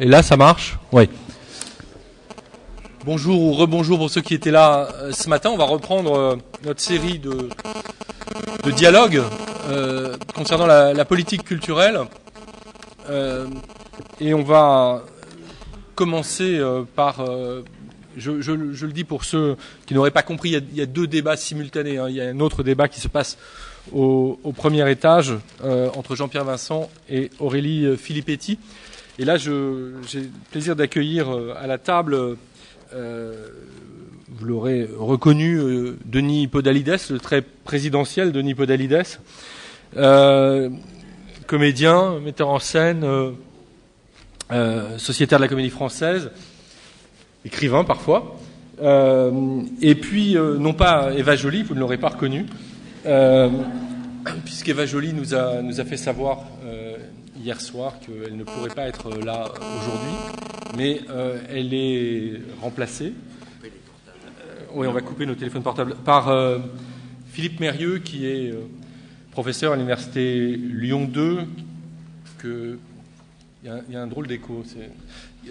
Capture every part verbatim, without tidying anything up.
Et là, ça marche? Oui. Bonjour ou rebonjour pour ceux qui étaient là euh, ce matin. On va reprendre euh, notre série de, de dialogues euh, concernant la, la politique culturelle. Euh, et on va commencer euh, par... Euh, je, je, je le dis pour ceux qui n'auraient pas compris, il y a, il y a deux débats simultanés, hein. Il y a un autre débat qui se passe au, au premier étage euh, entre Jean-Pierre Vincent et Aurélie Filippetti. Et là, j'ai le plaisir d'accueillir à la table, euh, vous l'aurez reconnu, euh, Denis Podalydès, le très présidentiel Denis Podalydès, euh, comédien, metteur en scène, euh, euh, sociétaire de la Comédie française, écrivain parfois. Euh, et puis, euh, non pas Eva Joly, vous ne l'aurez pas reconnue, euh, puisqu'Eva Joly nous a, nous a fait savoir... Euh, hier soir qu'elle ne pourrait pas être là aujourd'hui, mais euh, elle est remplacée. Euh, oui, on va couper nos téléphones portables par euh, Philippe Meirieu, qui est euh, professeur à l'université Lyon deux. Que il y, y a un drôle d'écho.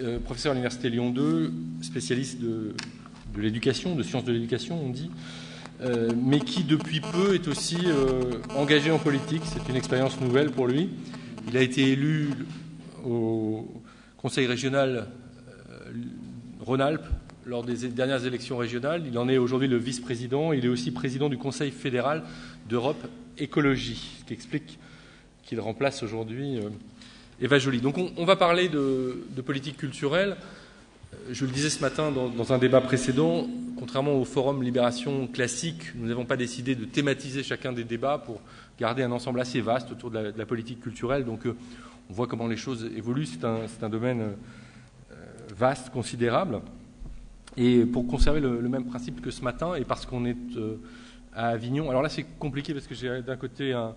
Euh, professeur à l'université Lyon deux, spécialiste de, de l'éducation, de sciences de l'éducation, on dit, euh, mais qui depuis peu est aussi euh, engagé en politique. C'est une expérience nouvelle pour lui. Il a été élu au Conseil régional euh, Rhône-Alpes lors des dernières élections régionales. Il en est aujourd'hui le vice-président. Il est aussi président du Conseil fédéral d'Europe Écologie, ce qui explique qu'il remplace aujourd'hui euh, Eva Joly. Donc on, on va parler de, de politique culturelle. Je le disais ce matin dans, dans un débat précédent, contrairement au forum Libération classique, nous n'avons pas décidé de thématiser chacun des débats pour garder un ensemble assez vaste autour de la, de la politique culturelle. Donc euh, on voit comment les choses évoluent. C'est un, c'est un domaine euh, vaste, considérable. Et pour conserver le, le même principe que ce matin, et parce qu'on est euh, à Avignon, alors là c'est compliqué parce que j'ai d'un côté un,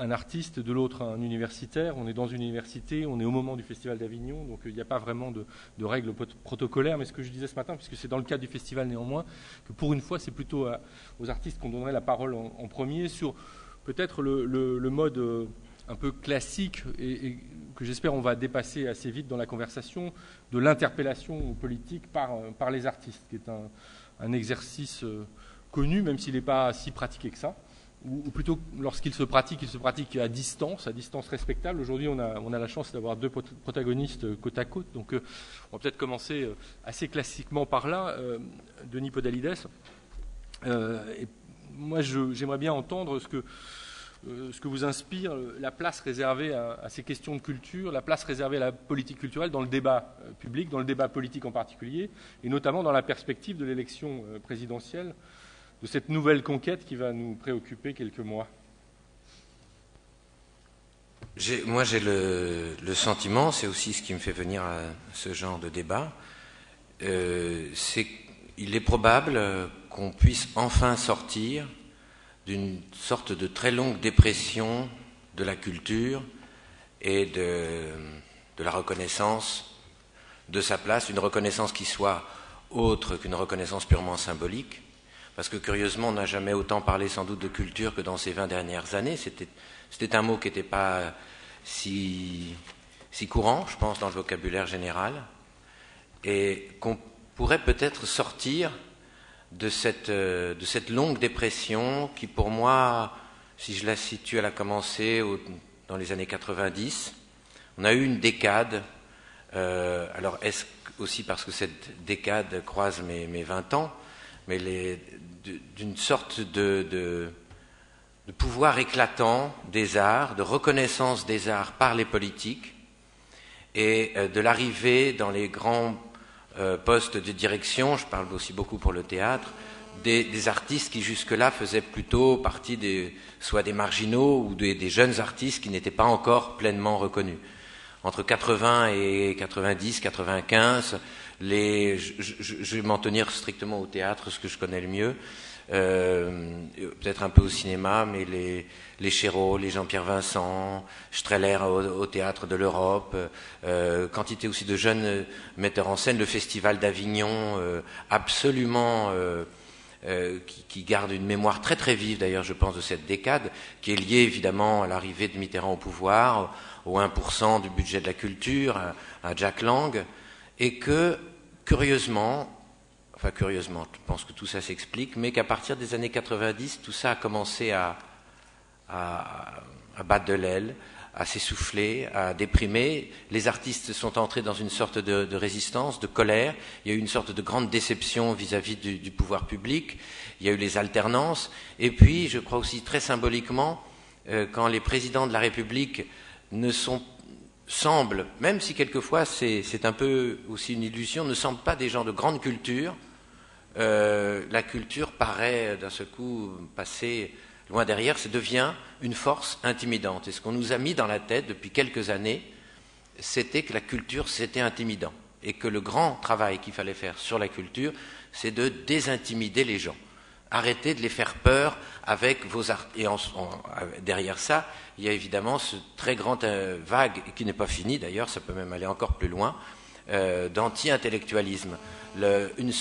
un artiste, de l'autre un universitaire. On est dans une université, on est au moment du Festival d'Avignon, donc il euh, n'y a pas vraiment de, de règles protocolaires. Mais ce que je disais ce matin, puisque c'est dans le cadre du festival néanmoins, que pour une fois c'est plutôt à, aux artistes qu'on donnerait la parole en, en premier sur... Peut-être le, le, le mode euh, un peu classique et, et que j'espère on va dépasser assez vite dans la conversation de l'interpellation politique par, par les artistes, qui est un, un exercice euh, connu, même s'il n'est pas si pratiqué que ça, ou, ou plutôt lorsqu'il se pratique, il se pratique à distance, à distance respectable. Aujourd'hui, on a, on a la chance d'avoir deux protagonistes côte à côte, donc euh, on va peut-être commencer assez classiquement par là, euh, Denis Podalydès. Euh, et Moi, j'aimerais bien entendre ce que, euh, ce que vous inspire la place réservée à, à ces questions de culture, la place réservée à la politique culturelle dans le débat euh, public, dans le débat politique en particulier, et notamment dans la perspective de l'élection euh, présidentielle, de cette nouvelle conquête qui va nous préoccuper quelques mois. Moi, j'ai le, le sentiment, c'est aussi ce qui me fait venir à ce genre de débat, euh, c'est qu'il est probable... Euh, qu'on puisse enfin sortir d'une sorte de très longue dépression de la culture et de, de la reconnaissance de sa place, une reconnaissance qui soit autre qu'une reconnaissance purement symbolique, parce que curieusement on n'a jamais autant parlé sans doute de culture que dans ces vingt dernières années. C'était, c'était un mot qui n'était pas si, si courant, je pense, dans le vocabulaire général, et qu'on pourrait peut-être sortir de cette, de cette longue dépression qui, pour moi, si je la situe, elle a commencé au, dans les années quatre-vingt-dix. On a eu une décade, euh, alors est-ce aussi parce que cette décade croise mes, mes vingt ans, mais d'une sorte de, de, de pouvoir éclatant des arts, de reconnaissance des arts par les politiques, et euh, de l'arrivée dans les grands postes de direction, je parle aussi beaucoup pour le théâtre, des, des artistes qui jusque-là faisaient plutôt partie des, soit des marginaux ou des, des jeunes artistes qui n'étaient pas encore pleinement reconnus. Entre quatre-vingts et quatre-vingt-dix, quatre-vingt-quinze, les, je, je, je vais m'en tenir strictement au théâtre, ce que je connais le mieux, euh, peut-être un peu au cinéma, mais les, les Chéreau, les Jean-Pierre Vincent, Strehler au, au Théâtre de l'Europe, euh, quantité aussi de jeunes metteurs en scène, le Festival d'Avignon, euh, absolument euh, euh, qui, qui garde une mémoire très très vive d'ailleurs, je pense, de cette décade, qui est liée évidemment à l'arrivée de Mitterrand au pouvoir, au un pour cent du budget de la culture, à, à Jack Lang, et que curieusement, enfin curieusement, je pense que tout ça s'explique, mais qu'à partir des années quatre-vingt-dix, tout ça a commencé à, à, à battre de l'aile, à s'essouffler, à déprimer. Les artistes sont entrés dans une sorte de, de résistance, de colère. Il y a eu une sorte de grande déception vis-à-vis du, du pouvoir public. Il y a eu les alternances. Et puis, je crois aussi très symboliquement, euh, quand les présidents de la République ne sont, semblent, même si quelquefois c'est, c'est un peu aussi une illusion, ne semblent pas des gens de grande culture, euh, la culture paraît d'un seul coup passer loin derrière, ça devient une force intimidante. Et ce qu'on nous a mis dans la tête depuis quelques années, c'était que la culture, c'était intimidant. Et que le grand travail qu'il fallait faire sur la culture, c'est de désintimider les gens. Arrêtez de les faire peur avec vos art... Et en... derrière ça, il y a évidemment ce très grand vague, qui n'est pas fini d'ailleurs, ça peut même aller encore plus loin, euh, d'anti-intellectualisme. Le... Une...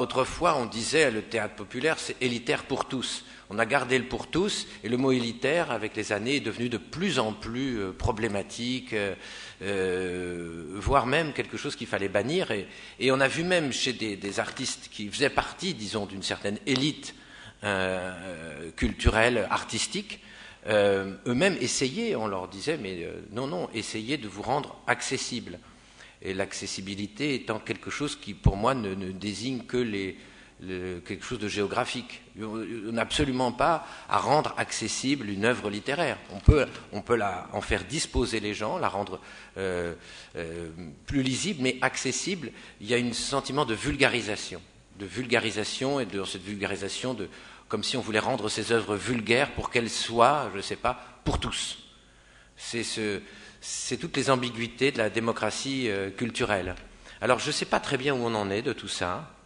Autrefois, on disait le théâtre populaire, c'est élitaire pour tous. On a gardé le pour tous, et le mot élitaire, avec les années, est devenu de plus en plus euh, problématique, euh, euh, voire même quelque chose qu'il fallait bannir. Et, et on a vu même chez des, des artistes qui faisaient partie, disons, d'une certaine élite euh, culturelle, artistique, euh, eux-mêmes essayer, on leur disait, mais euh, non, non, essayez de vous rendre accessible. Et l'accessibilité étant quelque chose qui, pour moi, ne, ne désigne que les... Le, quelque chose de géographique. On n'a absolument pas à rendre accessible une œuvre littéraire. On peut, on peut la, en faire disposer les gens, la rendre euh, euh, plus lisible, mais accessible. Il y a un sentiment de vulgarisation, de vulgarisation et de cette vulgarisation, de, comme si on voulait rendre ces œuvres vulgaires pour qu'elles soient, je ne sais pas, pour tous. C'est ce, c'est toutes les ambiguïtés de la démocratie euh, culturelle. Alors je ne sais pas très bien où on en est de tout ça.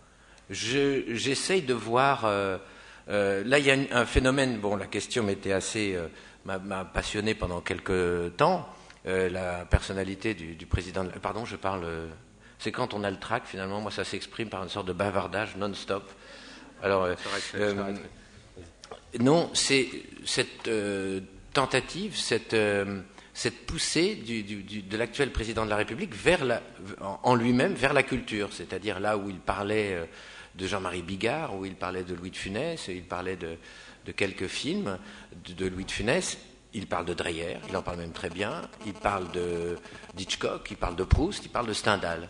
Je, j'essaye de voir, euh, euh, là il y a un phénomène, bon la question m'était assez, euh, m'a, m'a passionné pendant quelques temps, euh, la personnalité du, du président, de, pardon je parle, euh, c'est quand on a le trac finalement, moi ça s'exprime par une sorte de bavardage non-stop. Alors, euh, euh, non, c'est cette euh, tentative, cette, euh, cette poussée du, du, du, de l'actuel président de la République vers la, en lui-même vers la culture, c'est-à-dire là où il parlait... Euh, de Jean-Marie Bigard, où il parlait de Louis de Funès, il parlait de, de quelques films de, de Louis de Funès, il parle de Dreyer, il en parle même très bien, il parle de d'Hitchcock, il parle de Proust, il parle de Stendhal.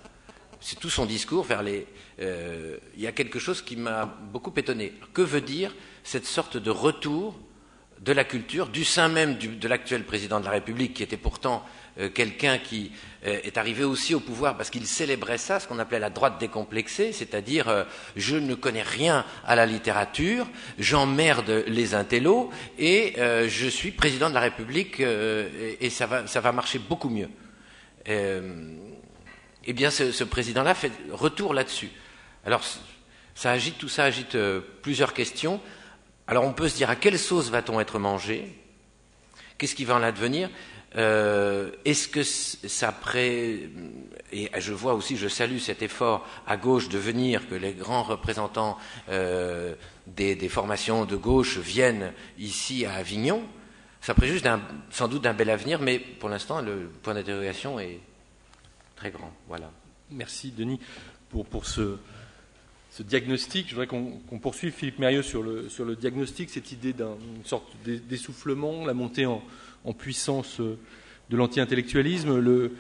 C'est tout son discours vers les... Euh, il y a quelque chose qui m'a beaucoup étonné. Que veut dire cette sorte de retour de la culture, du sein même du, de l'actuel président de la République, qui était pourtant euh, quelqu'un qui euh, est arrivé aussi au pouvoir parce qu'il célébrait ça, ce qu'on appelait la droite décomplexée, c'est-à-dire euh, je ne connais rien à la littérature, j'emmerde les intellos et euh, je suis président de la République euh, et, et ça va, ça va marcher beaucoup mieux. Eh bien, ce, ce président-là fait retour là-dessus. Alors, ça agite, tout ça agite euh, plusieurs questions. Alors on peut se dire à quelle sauce va-t-on être mangé ? Qu'est-ce qui va en advenir ? euh, Est-ce que ça pré... Et je vois aussi, je salue cet effort à gauche de venir, que les grands représentants euh, des, des formations de gauche viennent ici à Avignon. Ça préjuge d'un, sans doute d'un bel avenir, mais pour l'instant le point d'interrogation est très grand. Voilà. Merci Denis pour, pour ce... Ce diagnostic, je voudrais qu'on, qu'on poursuive, Philippe Meirieu, sur le, sur le diagnostic, cette idée d'une sorte d'essoufflement, la montée en, en puissance de l'anti-intellectualisme, le,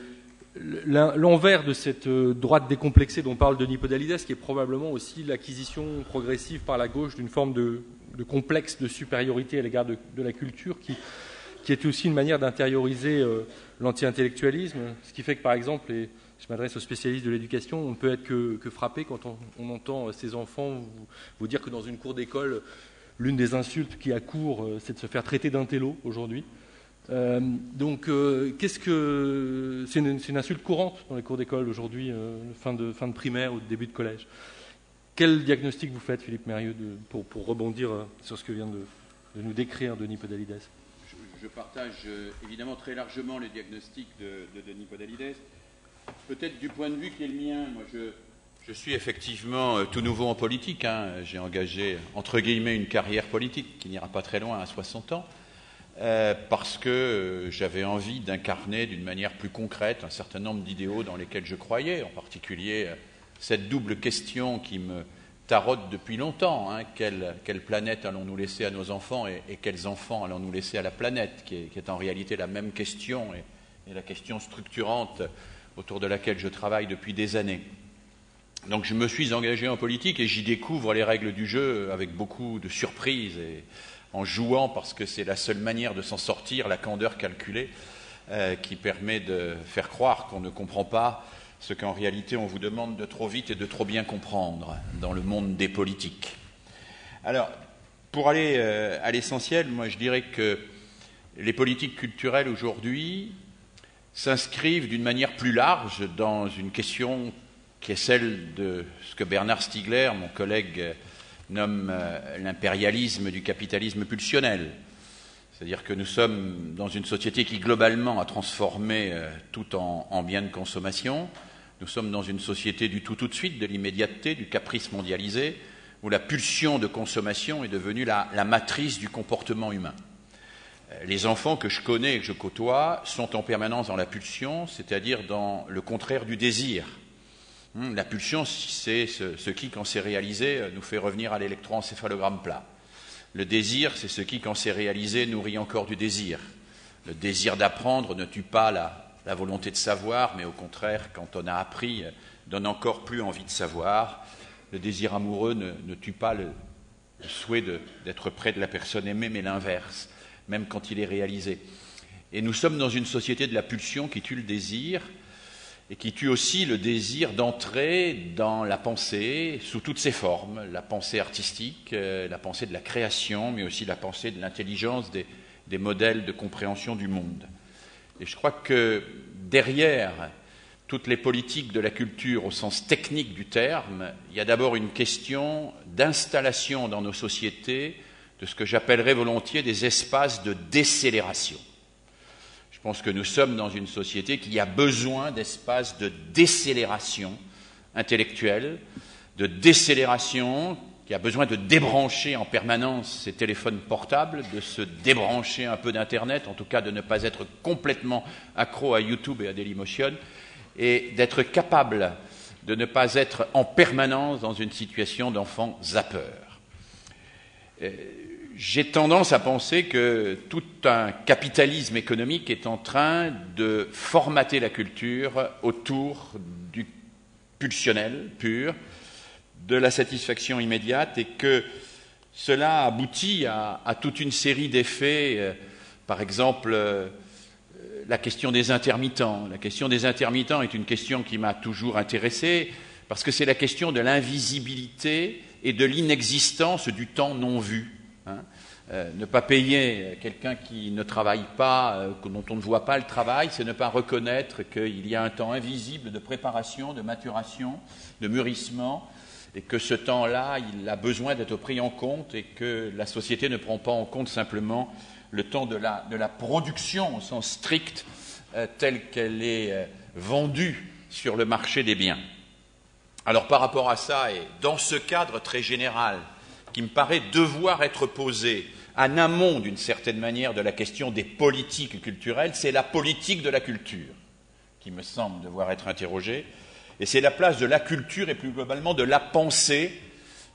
l'envers de cette droite décomplexée dont parle Denis Podalydès, qui est probablement aussi l'acquisition progressive par la gauche d'une forme de, de complexe de supériorité à l'égard de, de la culture, qui, qui est aussi une manière d'intérioriser l'anti-intellectualisme, ce qui fait que, par exemple, les... Je m'adresse aux spécialistes de l'éducation. On ne peut être que, que frappé quand on, on entend ces enfants vous, vous dire que dans une cour d'école, l'une des insultes qui accourt, c'est de se faire traiter d'intello aujourd'hui. Euh, donc, euh, qu'est-ce que c'est une, c'est une insulte courante dans les cours d'école aujourd'hui, euh, fin de fin de primaire ou de début de collège. Quel diagnostic vous faites, Philippe Meirieu, de, pour, pour rebondir sur ce que vient de, de nous décrire Denis Podalydès ? je, je partage évidemment très largement le diagnostic de, de Denis Podalydès. Peut-être du point de vue qui est le mien, moi je, Je suis effectivement tout nouveau en politique. Hein. J'ai engagé, entre guillemets, une carrière politique qui n'ira pas très loin à soixante ans, euh, parce que euh, j'avais envie d'incarner d'une manière plus concrète un certain nombre d'idéaux dans lesquels je croyais, en particulier euh, cette double question qui me tarote depuis longtemps. Hein. Quelle, quelle planète allons-nous laisser à nos enfants et, et quels enfants allons-nous laisser à la planète, qui est, qui est en réalité la même question et, et la question structurante autour de laquelle je travaille depuis des années. Donc je me suis engagé en politique et j'y découvre les règles du jeu avec beaucoup de surprise et en jouant, parce que c'est la seule manière de s'en sortir, la candeur calculée euh, qui permet de faire croire qu'on ne comprend pas ce qu'en réalité on vous demande de trop vite et de trop bien comprendre dans le monde des politiques. Alors, pour aller euh, à l'essentiel, moi je dirais que les politiques culturelles aujourd'hui s'inscrivent d'une manière plus large dans une question qui est celle de ce que Bernard Stiegler, mon collègue, nomme l'impérialisme du capitalisme pulsionnel. C'est-à-dire que nous sommes dans une société qui, globalement, a transformé tout en, en biens de consommation. Nous sommes dans une société du tout tout de suite, de l'immédiateté, du caprice mondialisé, où la pulsion de consommation est devenue la, la matrice du comportement humain. Les enfants que je connais et que je côtoie sont en permanence dans la pulsion, c'est-à-dire dans le contraire du désir. La pulsion, c'est ce, ce qui, quand c'est réalisé, nous fait revenir à l'électroencéphalogramme plat. Le désir, c'est ce qui, quand c'est réalisé, nourrit encore du désir. Le désir d'apprendre ne tue pas la, la volonté de savoir, mais au contraire, quand on a appris, donne encore plus envie de savoir. Le désir amoureux ne, ne tue pas le, le souhait de, d'être près de la personne aimée, mais l'inverse, même quand il est réalisé. Et nous sommes dans une société de la pulsion qui tue le désir, et qui tue aussi le désir d'entrer dans la pensée sous toutes ses formes, la pensée artistique, la pensée de la création, mais aussi la pensée de l'intelligence des, des modèles de compréhension du monde. Et je crois que derrière toutes les politiques de la culture au sens technique du terme, il y a d'abord une question d'installation dans nos sociétés de ce que j'appellerais volontiers des espaces de décélération. Je pense que nous sommes dans une société qui a besoin d'espaces de décélération intellectuelle, de décélération, qui a besoin de débrancher en permanence ses téléphones portables, de se débrancher un peu d'Internet, en tout cas de ne pas être complètement accro à YouTube et à Dailymotion, et d'être capable de ne pas être en permanence dans une situation d'enfant zappeur. Et j'ai tendance à penser que tout un capitalisme économique est en train de formater la culture autour du pulsionnel pur, de la satisfaction immédiate, et que cela aboutit à, à toute une série d'effets, par exemple la question des intermittents. La question des intermittents est une question qui m'a toujours intéressé, parce que c'est la question de l'invisibilité et de l'inexistence du temps non vu. Hein, euh, ne pas payer quelqu'un qui ne travaille pas, euh, dont on ne voit pas le travail, c'est ne pas reconnaître qu'il y a un temps invisible de préparation, de maturation, de mûrissement, et que ce temps-là, il a besoin d'être pris en compte, et que la société ne prend pas en compte simplement le temps de la, de la production au sens strict, euh, telle qu'elle est euh, vendue sur le marché des biens. Alors par rapport à ça, et dans ce cadre très général, qui me paraît devoir être posée en amont, d'une certaine manière, de la question des politiques culturelles, c'est la politique de la culture qui me semble devoir être interrogée, et c'est la place de la culture et plus globalement de la pensée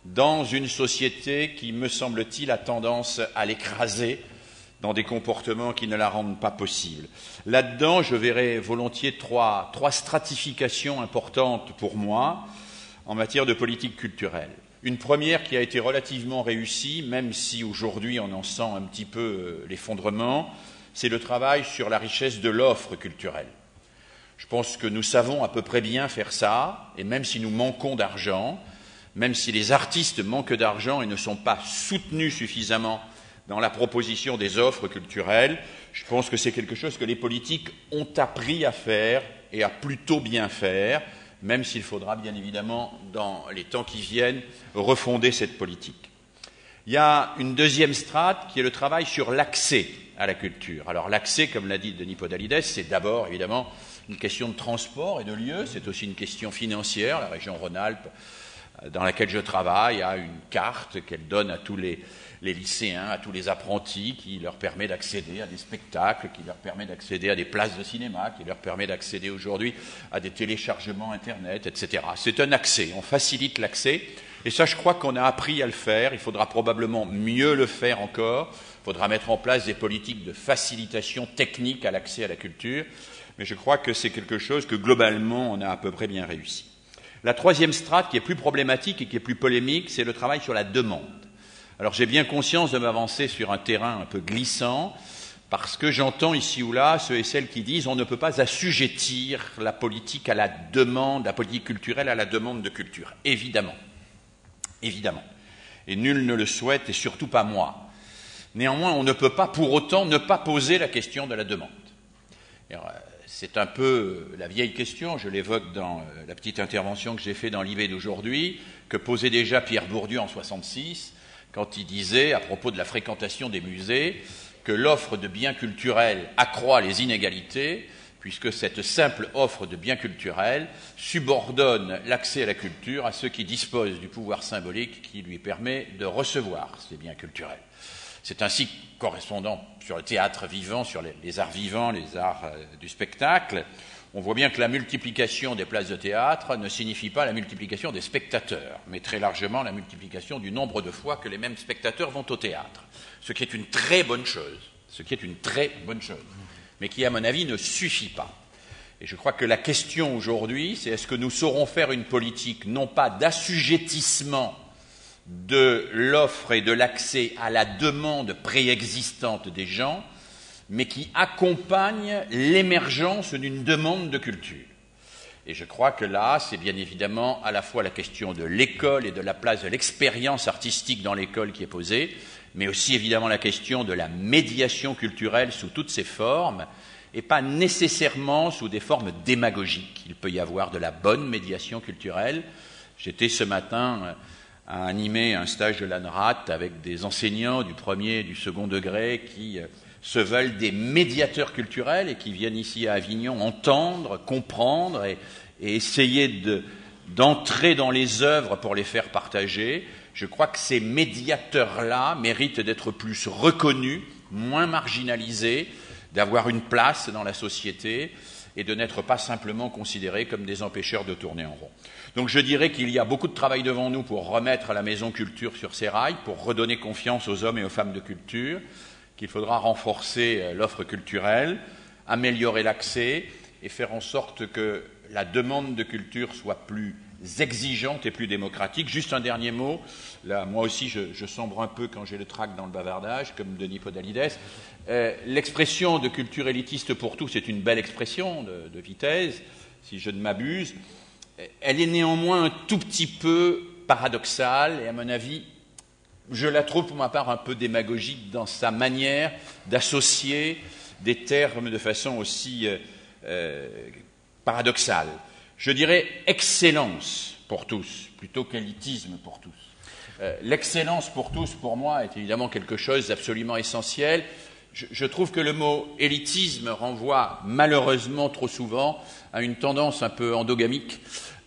dans une société qui, me semble-t-il, a tendance à l'écraser dans des comportements qui ne la rendent pas possible. Là-dedans, je verrai volontiers trois, trois stratifications importantes pour moi en matière de politique culturelle. Une première qui a été relativement réussie, même si aujourd'hui on en sent un petit peu l'effondrement, c'est le travail sur la richesse de l'offre culturelle. Je pense que nous savons à peu près bien faire ça, et même si nous manquons d'argent, même si les artistes manquent d'argent et ne sont pas soutenus suffisamment dans la proposition des offres culturelles, je pense que c'est quelque chose que les politiques ont appris à faire et à plutôt bien faire, même s'il faudra bien évidemment, dans les temps qui viennent, refonder cette politique. Il y a une deuxième strate qui est le travail sur l'accès à la culture. Alors l'accès, comme l'a dit Denis Podalydès, c'est d'abord évidemment une question de transport et de lieu, c'est aussi une question financière. La région Rhône-Alpes, dans laquelle je travaille, a une carte qu'elle donne à tous les, les lycéens, à tous les apprentis, qui leur permet d'accéder à des spectacles, qui leur permet d'accéder à des places de cinéma, qui leur permet d'accéder aujourd'hui à des téléchargements Internet, et cetera. C'est un accès, on facilite l'accès, et ça, je crois qu'on a appris à le faire. Il faudra probablement mieux le faire encore. Il faudra mettre en place des politiques de facilitation technique à l'accès à la culture, mais je crois que c'est quelque chose que, globalement, on a à peu près bien réussi. La troisième strate, qui est plus problématique et qui est plus polémique, c'est le travail sur la demande. Alors j'ai bien conscience de m'avancer sur un terrain un peu glissant, parce que j'entends ici ou là ceux et celles qui disent on ne peut pas assujettir la politique à la demande, la politique culturelle à la demande de culture. Évidemment. Évidemment. Et nul ne le souhaite, et surtout pas moi. Néanmoins, on ne peut pas pour autant ne pas poser la question de la demande. Alors, c'est un peu la vieille question, je l'évoque dans la petite intervention que j'ai faite dans l'I B d'aujourd'hui, que posait déjà Pierre Bourdieu en soixante-six, quand il disait, à propos de la fréquentation des musées, que l'offre de biens culturels accroît les inégalités, puisque cette simple offre de biens culturels subordonne l'accès à la culture à ceux qui disposent du pouvoir symbolique qui lui permet de recevoir ces biens culturels. C'est ainsi correspondant sur le théâtre vivant, sur les, les arts vivants, les arts euh, du spectacle. On voit bien que la multiplication des places de théâtre ne signifie pas la multiplication des spectateurs, mais très largement la multiplication du nombre de fois que les mêmes spectateurs vont au théâtre. Ce qui est une très bonne chose, ce qui est une très bonne chose, mais qui, à mon avis, ne suffit pas. Et je crois que la question aujourd'hui, c'est est-ce que nous saurons faire une politique non pas d'assujettissement de l'offre et de l'accès à la demande préexistante des gens, mais qui accompagne l'émergence d'une demande de culture. Et je crois que là, c'est bien évidemment à la fois la question de l'école et de la place de l'expérience artistique dans l'école qui est posée, mais aussi évidemment la question de la médiation culturelle sous toutes ses formes, et pas nécessairement sous des formes démagogiques. Il peut y avoir de la bonne médiation culturelle. J'étais ce matin à animer un stage de l'A N R A T avec des enseignants du premier et du second degré qui se veulent des médiateurs culturels et qui viennent ici à Avignon entendre, comprendre et, et essayer de, d'entrer dans les œuvres pour les faire partager. Je crois que ces médiateurs-là méritent d'être plus reconnus, moins marginalisés, d'avoir une place dans la société et de n'être pas simplement considérés comme des empêcheurs de tourner en rond. Donc je dirais qu'il y a beaucoup de travail devant nous pour remettre la maison culture sur ses rails, pour redonner confiance aux hommes et aux femmes de culture, qu'il faudra renforcer l'offre culturelle, améliorer l'accès et faire en sorte que la demande de culture soit plus exigeante et plus démocratique. Juste un dernier mot, là, moi aussi je, je sombre un peu quand j'ai le trac dans le bavardage, comme Denis Podalydès. Euh, l'expression de culture élitiste pour tous, c'est une belle expression de, de Vitez, si je ne m'abuse. Elle est néanmoins un tout petit peu paradoxale et à mon avis, je la trouve pour ma part un peu démagogique dans sa manière d'associer des termes de façon aussi euh, euh, paradoxale. Je dirais excellence pour tous, plutôt qu'élitisme pour tous. Euh, l'excellence pour tous, pour moi, est évidemment quelque chose d'absolument essentiel. Je, je trouve que le mot élitisme renvoie malheureusement trop souvent à une tendance un peu endogamique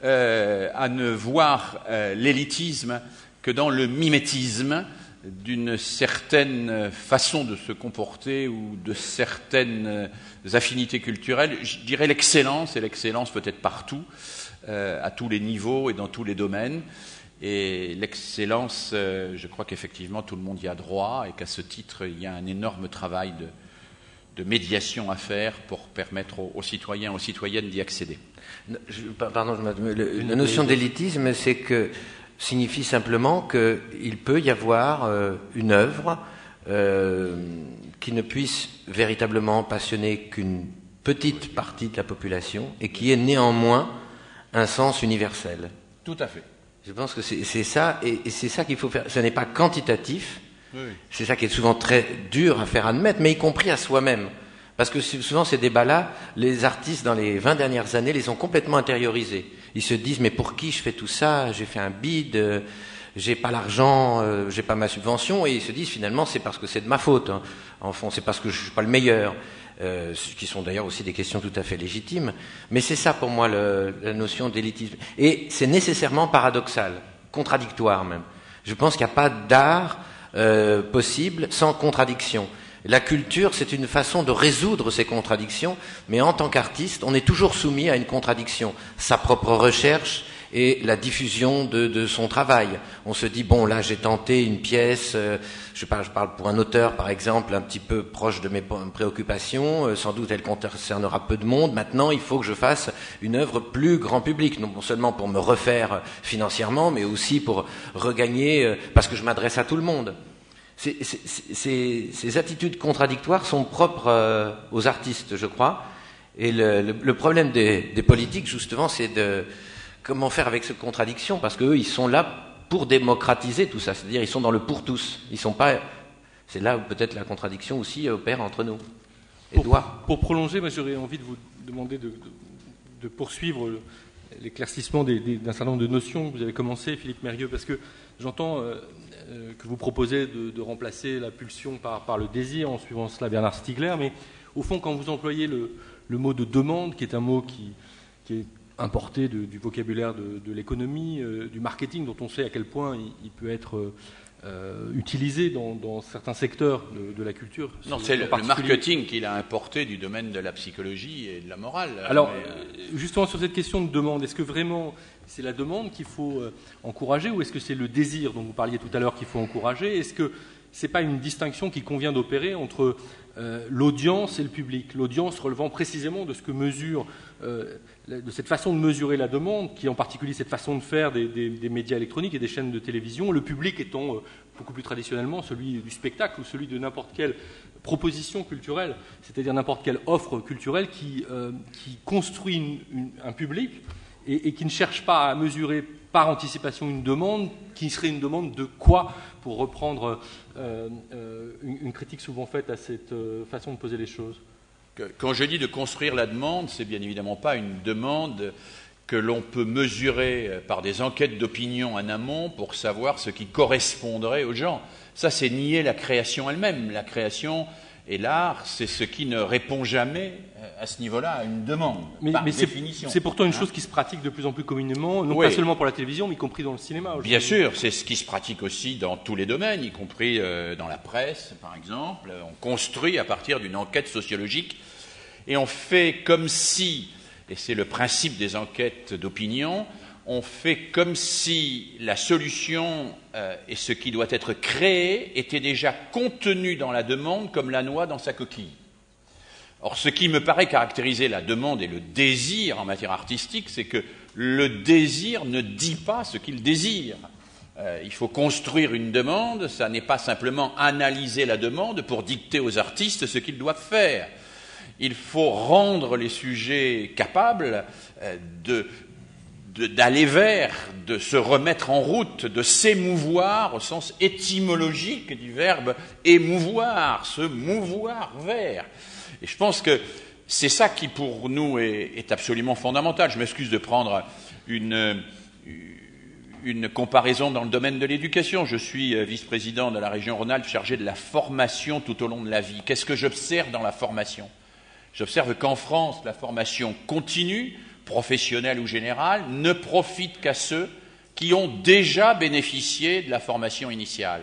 euh, à ne voir euh, l'élitisme que dans le mimétisme d'une certaine façon de se comporter ou de certaines affinités culturelles. Je dirais l'excellence, et l'excellence peut-être partout, euh, à tous les niveaux et dans tous les domaines. Et l'excellence, euh, je crois qu'effectivement tout le monde y a droit et qu'à ce titre, il y a un énorme travail de, de médiation à faire pour permettre aux, aux citoyens, aux citoyennes d'y accéder. Je, pardon, le, la notion d'élitisme, c'est que signifie simplement qu'il peut y avoir euh, une œuvre euh, qui ne puisse véritablement passionner qu'une petite partie de la population et qui ait néanmoins un sens universel. Tout à fait. Je pense que c'est, c'est ça, et, et c'est ça qu'il faut faire. Ce n'est pas quantitatif, oui. C'est ça qui est souvent très dur à faire admettre, mais y compris à soi-même. Parce que souvent, ces débats-là, les artistes, dans les vingt dernières années, les ont complètement intériorisés. Ils se disent, mais pour qui je fais tout ça ? J'ai fait un bide, j'ai pas l'argent, euh, j'ai pas ma subvention, et ils se disent finalement c'est parce que c'est de ma faute, hein. En fond, c'est parce que je suis pas le meilleur, euh, qui sont d'ailleurs aussi des questions tout à fait légitimes. Mais c'est ça pour moi le, la notion d'élitisme, et c'est nécessairement paradoxal, contradictoire même. Je pense qu'il n'y a pas d'art euh, possible sans contradiction. La culture, c'est une façon de résoudre ces contradictions, mais en tant qu'artiste, on est toujours soumis à une contradiction, sa propre recherche et la diffusion de, de son travail. On se dit, bon, là, j'ai tenté une pièce, euh, je, parle, je parle pour un auteur, par exemple, un petit peu proche de mes préoccupations, euh, sans doute elle concernera peu de monde, maintenant, il faut que je fasse une œuvre plus grand public, non seulement pour me refaire financièrement, mais aussi pour regagner, euh, parce que je m'adresse à tout le monde. C'est, c'est, c'est, ces attitudes contradictoires sont propres euh, aux artistes, je crois. Et le, le, le problème des, des politiques, justement, c'est de comment faire avec ces contradictions, parce qu'eux, ils sont là pour démocratiser tout ça. C'est-à-dire, ils sont dans le pour tous. Ils sont pas. C'est là où peut-être la contradiction aussi opère entre nous. Edouard. Pour, pour prolonger, moi, j'aurais envie de vous demander de, de, de poursuivre l'éclaircissement des, des, d'un certain nombre de notions. Vous avez commencé, Philippe Meirieu, parce que j'entends. Euh, que vous proposez de, de remplacer la pulsion par, par le désir, en suivant cela Bernard Stiegler, mais au fond, quand vous employez le, le mot de demande, qui est un mot qui, qui est importé de, du vocabulaire de, de l'économie, euh, du marketing, dont on sait à quel point il, il peut être euh, utilisé dans, dans certains secteurs de, de la culture. Non, c'est le, le marketing qu'il a importé du domaine de la psychologie et de la morale. Alors, mais, euh... justement, sur cette question de demande, est-ce que vraiment... c'est la demande qu'il faut encourager, ou est-ce que c'est le désir dont vous parliez tout à l'heure qu'il faut encourager? Est-ce que ce n'est pas une distinction qui convient d'opérer entre euh, l'audience et le public? L'audience relevant précisément de ce que mesure, euh, de cette façon de mesurer la demande, qui est en particulier cette façon de faire des, des, des médias électroniques et des chaînes de télévision, le public étant euh, beaucoup plus traditionnellement celui du spectacle ou celui de n'importe quelle proposition culturelle, c'est-à-dire n'importe quelle offre culturelle qui, euh, qui construit une, une, un public. Et, et qui ne cherche pas à mesurer par anticipation une demande, qui serait une demande de quoi, pour reprendre euh, euh, une, une critique souvent faite à cette euh, façon de poser les choses. Quand je dis de construire la demande, c'est bien évidemment pas une demande que l'on peut mesurer par des enquêtes d'opinion en amont pour savoir ce qui correspondrait aux gens. Ça, c'est nier la création elle-même. La création... et l'art, c'est ce qui ne répond jamais à ce niveau-là à une demande, mais, par mais définition. C'est, c'est pourtant une chose qui se pratique de plus en plus communément, non oui. pas seulement pour la télévision, mais y compris dans le cinéma aujourd'hui. Bien sûr, c'est ce qui se pratique aussi dans tous les domaines, y compris dans la presse, par exemple. On construit à partir d'une enquête sociologique, et on fait comme si, et c'est le principe des enquêtes d'opinion, on fait comme si la solution euh, et ce qui doit être créé était déjà contenu dans la demande comme la noix dans sa coquille. Or, ce qui me paraît caractériser la demande et le désir en matière artistique, c'est que le désir ne dit pas ce qu'il désire. Euh, il faut construire une demande, ça n'est pas simplement analyser la demande pour dicter aux artistes ce qu'ils doivent faire. Il faut rendre les sujets capables euh, de... d'aller vers, de se remettre en route, de s'émouvoir au sens étymologique du verbe émouvoir, se mouvoir vers. Et je pense que c'est ça qui pour nous est, est absolument fondamental. Je m'excuse de prendre une, une comparaison dans le domaine de l'éducation. Je suis vice-président de la région Rhône-Alpes chargé de la formation tout au long de la vie. Qu'est-ce que j'observe dans la formation? J'observe qu'en France, la formation continue, professionnelle ou générale, ne profite qu'à ceux qui ont déjà bénéficié de la formation initiale.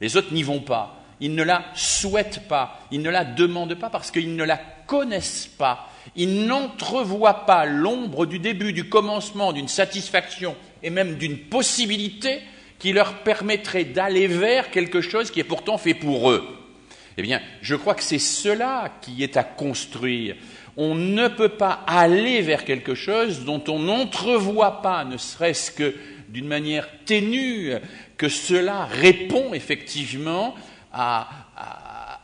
Les autres n'y vont pas, ils ne la souhaitent pas, ils ne la demandent pas parce qu'ils ne la connaissent pas, ils n'entrevoient pas l'ombre du début, du commencement, d'une satisfaction et même d'une possibilité qui leur permettrait d'aller vers quelque chose qui est pourtant fait pour eux. Eh bien, je crois que c'est cela qui est à construire. On ne peut pas aller vers quelque chose dont on n'entrevoit pas, ne serait-ce que d'une manière ténue, que cela répond effectivement à,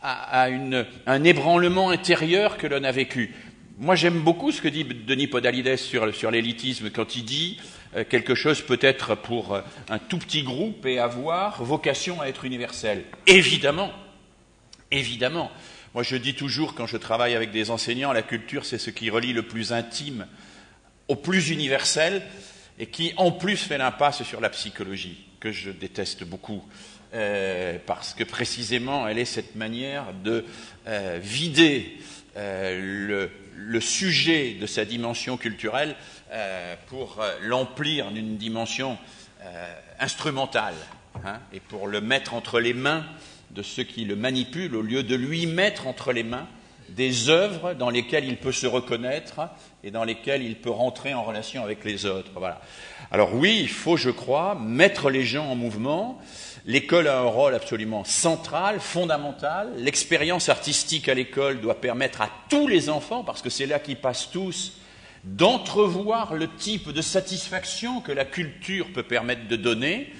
à, à une, un ébranlement intérieur que l'on a vécu. Moi, j'aime beaucoup ce que dit Denis Podalydès sur, sur l'élitisme, quand il dit euh, quelque chose peut être pour un tout petit groupe et avoir vocation à être universel. Évidemment, évidemment. Moi, je dis toujours, quand je travaille avec des enseignants, la culture, c'est ce qui relie le plus intime au plus universel et qui, en plus, fait l'impasse sur la psychologie. que je déteste beaucoup, euh, parce que précisément elle est cette manière de euh, vider euh, le, le sujet de sa dimension culturelle euh, pour euh, l'emplir d'une dimension euh, instrumentale, hein, et pour le mettre entre les mains de ceux qui le manipulent, au lieu de lui mettre entre les mains des œuvres dans lesquelles il peut se reconnaître et dans lesquelles il peut rentrer en relation avec les autres. Voilà. Alors oui, il faut, je crois, mettre les gens en mouvement. L'école a un rôle absolument central, fondamental. L'expérience artistique à l'école doit permettre à tous les enfants, parce que c'est là qu'ils passent tous, d'entrevoir le type de satisfaction que la culture peut permettre de donner.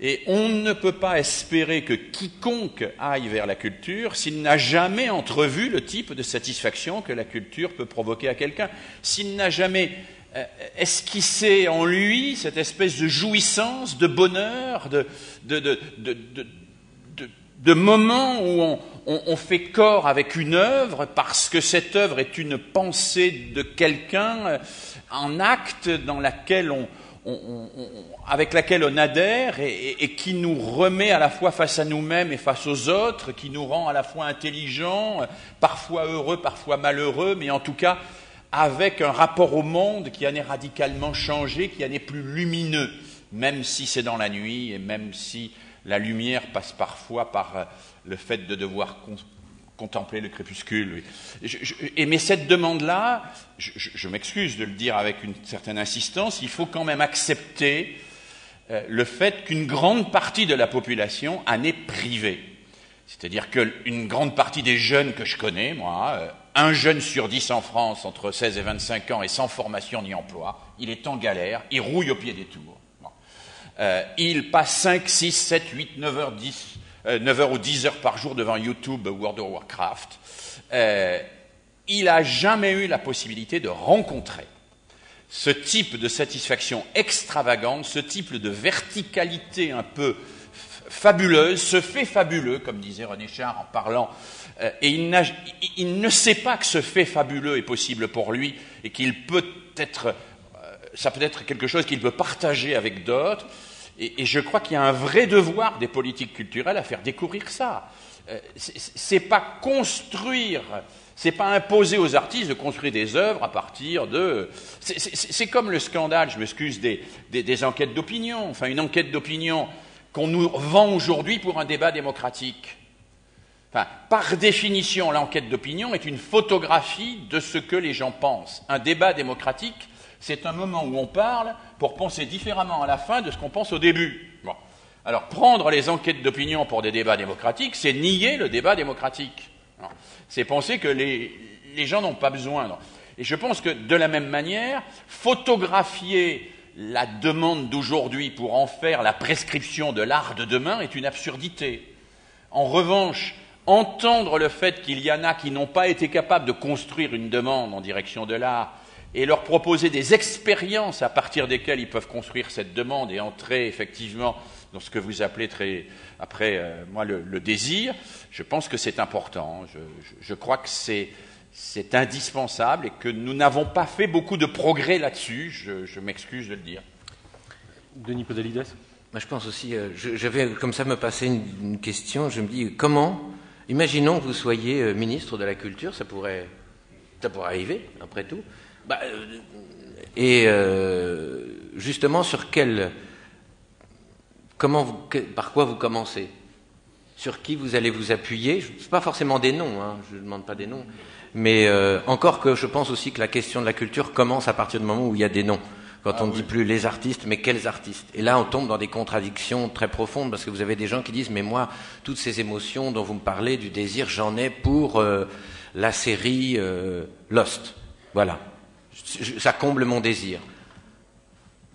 Et on ne peut pas espérer que quiconque aille vers la culture s'il n'a jamais entrevu le type de satisfaction que la culture peut provoquer à quelqu'un, s'il n'a jamais euh, esquissé en lui cette espèce de jouissance, de bonheur, de, de, de, de, de, de, de moment où on, on, on fait corps avec une œuvre parce que cette œuvre est une pensée de quelqu'un en acte dans laquelle on... On, on, on, avec laquelle on adhère et, et, et qui nous remet à la fois face à nous-mêmes et face aux autres, qui nous rend à la fois intelligents, parfois heureux, parfois malheureux, mais en tout cas avec un rapport au monde qui en est radicalement changé, qui en est plus lumineux, même si c'est dans la nuit et même si la lumière passe parfois par le fait de devoir construire. Contempler le crépuscule. Oui. Je, je, et mais cette demande-là, je, je, je m'excuse de le dire avec une certaine insistance, il faut quand même accepter euh, le fait qu'une grande partie de la population en est privée. C'est-à-dire qu'une grande partie des jeunes que je connais, moi, euh, un jeune sur dix en France, entre seize et vingt-cinq ans, est sans formation ni emploi, il est en galère, il rouille au pied des tours. Bon. Euh, il passe cinq, six, sept, huit, neuf heures, dix... neuf heures ou dix heures par jour devant YouTube ou World of Warcraft, euh, il n'a jamais eu la possibilité de rencontrer ce type de satisfaction extravagante, ce type de verticalité un peu fabuleuse, ce fait fabuleux, comme disait René Char en parlant, euh, et il, n'a, il, il ne sait pas que ce fait fabuleux est possible pour lui et qu'il peut être, euh, ça peut être quelque chose qu'il peut partager avec d'autres. Et, et je crois qu'il y a un vrai devoir des politiques culturelles à faire découvrir ça. Euh, c'est, c'est pas construire, c'est pas imposer aux artistes de construire des œuvres à partir de... C'est, c'est, c'est comme le scandale, je m'excuse, des, des, des enquêtes d'opinion. Enfin, une enquête d'opinion qu'on nous vend aujourd'hui pour un débat démocratique. Enfin, par définition, l'enquête d'opinion est une photographie de ce que les gens pensent. Un débat démocratique... c'est un moment où on parle pour penser différemment à la fin de ce qu'on pense au début. Bon. Alors, prendre les enquêtes d'opinion pour des débats démocratiques, c'est nier le débat démocratique. Non. C'est penser que les, les gens n'ont pas besoin. Non. Et je pense que, de la même manière, photographier la demande d'aujourd'hui pour en faire la prescription de l'art de demain est une absurdité. En revanche... entendre le fait qu'il y en a qui n'ont pas été capables de construire une demande en direction de l'art et leur proposer des expériences à partir desquelles ils peuvent construire cette demande et entrer effectivement dans ce que vous appelez très, après euh, moi le, le désir, je pense que c'est important. Je, je, je crois que c'est, c'est indispensable et que nous n'avons pas fait beaucoup de progrès là-dessus. Je, je m'excuse de le dire. Denis Podalydès. Moi, je pense aussi, euh, je, je vais comme ça me passer une, une question, je me dis comment... Imaginons que vous soyez euh, ministre de la Culture, ça pourrait, ça pourrait arriver, après tout. Bah, euh, et euh, justement, sur quel, comment vous, que, par quoi vous commencez? Sur qui vous allez vous appuyer? Je ne sais pas forcément des noms, hein, je ne demande pas des noms. Mais euh, encore que je pense aussi que la question de la culture commence à partir du moment où il y a des noms. Quand ah, on ne oui. dit plus les artistes, mais quels artistes? Et là, on tombe dans des contradictions très profondes, parce que vous avez des gens qui disent « Mais moi, toutes ces émotions dont vous me parlez, du désir, j'en ai pour euh, la série euh, Lost. Voilà. Je, ça comble mon désir. »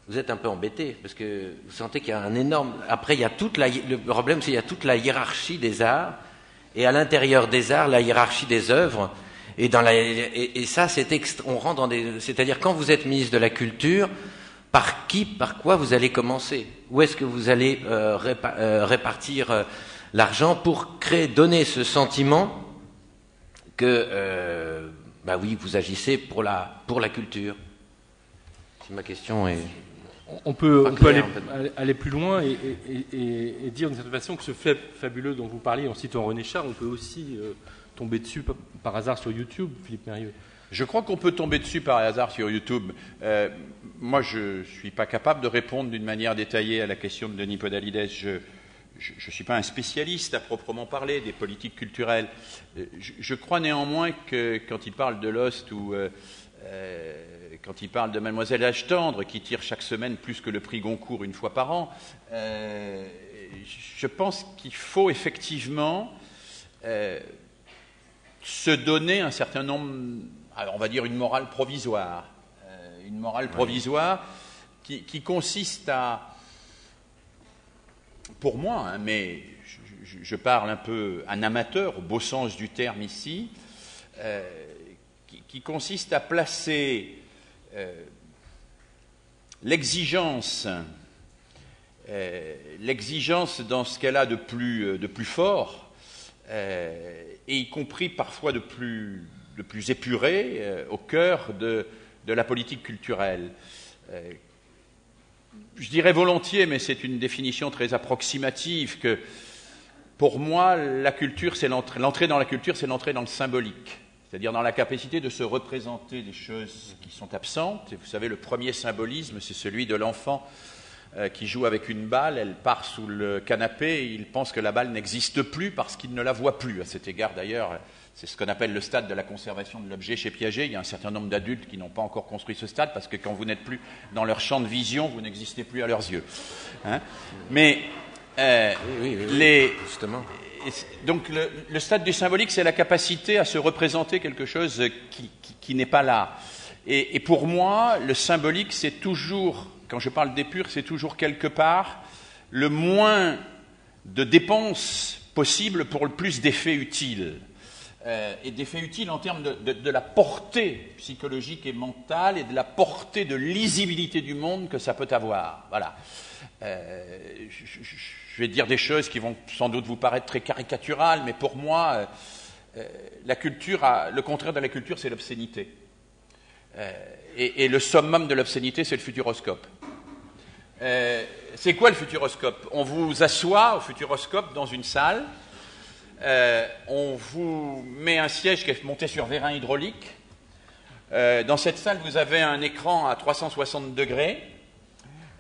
Vous êtes un peu embêté, parce que vous sentez qu'il y a un énorme... Après, il y a toute la... le problème, c'est qu'il y a toute la hiérarchie des arts, et à l'intérieur des arts, la hiérarchie des œuvres... Et, dans la, et, et ça, c'est extra, on rentre dans des... C'est-à-dire, quand vous êtes ministre de la Culture, par qui, par quoi vous allez commencer? Où est-ce que vous allez euh, répa, euh, répartir euh, l'argent pour créer, donner ce sentiment que, euh, bah oui, vous agissez pour la, pour la culture? Si ma question est... On peut, on clair, peut aller, en fait. aller plus loin et, et, et, et dire d'une certaine façon que ce fait fabuleux dont vous parliez en citant René Char, on peut aussi euh, tomber dessus par hasard sur YouTube, Philippe Meirieu. Je crois qu'on peut tomber dessus par hasard sur YouTube. Euh, moi, je ne suis pas capable de répondre d'une manière détaillée à la question de Denis Podalydès. Je ne suis pas un spécialiste à proprement parler des politiques culturelles. Je, je crois néanmoins que quand il parle de Lost ou... Euh, Euh, quand il parle de Mademoiselle Âge-Tendre qui tire chaque semaine plus que le prix Goncourt une fois par an, euh, je pense qu'il faut effectivement euh, se donner un certain nombre, alors on va dire une morale provisoire, euh, une morale oui. provisoire qui, qui consiste à, pour moi, hein, mais je, je parle un peu un amateur au beau sens du terme ici, euh, qui consiste à placer euh, l'exigence, euh, l'exigence dans ce qu'elle a de plus, de plus fort, euh, et y compris parfois de plus, de plus épuré, euh, au cœur de, de la politique culturelle. Euh, je dirais volontiers, mais c'est une définition très approximative, que pour moi, la culture, c'est l'entrée, l'entrée dans la culture, c'est l'entrée dans le symbolique. C'est-à-dire dans la capacité de se représenter des choses qui sont absentes. Et vous savez, le premier symbolisme, c'est celui de l'enfant euh, qui joue avec une balle, elle part sous le canapé, et il pense que la balle n'existe plus parce qu'il ne la voit plus. À cet égard, d'ailleurs, c'est ce qu'on appelle le stade de la conservation de l'objet chez Piaget. Il y a un certain nombre d'adultes qui n'ont pas encore construit ce stade, parce que quand vous n'êtes plus dans leur champ de vision, vous n'existez plus à leurs yeux. Hein ? Mais euh, oui, oui, oui, oui. les... Justement. Donc le, le stade du symbolique, c'est la capacité à se représenter quelque chose qui, qui, qui n'est pas là. Et, et pour moi, le symbolique, c'est toujours, quand je parle d'épure, c'est toujours quelque part le moins de dépenses possible pour le plus d'effets utiles. Euh, et d'effets utiles en termes de, de, de la portée psychologique et mentale et de la portée de lisibilité du monde que ça peut avoir. Voilà. Euh, je, je, je vais dire des choses qui vont sans doute vous paraître très caricaturales, mais pour moi, euh, la culture a, le contraire de la culture, c'est l'obscénité. Euh, et, et le summum de l'obscénité, c'est le futuroscope. Euh, c'est quoi le futuroscope ? On vous assoit au futuroscope dans une salle, euh, on vous met un siège qui est monté sur vérin hydraulique. Euh, dans cette salle, vous avez un écran à trois cent soixante degrés.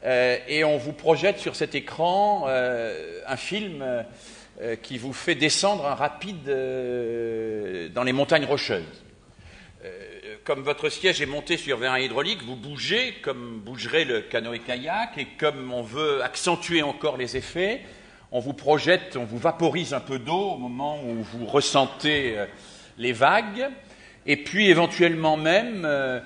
Euh, et on vous projette sur cet écran euh, un film euh, qui vous fait descendre un rapide euh, dans les montagnes rocheuses. Euh, comme votre siège est monté sur vérin hydraulique, vous bougez comme bougerait le canoë-kayak, et comme on veut accentuer encore les effets, on vous projette, on vous vaporise un peu d'eau au moment où vous ressentez euh, les vagues, et puis éventuellement même... Euh,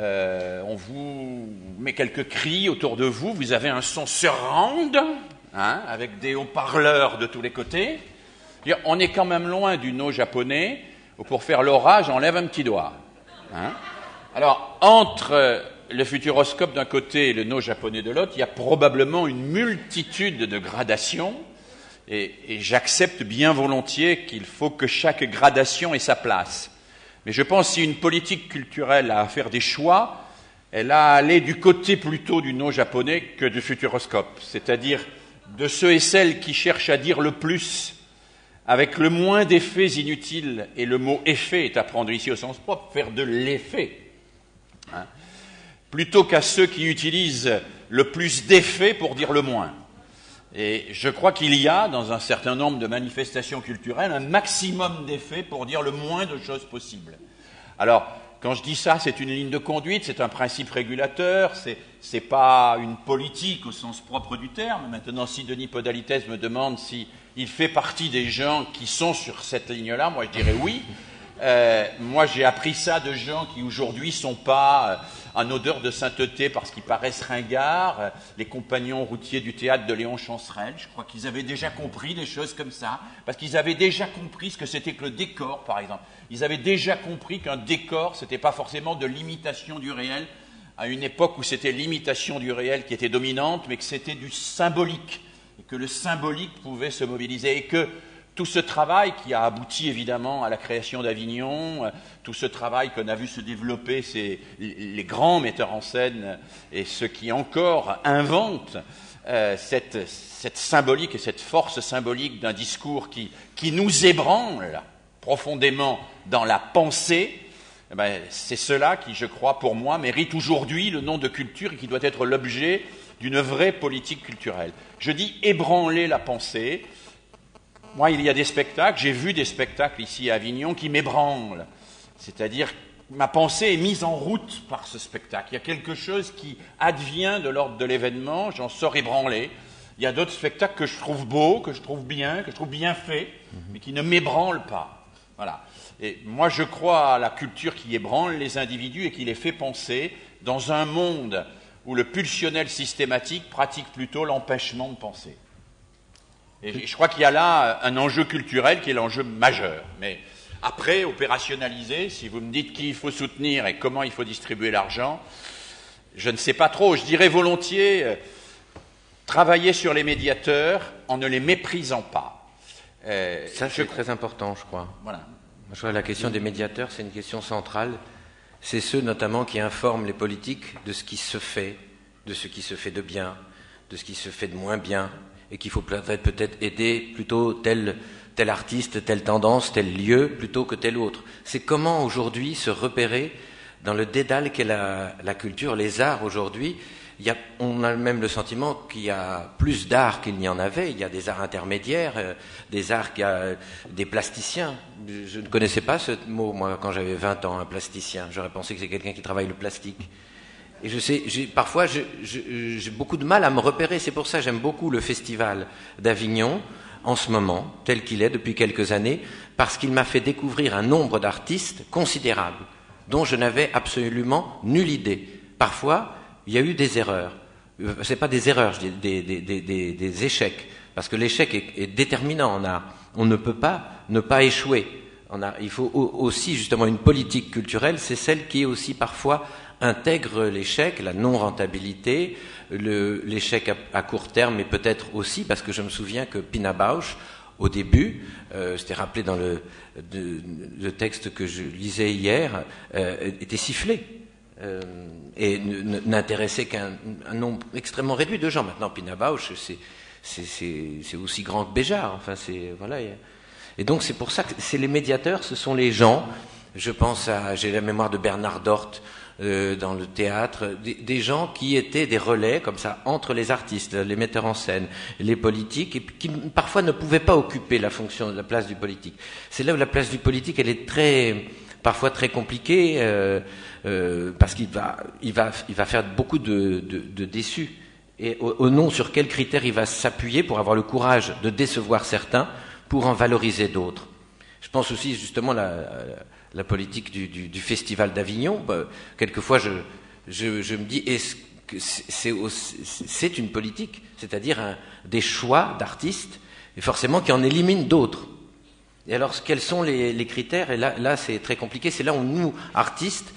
Euh, on vous met quelques cris autour de vous, vous avez un son surround, hein, avec des haut-parleurs de tous les côtés. C'est-à-dire, on est quand même loin du no japonais, où pour faire l'orage, on lève un petit doigt. Hein. Alors, entre le futuroscope d'un côté et le no japonais de l'autre, il y a probablement une multitude de gradations, et, et j'accepte bien volontiers qu'il faut que chaque gradation ait sa place. Mais je pense que si une politique culturelle a à faire des choix, elle a à aller du côté plutôt du no japonais que du futuroscope, c'est-à-dire de ceux et celles qui cherchent à dire le plus, avec le moins d'effets inutiles, et le mot « effet » est à prendre ici au sens propre, faire de l'effet, hein, plutôt qu'à ceux qui utilisent le plus d'effets pour dire le moins. Et je crois qu'il y a, dans un certain nombre de manifestations culturelles, un maximum d'effets pour dire le moins de choses possibles. Alors, quand je dis ça, c'est une ligne de conduite, c'est un principe régulateur, c'est, c'est pas une politique au sens propre du terme. Maintenant, si Denis Podalydès me demande si il fait partie des gens qui sont sur cette ligne-là, moi je dirais oui. Euh, moi j'ai appris ça de gens qui aujourd'hui sont pas euh, en odeur de sainteté parce qu'ils paraissent ringards, euh, les compagnons routiers du théâtre de Léon Chancerelle. Je crois qu'ils avaient déjà compris des choses comme ça, parce qu'ils avaient déjà compris ce que c'était que le décor, par exemple. Ils avaient déjà compris qu'un décor, c'était pas forcément de l'imitation du réel, à une époque où c'était l'imitation du réel qui était dominante, mais que c'était du symbolique, et que le symbolique pouvait se mobiliser, et que Tout ce travail qui a abouti évidemment à la création d'Avignon, tout ce travail qu'on a vu se développer, c'est les grands metteurs en scène et ceux qui encore inventent euh, cette, cette symbolique et cette force symbolique d'un discours qui, qui nous ébranle profondément dans la pensée, eh bien, c'est cela qui, je crois, pour moi, mérite aujourd'hui le nom de culture et qui doit être l'objet d'une vraie politique culturelle. Je dis ébranler la pensée. Moi, il y a des spectacles, j'ai vu des spectacles ici à Avignon qui m'ébranlent. C'est-à-dire, ma pensée est mise en route par ce spectacle. Il y a quelque chose qui advient de l'ordre de l'événement, j'en sors ébranlé. Il y a d'autres spectacles que je trouve beaux, que je trouve bien, que je trouve bien faits, mais qui ne m'ébranlent pas. Voilà. Et moi, je crois à la culture qui ébranle les individus et qui les fait penser dans un monde où le pulsionnel systématique pratique plutôt l'empêchement de penser. Et je crois qu'il y a là un enjeu culturel qui est l'enjeu majeur. Mais après, opérationnaliser, si vous me dites qui il faut soutenir et comment il faut distribuer l'argent, je ne sais pas trop. Je dirais volontiers euh, travailler sur les médiateurs en ne les méprisant pas. Euh, Ça, c'est je... très important, je crois. Voilà. Je crois que la question des médiateurs, c'est une question centrale. C'est ceux, notamment, qui informent les politiques de ce qui se fait, de ce qui se fait de bien, de ce qui se fait de moins bien, et qu'il faut peut-être, peut-être aider plutôt tel, tel artiste, telle tendance, tel lieu, plutôt que tel autre. C'est comment aujourd'hui se repérer dans le dédale qu'est la, la culture, les arts aujourd'hui. Il y a, on a même le sentiment qu'il y a plus d'arts qu'il n'y en avait. Il y a des arts intermédiaires, euh, des arts qui a, des plasticiens. Je ne connaissais pas ce mot, moi, quand j'avais vingt ans, un plasticien. J'aurais pensé que c'est quelqu'un qui travaille le plastique. Et je sais, j'ai, parfois, je, je, j'ai beaucoup de mal à me repérer. C'est pour ça que j'aime beaucoup le festival d'Avignon, en ce moment, tel qu'il est depuis quelques années, parce qu'il m'a fait découvrir un nombre d'artistes considérables, dont je n'avais absolument nulle idée. Parfois, il y a eu des erreurs. C'est pas des erreurs, je dis des, des, des, des, des échecs, parce que l'échec est, est déterminant en art. On ne peut pas ne pas échouer. En art. Il faut aussi, justement, une politique culturelle, c'est celle qui est aussi parfois... intègre l'échec, la non-rentabilité, le, l'échec à, à court terme, et peut-être aussi, parce que je me souviens que Pina Bausch, au début, euh, c'était rappelé dans le, de, le texte que je lisais hier, euh, était sifflé euh, et n'intéressait qu'un un nombre extrêmement réduit de gens. Maintenant, Pina Bausch, c'est, c'est, c'est, c'est aussi grand que Béjart. Enfin, c'est, voilà. Et donc, c'est pour ça que c'est les médiateurs, ce sont les gens. Je pense à, j'ai la mémoire de Bernard Dort, Euh, dans le théâtre, des, des gens qui étaient des relais comme ça entre les artistes, les metteurs en scène, les politiques, et qui parfois ne pouvaient pas occuper la fonction, la place du politique. C'est là où la place du politique, elle est très, parfois très compliquée, euh, euh, parce qu'il va, il va, il va faire beaucoup de, de, de déçus. Et au, au nom sur quels critères il va s'appuyer pour avoir le courage de décevoir certains, pour en valoriser d'autres. Je pense aussi justement la, la politique du, du, du Festival d'Avignon. Bah, quelquefois, je, je, je me dis, est-ce que c'est, c'est une politique, c'est-à-dire un, des choix d'artistes, et forcément qui en éliminent d'autres. Et alors, quels sont les, les critères ? Et là, là, c'est très compliqué. C'est là où nous, artistes,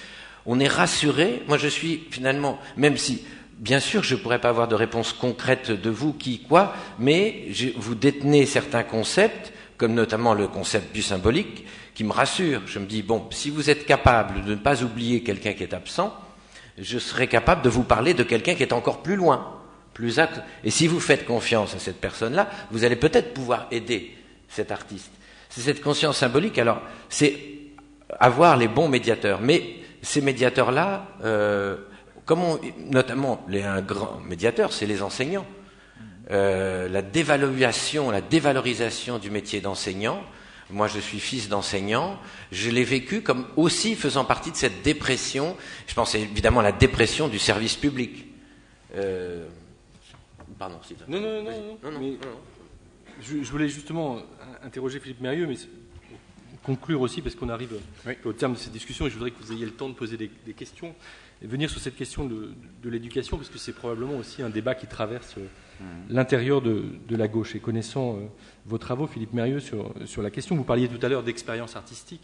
on est rassurés. Moi, je suis finalement, même si, bien sûr, je ne pourrais pas avoir de réponse concrète de vous, qui, quoi, mais je, vous détenez certains concepts, comme notamment le concept du symbolique, qui me rassure. Je me dis, bon, si vous êtes capable de ne pas oublier quelqu'un qui est absent, je serai capable de vous parler de quelqu'un qui est encore plus loin, plus acte. Et si vous faites confiance à cette personne-là, vous allez peut-être pouvoir aider cet artiste. C'est cette conscience symbolique, alors, c'est avoir les bons médiateurs. Mais ces médiateurs-là, euh, comment, notamment, les, un grand médiateur, c'est les enseignants. Euh, la dévaluation, la dévalorisation du métier d'enseignant. Moi, je suis fils d'enseignant. Je l'ai vécu comme aussi faisant partie de cette dépression. Je pense évidemment à la dépression du service public. Euh... Pardon. Si non, non, non, non, non, non, mais non. Je, je voulais justement interroger Philippe Meirieu, mais conclure aussi parce qu'on arrive oui. au terme de cette discussion et je voudrais que vous ayez le temps de poser des, des questions et venir sur cette question de, de l'éducation parce que c'est probablement aussi un débat qui traverse l'intérieur de, de la gauche. Et connaissant euh, vos travaux, Philippe Meirieu, sur, sur la question, vous parliez tout à l'heure d'expérience artistique.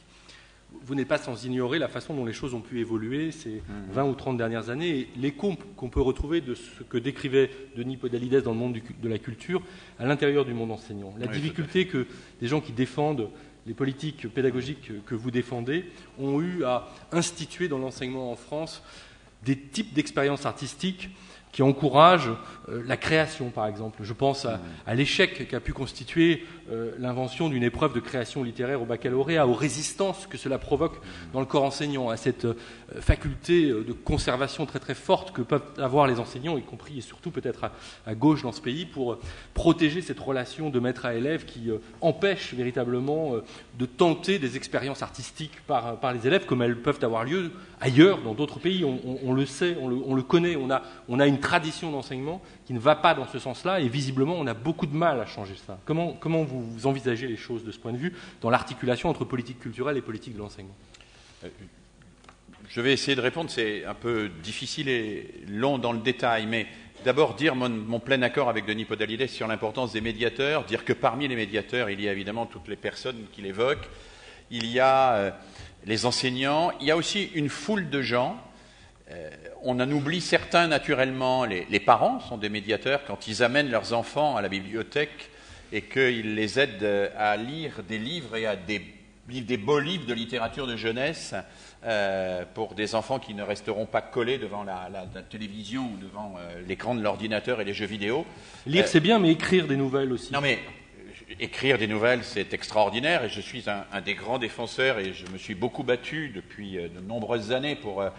vous n'êtes pas sans ignorer la façon dont les choses ont pu évoluer ces vingt ou trente dernières années. Et l'écho qu'on peut retrouver de ce que décrivait Denis Podalydès dans le monde du, de la culture à l'intérieur du monde enseignant. La oui, difficulté que des gens qui défendent les politiques pédagogiques que vous défendez ont eu à instituer dans l'enseignement en France des types d'expériences artistiques qui encouragent euh, la création, par exemple. Je pense à, à l'échec qu'a pu constituer euh, l'invention d'une épreuve de création littéraire au baccalauréat, aux résistances que cela provoque dans le corps enseignant, à cette euh, faculté de conservation très très forte que peuvent avoir les enseignants, y compris et surtout peut-être à, à gauche dans ce pays, pour euh, protéger cette relation de maître à élève qui euh, empêche véritablement euh, de tenter des expériences artistiques par, par les élèves comme elles peuvent avoir lieu ailleurs, dans d'autres pays. On, on, on le sait, on le, on le connaît, on a, on a une tradition d'enseignement qui ne va pas dans ce sens-là, et visiblement on a beaucoup de mal à changer ça. Comment, comment vous envisagez les choses de ce point de vue dans l'articulation entre politique culturelle et politique de l'enseignement ? Je vais essayer de répondre, c'est un peu difficile et long dans le détail, mais d'abord dire mon, mon plein accord avec Denis Podalydès sur l'importance des médiateurs, dire que parmi les médiateurs il y a évidemment toutes les personnes qu'il évoque, il y a euh, les enseignants, il y a aussi une foule de gens. Euh, on en oublie certains naturellement, les, les parents sont des médiateurs quand ils amènent leurs enfants à la bibliothèque et qu'ils les aident à lire des livres et à des, des beaux livres de littérature de jeunesse euh, pour des enfants qui ne resteront pas collés devant la, la, la télévision ou devant euh, l'écran de l'ordinateur et les jeux vidéo. Lire euh, c'est bien, mais écrire des nouvelles aussi. Non mais écrire des nouvelles c'est extraordinaire et je suis un, un des grands défenseurs et je me suis beaucoup battu depuis de nombreuses années pour... Euh,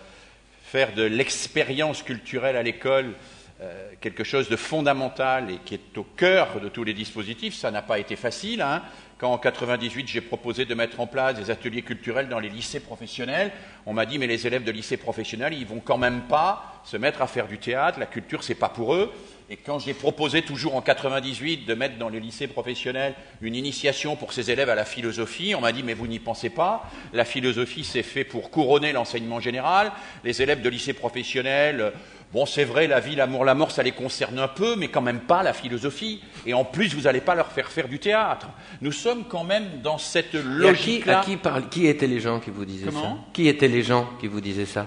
faire de l'expérience culturelle à l'école euh, quelque chose de fondamental et qui est au cœur de tous les dispositifs. Ça n'a pas été facile, hein. Quand en quatre-vingt-dix-huit j'ai proposé de mettre en place des ateliers culturels dans les lycées professionnels, on m'a dit mais les élèves de lycées professionnels ils vont quand même pas se mettre à faire du théâtre, la culture c'est pas pour eux. Et quand j'ai proposé toujours en quatre-vingt-dix-huit de mettre dans les lycées professionnels une initiation pour ces élèves à la philosophie, on m'a dit mais vous n'y pensez pas, la philosophie c'est fait pour couronner l'enseignement général, les élèves de lycées professionnels, bon c'est vrai la vie, l'amour, la mort ça les concerne un peu mais quand même pas la philosophie et en plus vous n'allez pas leur faire faire du théâtre. Nous sommes quand même dans cette logique-là. À qui, à qui, parle, qui étaient les gens qui vous disaient Comment ça Qui étaient les gens qui vous disaient ça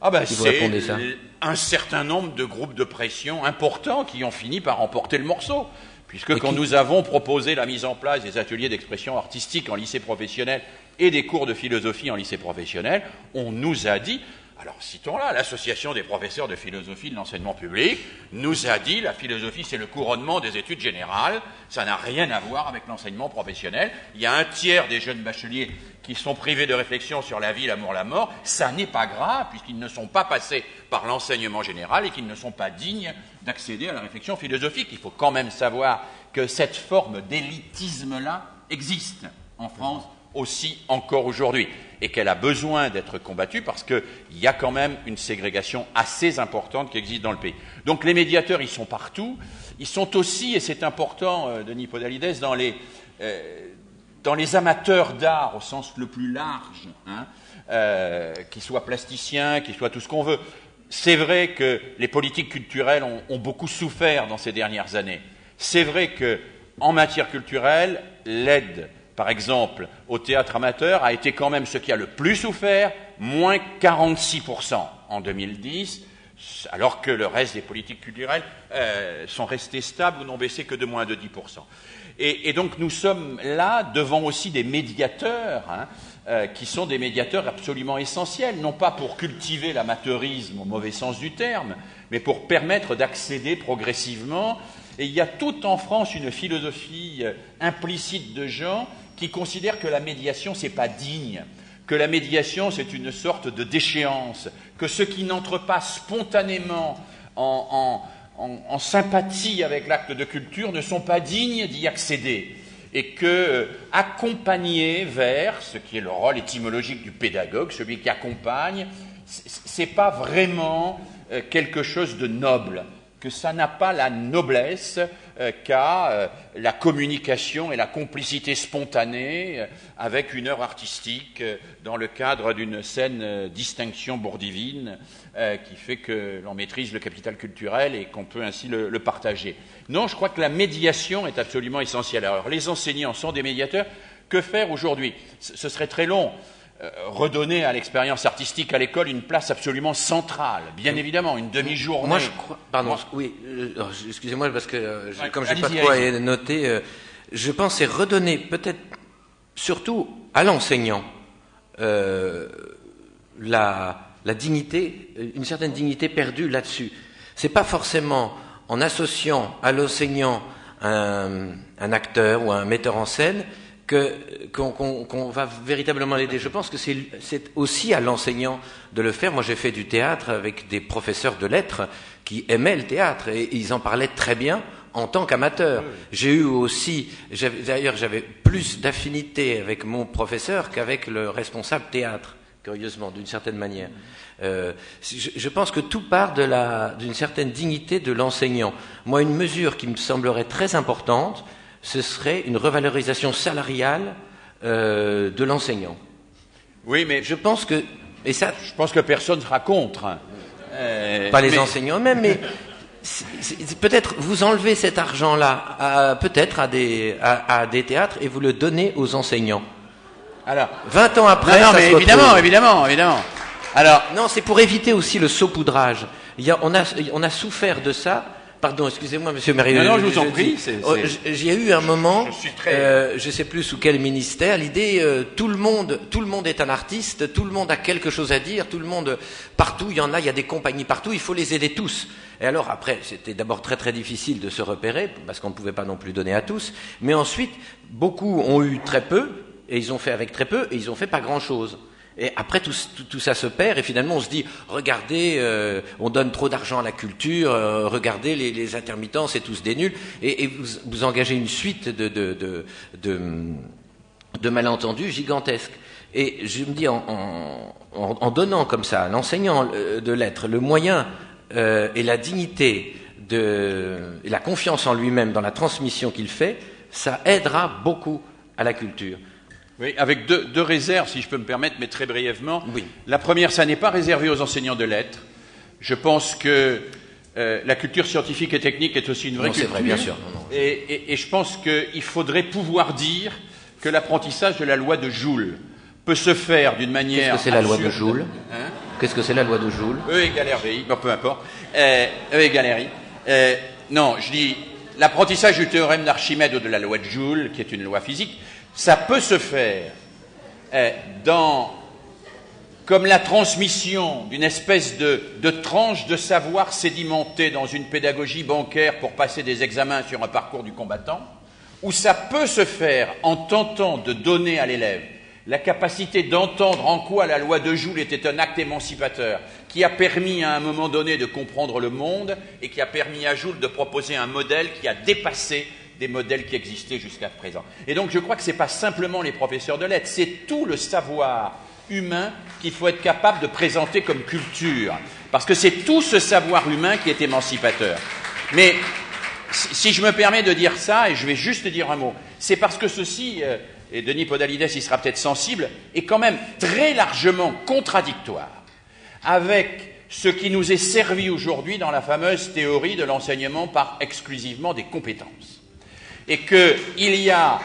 Ah ben c'est ça. Un certain nombre de groupes de pression importants qui ont fini par emporter le morceau. Puisque et quand qui... nous avons proposé la mise en place des ateliers d'expression artistique en lycée professionnel et des cours de philosophie en lycée professionnel, on nous a dit, alors citons-la, l'association des professeurs de philosophie de l'enseignement public nous a dit la philosophie c'est le couronnement des études générales, ça n'a rien à voir avec l'enseignement professionnel. Il y a un tiers des jeunes bacheliers qui sont privés de réflexion sur la vie, l'amour, la mort, ça n'est pas grave puisqu'ils ne sont pas passés par l'enseignement général et qu'ils ne sont pas dignes d'accéder à la réflexion philosophique. Il faut quand même savoir que cette forme d'élitisme-là existe en France aussi encore aujourd'hui et qu'elle a besoin d'être combattue parce qu'il y a quand même une ségrégation assez importante qui existe dans le pays. Donc les médiateurs, ils sont partout. Ils sont aussi, et c'est important, euh, Denis Podalydès, dans les... Euh, dans les amateurs d'art, au sens le plus large, hein, euh, qu'ils soient plasticiens, qu'ils soient tout ce qu'on veut, c'est vrai que les politiques culturelles ont, ont beaucoup souffert dans ces dernières années. C'est vrai qu'en matière culturelle, l'aide, par exemple, au théâtre amateur a été quand même ce qui a le plus souffert, moins quarante-six pour cent en deux mille dix, alors que le reste des politiques culturelles euh, sont restées stables ou n'ont baissé que de moins de dix pour cent. Et, et donc nous sommes là devant aussi des médiateurs, hein, euh, qui sont des médiateurs absolument essentiels, non pas pour cultiver l'amateurisme au mauvais sens du terme, mais pour permettre d'accéder progressivement. Et il y a tout en France une philosophie euh, implicite de gens qui considèrent que la médiation c'est pas digne, que la médiation c'est une sorte de déchéance, que ceux qui n'entrent pas spontanément en... en En, en sympathie avec l'acte de culture ne sont pas dignes d'y accéder et que euh, accompagner vers ce qui est le rôle étymologique du pédagogue, celui qui accompagne, c'est pas vraiment euh, quelque chose de noble, que ça n'a pas la noblesse euh, qu'a euh, la communication et la complicité spontanée euh, avec une œuvre artistique euh, dans le cadre d'une saine euh, distinction bourdivine euh, qui fait que l'on maîtrise le capital culturel et qu'on peut ainsi le, le partager. Non, je crois que la médiation est absolument essentielle. Alors, les enseignants sont des médiateurs. Que faire aujourd'hui ? Ce serait très long. euh, redonner à l'expérience artistique à l'école une place absolument centrale, bien évidemment, une demi-journée. Moi, je crois... Pardon, Moi... oui, euh, excusez-moi, parce que euh, je, ouais, comme je n'ai pas de quoi noter, euh, je pense c'est redonner peut-être surtout à l'enseignant euh, la, la dignité, une certaine dignité perdue là-dessus. C'est pas forcément en associant à l'enseignant un, un acteur ou un metteur en scène que, qu'on, qu'on, qu'on va véritablement l'aider. Je pense que c'est, c'est aussi à l'enseignant de le faire. Moi, j'ai fait du théâtre avec des professeurs de lettres qui aimaient le théâtre et, et ils en parlaient très bien en tant qu'amateur. J'ai eu aussi, j'avais, d'ailleurs, j'avais plus d'affinité avec mon professeur qu'avec le responsable théâtre, curieusement, d'une certaine manière. Euh, je, je pense que tout part de la, d'une certaine dignité de l'enseignant. Moi, une mesure qui me semblerait très importante, ce serait une revalorisation salariale euh, de l'enseignant. Oui, mais je pense que et ça, je pense que personne sera contre. Euh, pas les mais... enseignants eux-mêmes, mais c'est, c'est, peut-être vous enlevez cet argent-là, à, peut-être à des à, à des théâtres et vous le donnez aux enseignants. Alors, vingt ans après, non, non, ça mais se évidemment, retrouve. évidemment, évidemment. Alors, non, c'est pour éviter aussi le saupoudrage. Il y a, on a on a souffert de ça. Pardon, excusez-moi, Monsieur Meirieu. Non, non, je vous en prie. J'ai eu un moment, je, je, très... euh, je sais plus sous quel ministère, l'idée, euh, tout le monde, tout le monde est un artiste, tout le monde a quelque chose à dire, tout le monde, partout, il y en a, il y a des compagnies partout, il faut les aider tous. Et alors après, c'était d'abord très très difficile de se repérer, parce qu'on ne pouvait pas non plus donner à tous, mais ensuite, beaucoup ont eu très peu, et ils ont fait avec très peu, et ils ont fait pas grand-chose. Et après, tout, tout, tout ça se perd, et finalement, on se dit, regardez, euh, on donne trop d'argent à la culture, euh, regardez, les, les intermittents, c'est tous des nuls, et, et vous, vous engagez une suite de, de, de, de, de malentendus gigantesques. Et je me dis, en, en, en donnant comme ça à l'enseignant de lettres le moyen euh, et la dignité, de, et la confiance en lui-même dans la transmission qu'il fait, ça aidera beaucoup à la culture. Oui, avec deux, deux réserves, si je peux me permettre, mais très brièvement. Oui. La première, ça n'est pas réservé aux enseignants de lettres. Je pense que euh, la culture scientifique et technique est aussi une vraie non, culture. C'est vrai, bien sûr. Non, non. Et, et, et je pense qu'il faudrait pouvoir dire que l'apprentissage de la loi de Joule peut se faire d'une manière. Qu'est-ce que c'est la absurde. loi de Joule hein Qu'est-ce que c'est la loi de Joule E égale R V I, bon, peu importe. Euh, E égale R I. Euh, non, je dis l'apprentissage du théorème d'Archimède ou de la loi de Joule, qui est une loi physique. Ça peut se faire eh, dans, comme la transmission d'une espèce de, de tranche de savoir sédimentée dans une pédagogie bancaire pour passer des examens sur un parcours du combattant, ou ça peut se faire en tentant de donner à l'élève la capacité d'entendre en quoi la loi de Joule était un acte émancipateur qui a permis à un moment donné de comprendre le monde et qui a permis à Joule de proposer un modèle qui a dépassé des modèles qui existaient jusqu'à présent. Et donc je crois que ce n'est pas simplement les professeurs de lettres, c'est tout le savoir humain qu'il faut être capable de présenter comme culture, parce que c'est tout ce savoir humain qui est émancipateur. Mais si je me permets de dire ça, et je vais juste dire un mot, c'est parce que ceci, et Denis Podalydès y sera peut-être sensible, est quand même très largement contradictoire avec ce qui nous est servi aujourd'hui dans la fameuse théorie de l'enseignement par exclusivement des compétences. Et qu'il y a,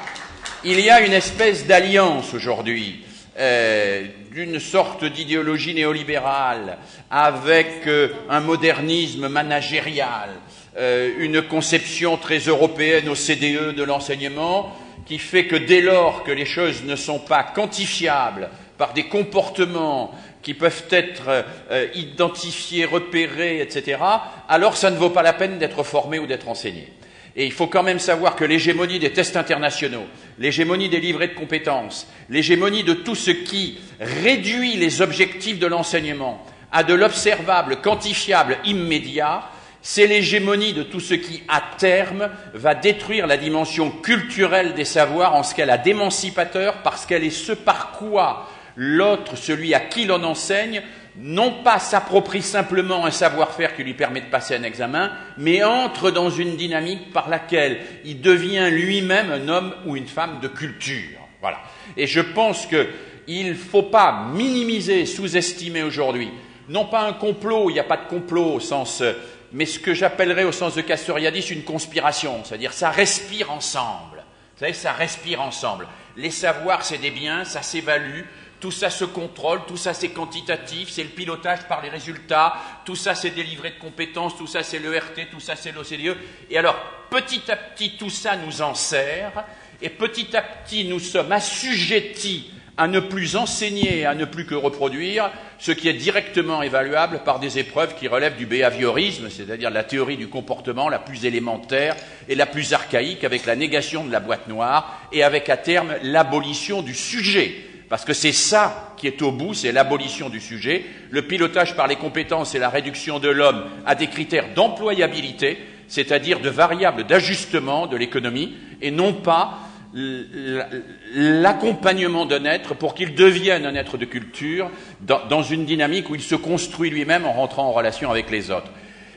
il y a une espèce d'alliance aujourd'hui, euh, d'une sorte d'idéologie néolibérale, avec euh, un modernisme managérial, euh, une conception très européenne au C D E de l'enseignement, qui fait que dès lors que les choses ne sont pas quantifiables par des comportements qui peuvent être euh, identifiés, repérés, et cetera, alors ça ne vaut pas la peine d'être formé ou d'être enseigné. Et il faut quand même savoir que l'hégémonie des tests internationaux, l'hégémonie des livrets de compétences, l'hégémonie de tout ce qui réduit les objectifs de l'enseignement à de l'observable, quantifiable, immédiat, c'est l'hégémonie de tout ce qui, à terme, va détruire la dimension culturelle des savoirs en ce qu'elle a d'émancipateur, parce qu'elle est ce par quoi l'autre, celui à qui l'on enseigne, non pas s'approprie simplement un savoir-faire qui lui permet de passer un examen, mais entre dans une dynamique par laquelle il devient lui-même un homme ou une femme de culture. Voilà. Et je pense qu'il ne faut pas minimiser, sous-estimer aujourd'hui, non pas un complot, il n'y a pas de complot au sens, mais ce que j'appellerais au sens de Castoriadis une conspiration, c'est-à-dire ça respire ensemble. Vous savez, ça respire ensemble. Les savoirs, c'est des biens, ça s'évalue. Tout ça se contrôle, tout ça c'est quantitatif, c'est le pilotage par les résultats, tout ça c'est des livrets de compétences, tout ça c'est l'E R T, tout ça c'est l'O C D E. Et alors, petit à petit, tout ça nous en sert, et petit à petit, nous sommes assujettis à ne plus enseigner, à ne plus que reproduire, ce qui est directement évaluable par des épreuves qui relèvent du behaviorisme, c'est-à-dire la théorie du comportement la plus élémentaire et la plus archaïque, avec la négation de la boîte noire et avec, à terme, l'abolition du sujet. Parce que c'est ça qui est au bout, c'est l'abolition du sujet, le pilotage par les compétences et la réduction de l'homme à des critères d'employabilité, c'est-à-dire de variables d'ajustement de l'économie, et non pas l'accompagnement d'un être pour qu'il devienne un être de culture dans une dynamique où il se construit lui-même en rentrant en relation avec les autres.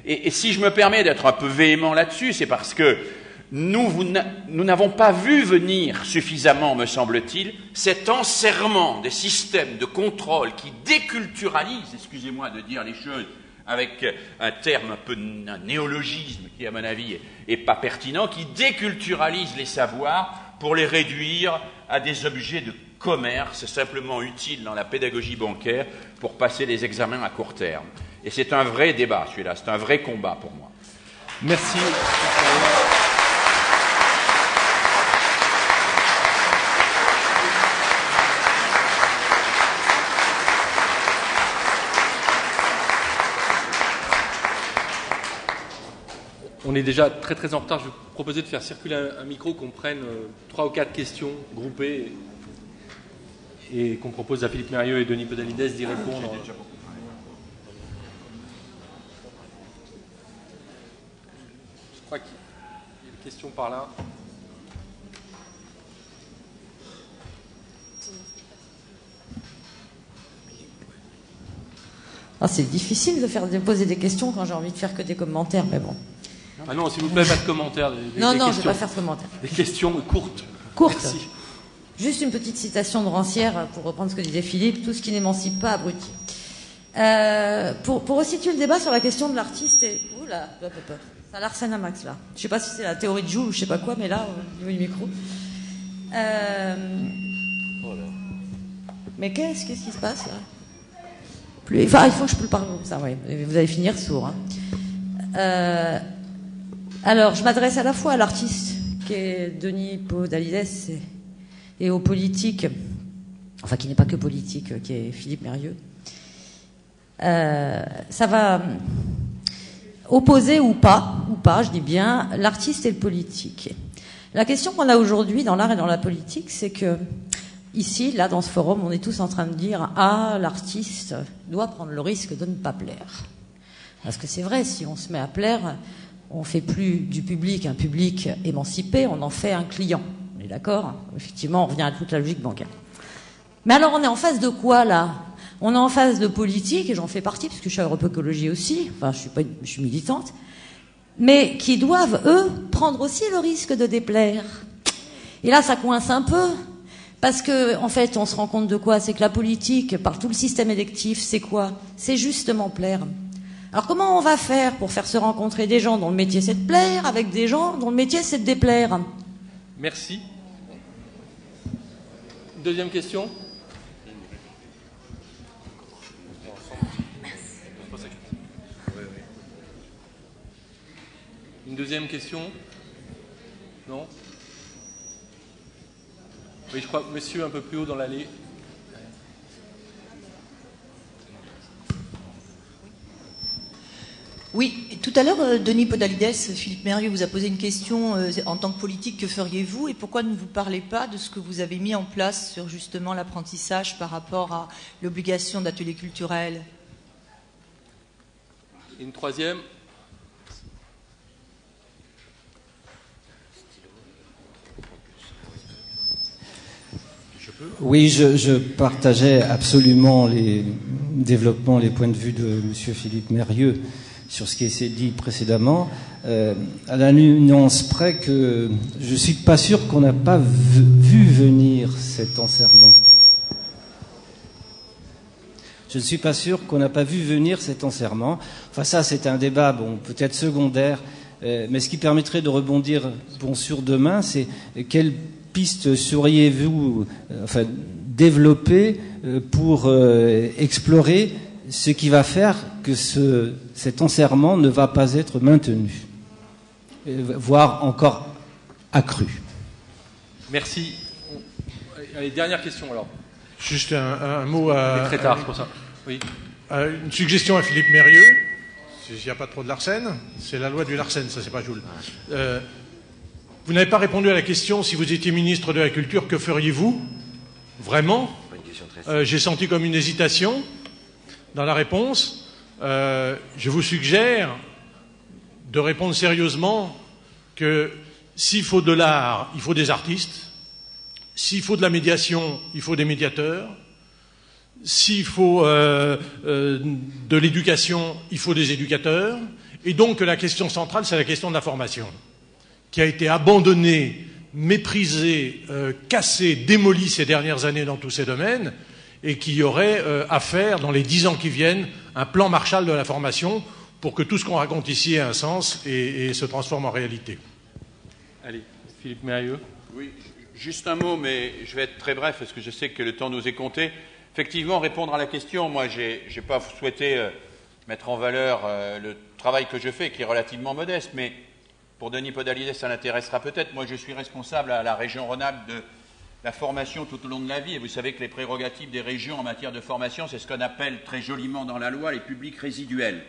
Et, et si je me permets d'être un peu véhément là-dessus, c'est parce que nous nous n'avons pas vu venir suffisamment, me semble-t-il, cet enserrement des systèmes de contrôle qui déculturalisent, excusez-moi de dire les choses avec un terme un peu un néologisme qui, à mon avis, n'est pas pertinent, qui déculturalise les savoirs pour les réduire à des objets de commerce simplement utiles dans la pédagogie bancaire pour passer les examens à court terme. Et c'est un vrai débat, celui-là, c'est un vrai combat pour moi. Merci. On est déjà très très en retard. Je vais vous proposer de faire circuler un, un micro, qu'on prenne euh, trois ou quatre questions groupées et, et qu'on propose à Philippe Meirieu et Denis Podalydès d'y répondre. Je crois qu'il y a une question par là. Ah, c'est difficile de faire de poser des questions quand j'ai envie de faire que des commentaires, mais bon. Ah non, s'il vous plaît, pas de commentaires. Des, non, des non, questions. Je ne vais pas faire de commentaires. Des questions courtes. Courtes. Merci. Juste une petite citation de Rancière, pour reprendre ce que disait Philippe, tout ce qui n'émancipe pas abrutit. Euh, pour, pour resituer le débat sur la question de l'artiste et... Oula, ça l'arsène à Max, là. Je ne sais pas si c'est la théorie de Joule ou je ne sais pas quoi, mais là, au niveau du micro. Euh... Voilà. Mais qu'est-ce qu'est-ce qui se passe, là plus... Enfin, il faut que je peux le parler comme ça, oui. Vous allez finir sourd. Hein. Euh... Alors, je m'adresse à la fois à l'artiste, qui est Denis Podalydès, et, et aux politiques, enfin, qui n'est pas que politique, qui est Philippe Meirieu. Euh, ça va opposer ou pas, ou pas, je dis bien, l'artiste et le politique. La question qu'on a aujourd'hui dans l'art et dans la politique, c'est que, ici, là, dans ce forum, on est tous en train de dire « Ah, l'artiste doit prendre le risque de ne pas plaire ». Parce que c'est vrai, si on se met à plaire... On ne fait plus du public un public émancipé, on en fait un client. On est d'accord? Effectivement, on revient à toute la logique bancaire. Mais alors, on est en face de quoi, là? On est en face de politique, et j'en fais partie, parce que je suis à Europe Écologie aussi, enfin, je suis, pas une, je suis militante, mais qui doivent, eux, prendre aussi le risque de déplaire. Et là, ça coince un peu, parce que, en fait, on se rend compte de quoi? C'est que la politique, par tout le système électif, c'est quoi? C'est justement plaire. Alors comment on va faire pour faire se rencontrer des gens dont le métier c'est de plaire avec des gens dont le métier c'est de déplaire? Merci. Deuxième question. Une deuxième question? Non? Oui, je crois, monsieur, un peu plus haut dans l'allée. Oui, tout à l'heure, Denis Podalydès, Philippe Meirieu vous a posé une question euh, en tant que politique, que feriez-vous et pourquoi ne vous parlez pas de ce que vous avez mis en place sur justement l'apprentissage par rapport à l'obligation d'ateliers culturels? Et une troisième. Oui, je, je partageais absolument les développements, les points de vue de M. Philippe Meirieu sur ce qui s'est dit précédemment, euh, à la nuance près que je ne suis pas sûr qu'on n'a pas vu, vu venir cet enserrement. Je ne suis pas sûr qu'on n'a pas vu venir cet enserrement. Enfin, ça, c'est un débat, bon, peut-être secondaire, euh, mais ce qui permettrait de rebondir bon, sur demain, c'est quelle piste seriez-vous, euh, enfin, développé pour explorer ce qui va faire que ce, cet enserrement ne va pas être maintenu, voire encore accru. Merci. Allez, dernière question alors. Juste un, un mot à... Il est très tard, c'est pour ça. Oui. Une suggestion à Philippe Meirieu, s'il n'y a pas trop de Larsen, c'est la loi du Larsen, ça c'est pas Joule. Euh, vous n'avez pas répondu à la question, si vous étiez ministre de la Culture, que feriez-vous? Vraiment euh, j'ai senti comme une hésitation dans la réponse. Euh, je vous suggère de répondre sérieusement que s'il faut de l'art, il faut des artistes. S'il faut de la médiation, il faut des médiateurs. S'il faut euh, euh, de l'éducation, il faut des éducateurs. Et donc la question centrale, c'est la question de la formation, qui a été abandonnée, méprisée, euh, cassée, démolie ces dernières années dans tous ces domaines, et qui aurait euh, à faire, dans les dix ans qui viennent, un plan Marshall de la formation pour que tout ce qu'on raconte ici ait un sens et, et se transforme en réalité. Allez, Philippe Meirieu. Oui, juste un mot, mais je vais être très bref, parce que je sais que le temps nous est compté. Effectivement, répondre à la question, moi, je n'ai pas souhaité euh, mettre en valeur euh, le travail que je fais, qui est relativement modeste, mais pour Denis Podalydès, ça l'intéressera peut-être. Moi, je suis responsable à la région Rhône-Alpes de la formation tout au long de la vie, et vous savez que les prérogatives des régions en matière de formation, c'est ce qu'on appelle très joliment dans la loi les publics résiduels.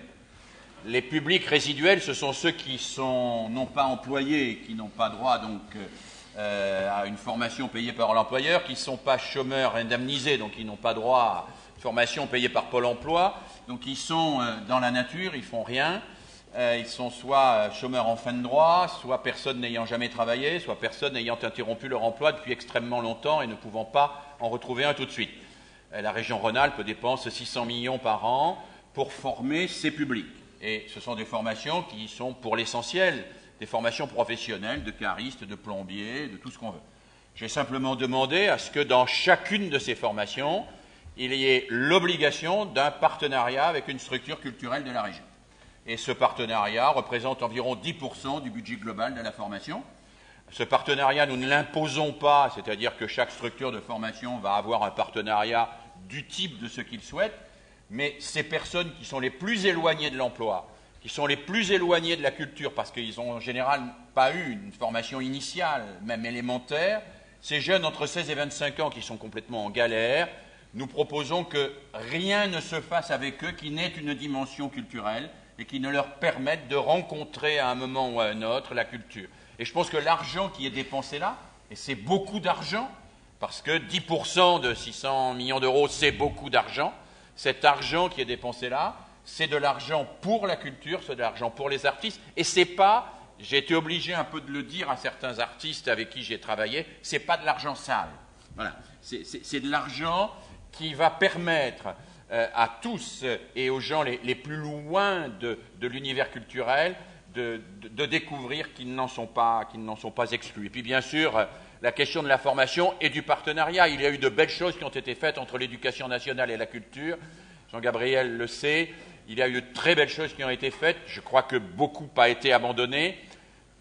Les publics résiduels, ce sont ceux qui sont non pas employés, qui n'ont pas droit, donc... Euh, Euh, à une formation payée par l'employeur, qui ne sont pas chômeurs indemnisés, donc ils n'ont pas droit à une formation payée par Pôle emploi, donc ils sont euh, dans la nature, ils font rien, euh, ils sont soit chômeurs en fin de droit, soit personne n'ayant jamais travaillé, soit personne ayant interrompu leur emploi depuis extrêmement longtemps et ne pouvant pas en retrouver un tout de suite. Euh, la région Rhône-Alpes dépense six cents millions par an pour former ses publics, et ce sont des formations qui sont pour l'essentiel des formations professionnelles, de caristes, de plombiers, de tout ce qu'on veut. J'ai simplement demandé à ce que dans chacune de ces formations, il y ait l'obligation d'un partenariat avec une structure culturelle de la région. Et ce partenariat représente environ dix pour cent du budget global de la formation. Ce partenariat, nous ne l'imposons pas, c'est-à-dire que chaque structure de formation va avoir un partenariat du type de ce qu'il souhaite, mais ces personnes qui sont les plus éloignées de l'emploi, qui sont les plus éloignés de la culture parce qu'ils n'ont en général pas eu une formation initiale, même élémentaire. Ces jeunes entre seize et vingt-cinq ans qui sont complètement en galère, nous proposons que rien ne se fasse avec eux qui n'ait une dimension culturelle et qui ne leur permette de rencontrer à un moment ou à un autre la culture. Et je pense que l'argent qui est dépensé là, et c'est beaucoup d'argent, parce que dix pour cent de six cents millions d'euros, c'est beaucoup d'argent, cet argent qui est dépensé là, c'est de l'argent pour la culture, c'est de l'argent pour les artistes, et c'est pas, j'ai été obligé un peu de le dire à certains artistes avec qui j'ai travaillé, c'est pas de l'argent sale. Voilà. C'est de l'argent qui va permettre euh, à tous et aux gens les, les plus loin de, de l'univers culturel de, de, de découvrir qu'ils n'en sont pas, qu'ils n'en sont pas exclus. Et puis bien sûr, la question de la formation et du partenariat. Il y a eu de belles choses qui ont été faites entre l'éducation nationale et la culture. Jean-Gabriel le sait. Il y a eu de très belles choses qui ont été faites. Je crois que beaucoup a été abandonné.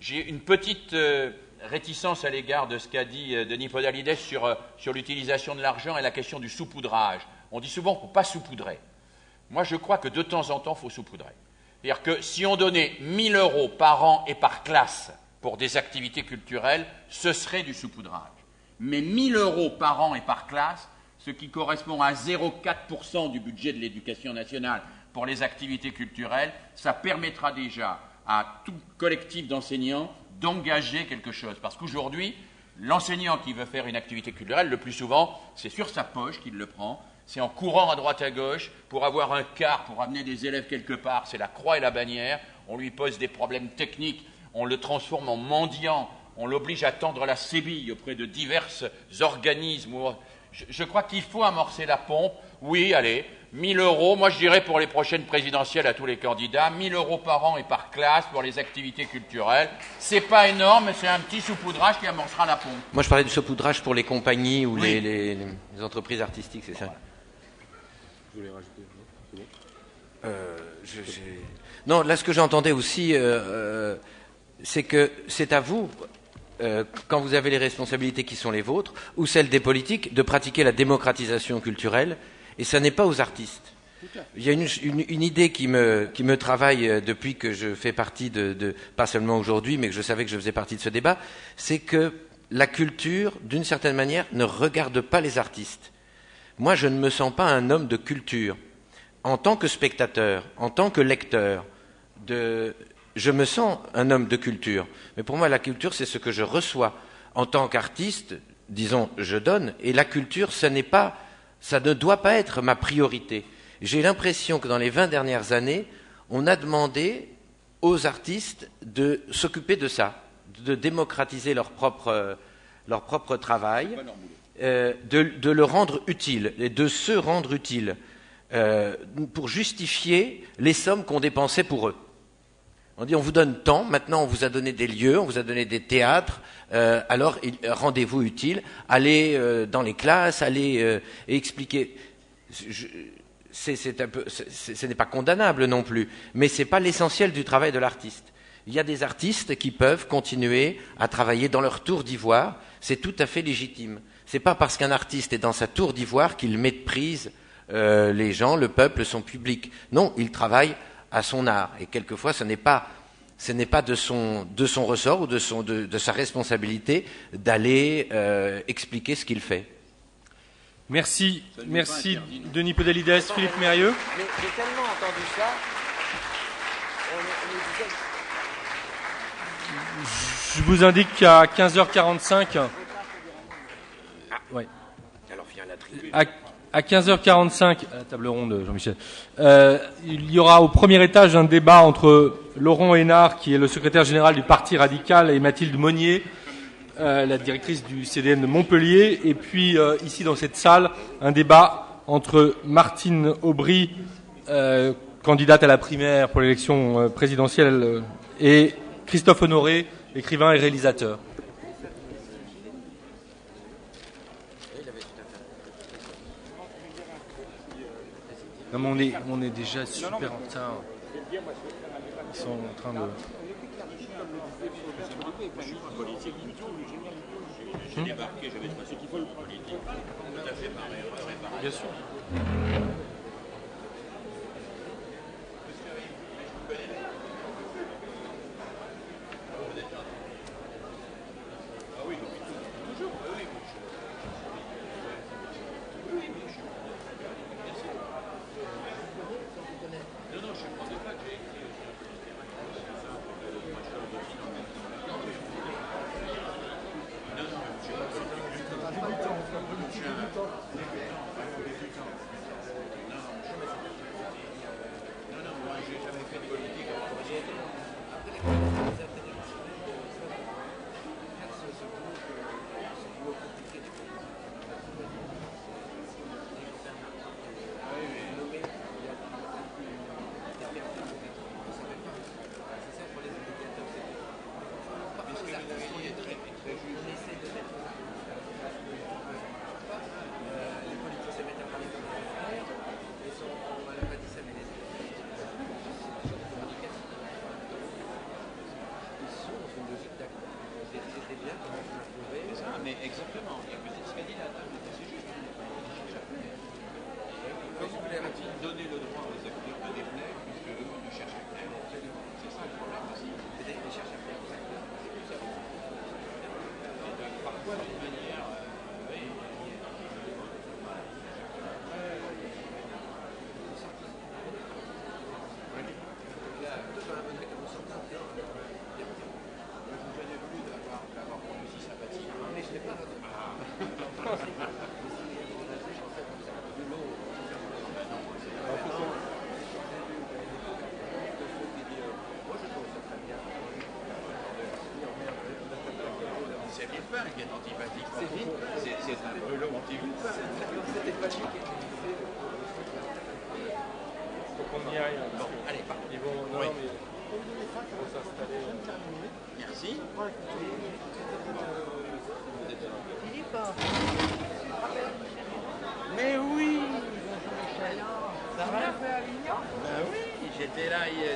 J'ai une petite euh, réticence à l'égard de ce qu'a dit euh, Denis Podalydès sur, euh, sur l'utilisation de l'argent et la question du saupoudrage. On dit souvent qu'il ne faut pas saupoudrer. Moi, je crois que de temps en temps, il faut saupoudrer. C'est-à-dire que si on donnait mille euros par an et par classe pour des activités culturelles, ce serait du saupoudrage. Mais mille euros par an et par classe, ce qui correspond à zéro virgule quatre pour cent du budget de l'éducation nationale, pour les activités culturelles, ça permettra déjà à tout collectif d'enseignants d'engager quelque chose. Parce qu'aujourd'hui, l'enseignant qui veut faire une activité culturelle, le plus souvent, c'est sur sa poche qu'il le prend, c'est en courant à droite à gauche, pour avoir un quart, pour amener des élèves quelque part, c'est la croix et la bannière, on lui pose des problèmes techniques, on le transforme en mendiant, on l'oblige à tendre la sébille auprès de divers organismes. Je, je crois qu'il faut amorcer la pompe, oui, allez, mille euros, moi je dirais pour les prochaines présidentielles à tous les candidats, mille euros par an et par classe pour les activités culturelles. C'est pas énorme, mais c'est un petit saupoudrage qui amorcera la pompe. Moi je parlais du saupoudrage pour les compagnies ou oui. les, les, les entreprises artistiques, c'est ça voilà. Je voulais rajouter. Bon. Euh, je, non, là ce que j'entendais aussi, euh, euh, c'est que c'est à vous, euh, quand vous avez les responsabilités qui sont les vôtres, ou celles des politiques, de pratiquer la démocratisation culturelle, et ça n'est pas aux artistes. Il y a une, une, une idée qui me, qui me travaille depuis que je fais partie de, de pas seulement aujourd'hui, mais que je savais que je faisais partie de ce débat, c'est que la culture, d'une certaine manière, ne regarde pas les artistes. Moi, je ne me sens pas un homme de culture. En tant que spectateur, en tant que lecteur, de, je me sens un homme de culture. Mais pour moi, la culture, c'est ce que je reçois. En tant qu'artiste, disons, je donne, et la culture, ça n'est pas, ça ne doit pas être ma priorité. J'ai l'impression que dans les vingt dernières années, on a demandé aux artistes de s'occuper de ça, de démocratiser leur propre, leur propre travail, euh, de, de le rendre utile, et de se rendre utile, euh, pour justifier les sommes qu'on dépensait pour eux. On dit on vous donne tant, maintenant on vous a donné des lieux, on vous a donné des théâtres, euh, alors rendez-vous utile, allez euh, dans les classes, allez euh, expliquer... Je, C'est, c'est un peu, c'est, ce n'est pas condamnable non plus, mais ce n'est pas l'essentiel du travail de l'artiste. Il y a des artistes qui peuvent continuer à travailler dans leur tour d'ivoire, c'est tout à fait légitime. Ce n'est pas parce qu'un artiste est dans sa tour d'ivoire qu'il méprise euh, les gens, le peuple, son public. Non, il travaille à son art, et quelquefois ce n'est pas, ce n'est pas de, son, de son ressort ou de, son, de, de sa responsabilité d'aller euh, expliquer ce qu'il fait. Merci, merci interdit, Denis Podalydès, Philippe Meirieu. Mais j'ai tellement entendu ça. Je vous indique qu'à quinze heures quarante-cinq, ouais. Alors viens la tribune. À, à quinze heures quarante-cinq, à la table ronde, Jean-Michel, euh, il y aura au premier étage un débat entre Laurent Hénard, qui est le secrétaire général du Parti radical, et Mathilde Monnier, Euh, la directrice du C D N de Montpellier, et puis euh, ici dans cette salle, un débat entre Martine Aubry, euh, candidate à la primaire pour l'élection euh, présidentielle, euh, et Christophe Honoré, écrivain et réalisateur. Non, mais on est, on est déjà super en retard. Ils sont en train de... J'ai débarqué, j'avais pas ce qu'il faut le politique. Tout à fait pareil, réparation. Bien sûr.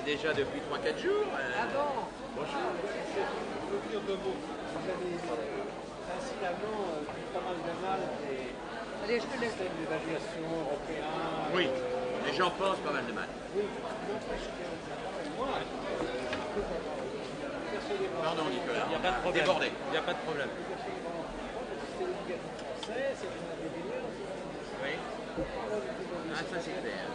Déjà depuis trois quatre jours. Euh... Ah bon? Bonjour. incidemment pas mal de mal des systèmes d'évaluation européens. Oui, les gens pensent pas mal de mal. Oui, moi, pardon Nicolas, il n'y a pas de problème. Débordé. Il n'y a pas de problème. Oui, ah, ça c'est clair.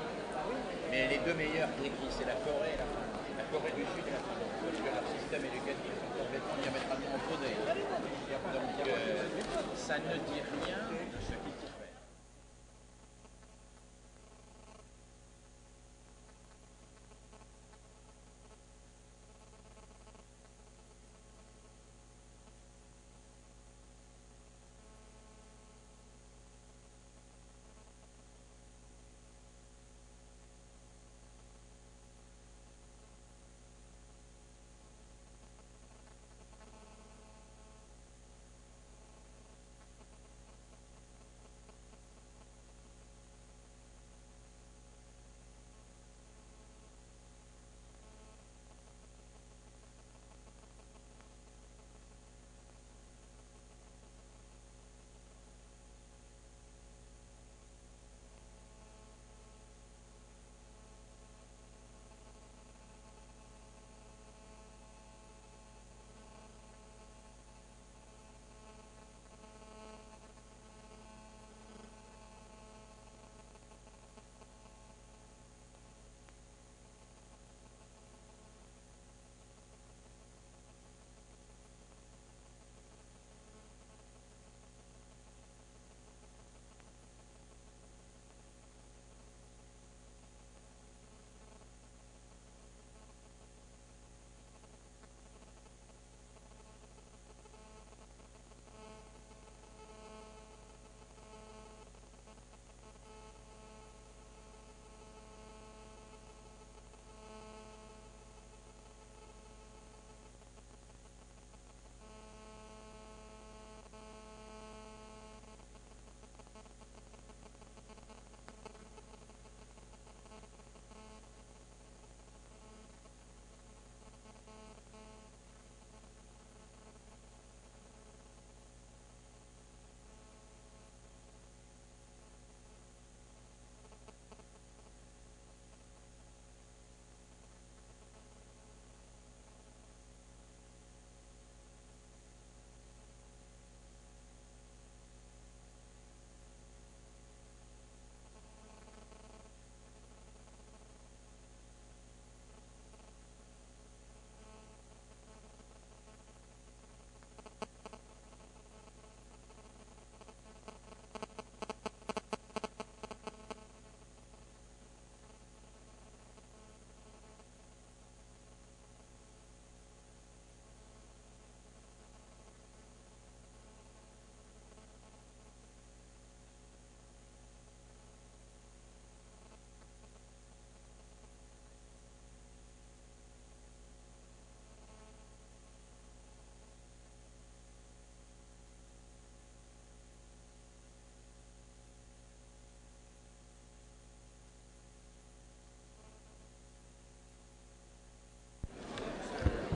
Mais les deux meilleurs qui existent, c'est la Corée et la France. La Corée du Sud et la France. Parce que leur système éducatif est complètement diamétralement opposé. Donc euh, ça ne dit rien de ce qui se fait.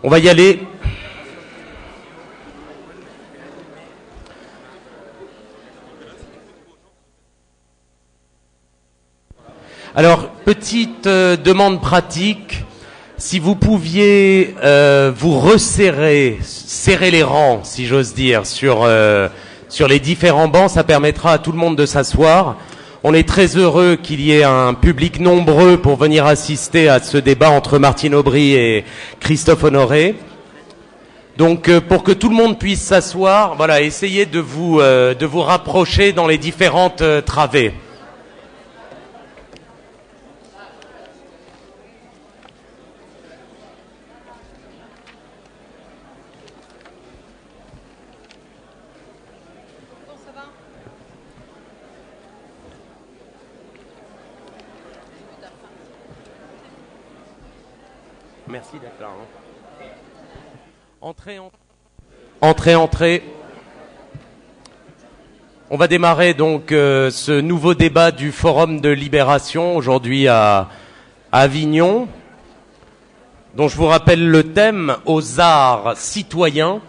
On va y aller. Alors, petite euh, demande pratique. Si vous pouviez euh, vous resserrer, serrer les rangs, si j'ose dire, sur, euh, sur les différents bancs, ça permettra à tout le monde de s'asseoir. On est très heureux qu'il y ait un public nombreux pour venir assister à ce débat entre Martine Aubry et Christophe Honoré. Donc, pour que tout le monde puisse s'asseoir, voilà, essayez de vous, euh, de vous rapprocher dans les différentes euh, travées. Merci d'être là. Hein. Entrez, entrez, entrez, entrez. On va démarrer donc euh, ce nouveau débat du Forum de Libération aujourd'hui à, à Avignon, dont je vous rappelle le thème, aux arts citoyens.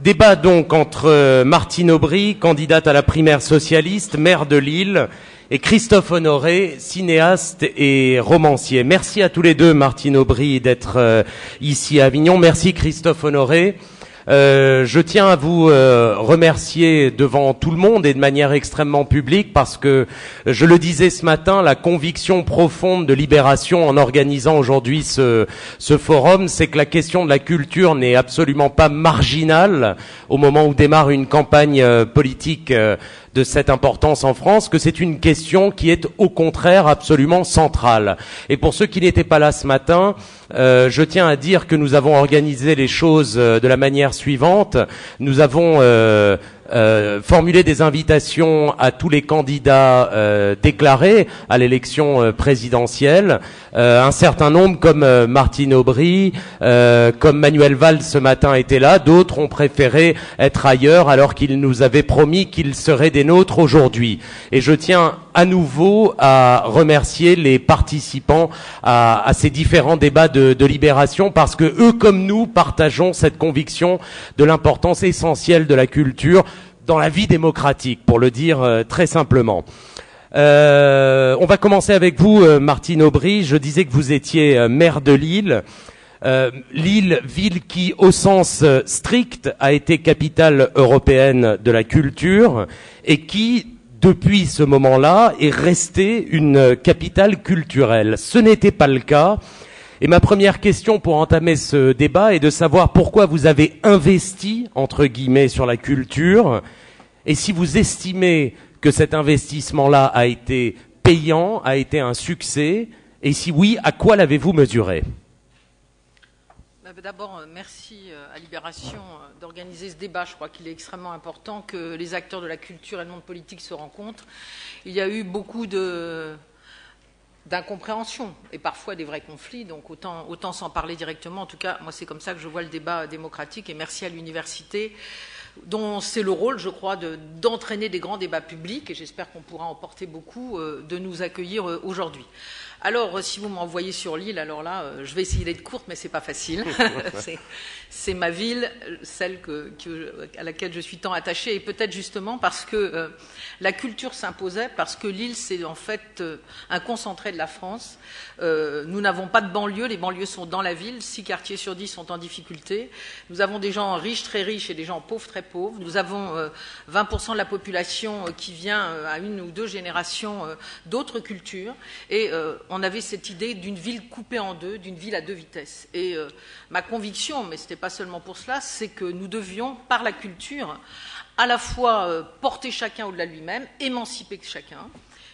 Débat donc entre Martine Aubry, candidate à la primaire socialiste, maire de Lille, et Christophe Honoré, cinéaste et romancier. Merci à tous les deux, Martine Aubry, d'être ici à Avignon. Merci Christophe Honoré. Euh, je tiens à vous euh, remercier devant tout le monde et de manière extrêmement publique parce que, je le disais ce matin, la conviction profonde de Libération en organisant aujourd'hui ce, ce forum, c'est que la question de la culture n'est absolument pas marginale au moment où démarre une campagne euh, politique euh, de cette importance en France, que c'est une question qui est au contraire absolument centrale. Et pour ceux qui n'étaient pas là ce matin, euh, je tiens à dire que nous avons organisé les choses euh, de la manière suivante. Nous avons euh, euh, formulé des invitations à tous les candidats euh, déclarés à l'élection euh, présidentielle. Euh, un certain nombre, comme euh, Martine Aubry, euh, comme Manuel Valls ce matin étaient là. D'autres ont préféré être ailleurs alors qu'ils nous avaient promis qu'ils seraient des nôtres aujourd'hui. Et je tiens à nouveau à remercier les participants à, à ces différents débats de, de Libération parce que eux comme nous partageons cette conviction de l'importance essentielle de la culture dans la vie démocratique, pour le dire euh, très simplement. Euh, on va commencer avec vous, euh, Martine Aubry. Je disais que vous étiez euh, maire de Lille. Euh, Lille, ville qui, au sens euh, strict, a été capitale européenne de la culture et qui, depuis ce moment-là, est restée une euh, capitale culturelle. Ce n'était pas le cas. Et ma première question pour entamer ce débat est de savoir pourquoi vous avez investi, entre guillemets, sur la culture et si vous estimez que cet investissement-là a été payant, a été un succès, et si oui, à quoi l'avez-vous mesuré ? D'abord, merci à Libération d'organiser ce débat. Je crois qu'il est extrêmement important que les acteurs de la culture et le monde politique se rencontrent. Il y a eu beaucoup de... d'incompréhension et parfois des vrais conflits, donc autant, autant s'en parler directement. En tout cas, moi, c'est comme ça que je vois le débat démocratique, et merci à l'université, dont c'est le rôle, je crois, de, d'entraîner des grands débats publics, et j'espère qu'on pourra en porter beaucoup, euh, de nous accueillir euh, aujourd'hui. Alors, si vous m'envoyez sur Lille, alors là, euh, je vais essayer d'être courte, mais c'est pas facile. c'est, c'est ma ville, celle que, que, à laquelle je suis tant attachée, et peut-être justement parce que euh, la culture s'imposait, parce que Lille, c'est en fait euh, un concentré de la France. Euh, nous n'avons pas de banlieue, les banlieues sont dans la ville, six quartiers sur dix sont en difficulté. Nous avons des gens riches, très riches, et des gens pauvres, très pauvres. Nous avons euh, vingt pour cent de la population euh, qui vient euh, à une ou deux générations euh, d'autres cultures, et euh, on avait cette idée d'une ville coupée en deux, d'une ville à deux vitesses. Et euh, ma conviction, mais ce n'était pas seulement pour cela, c'est que nous devions, par la culture, à la fois euh, porter chacun au-delà de lui-même, émanciper chacun.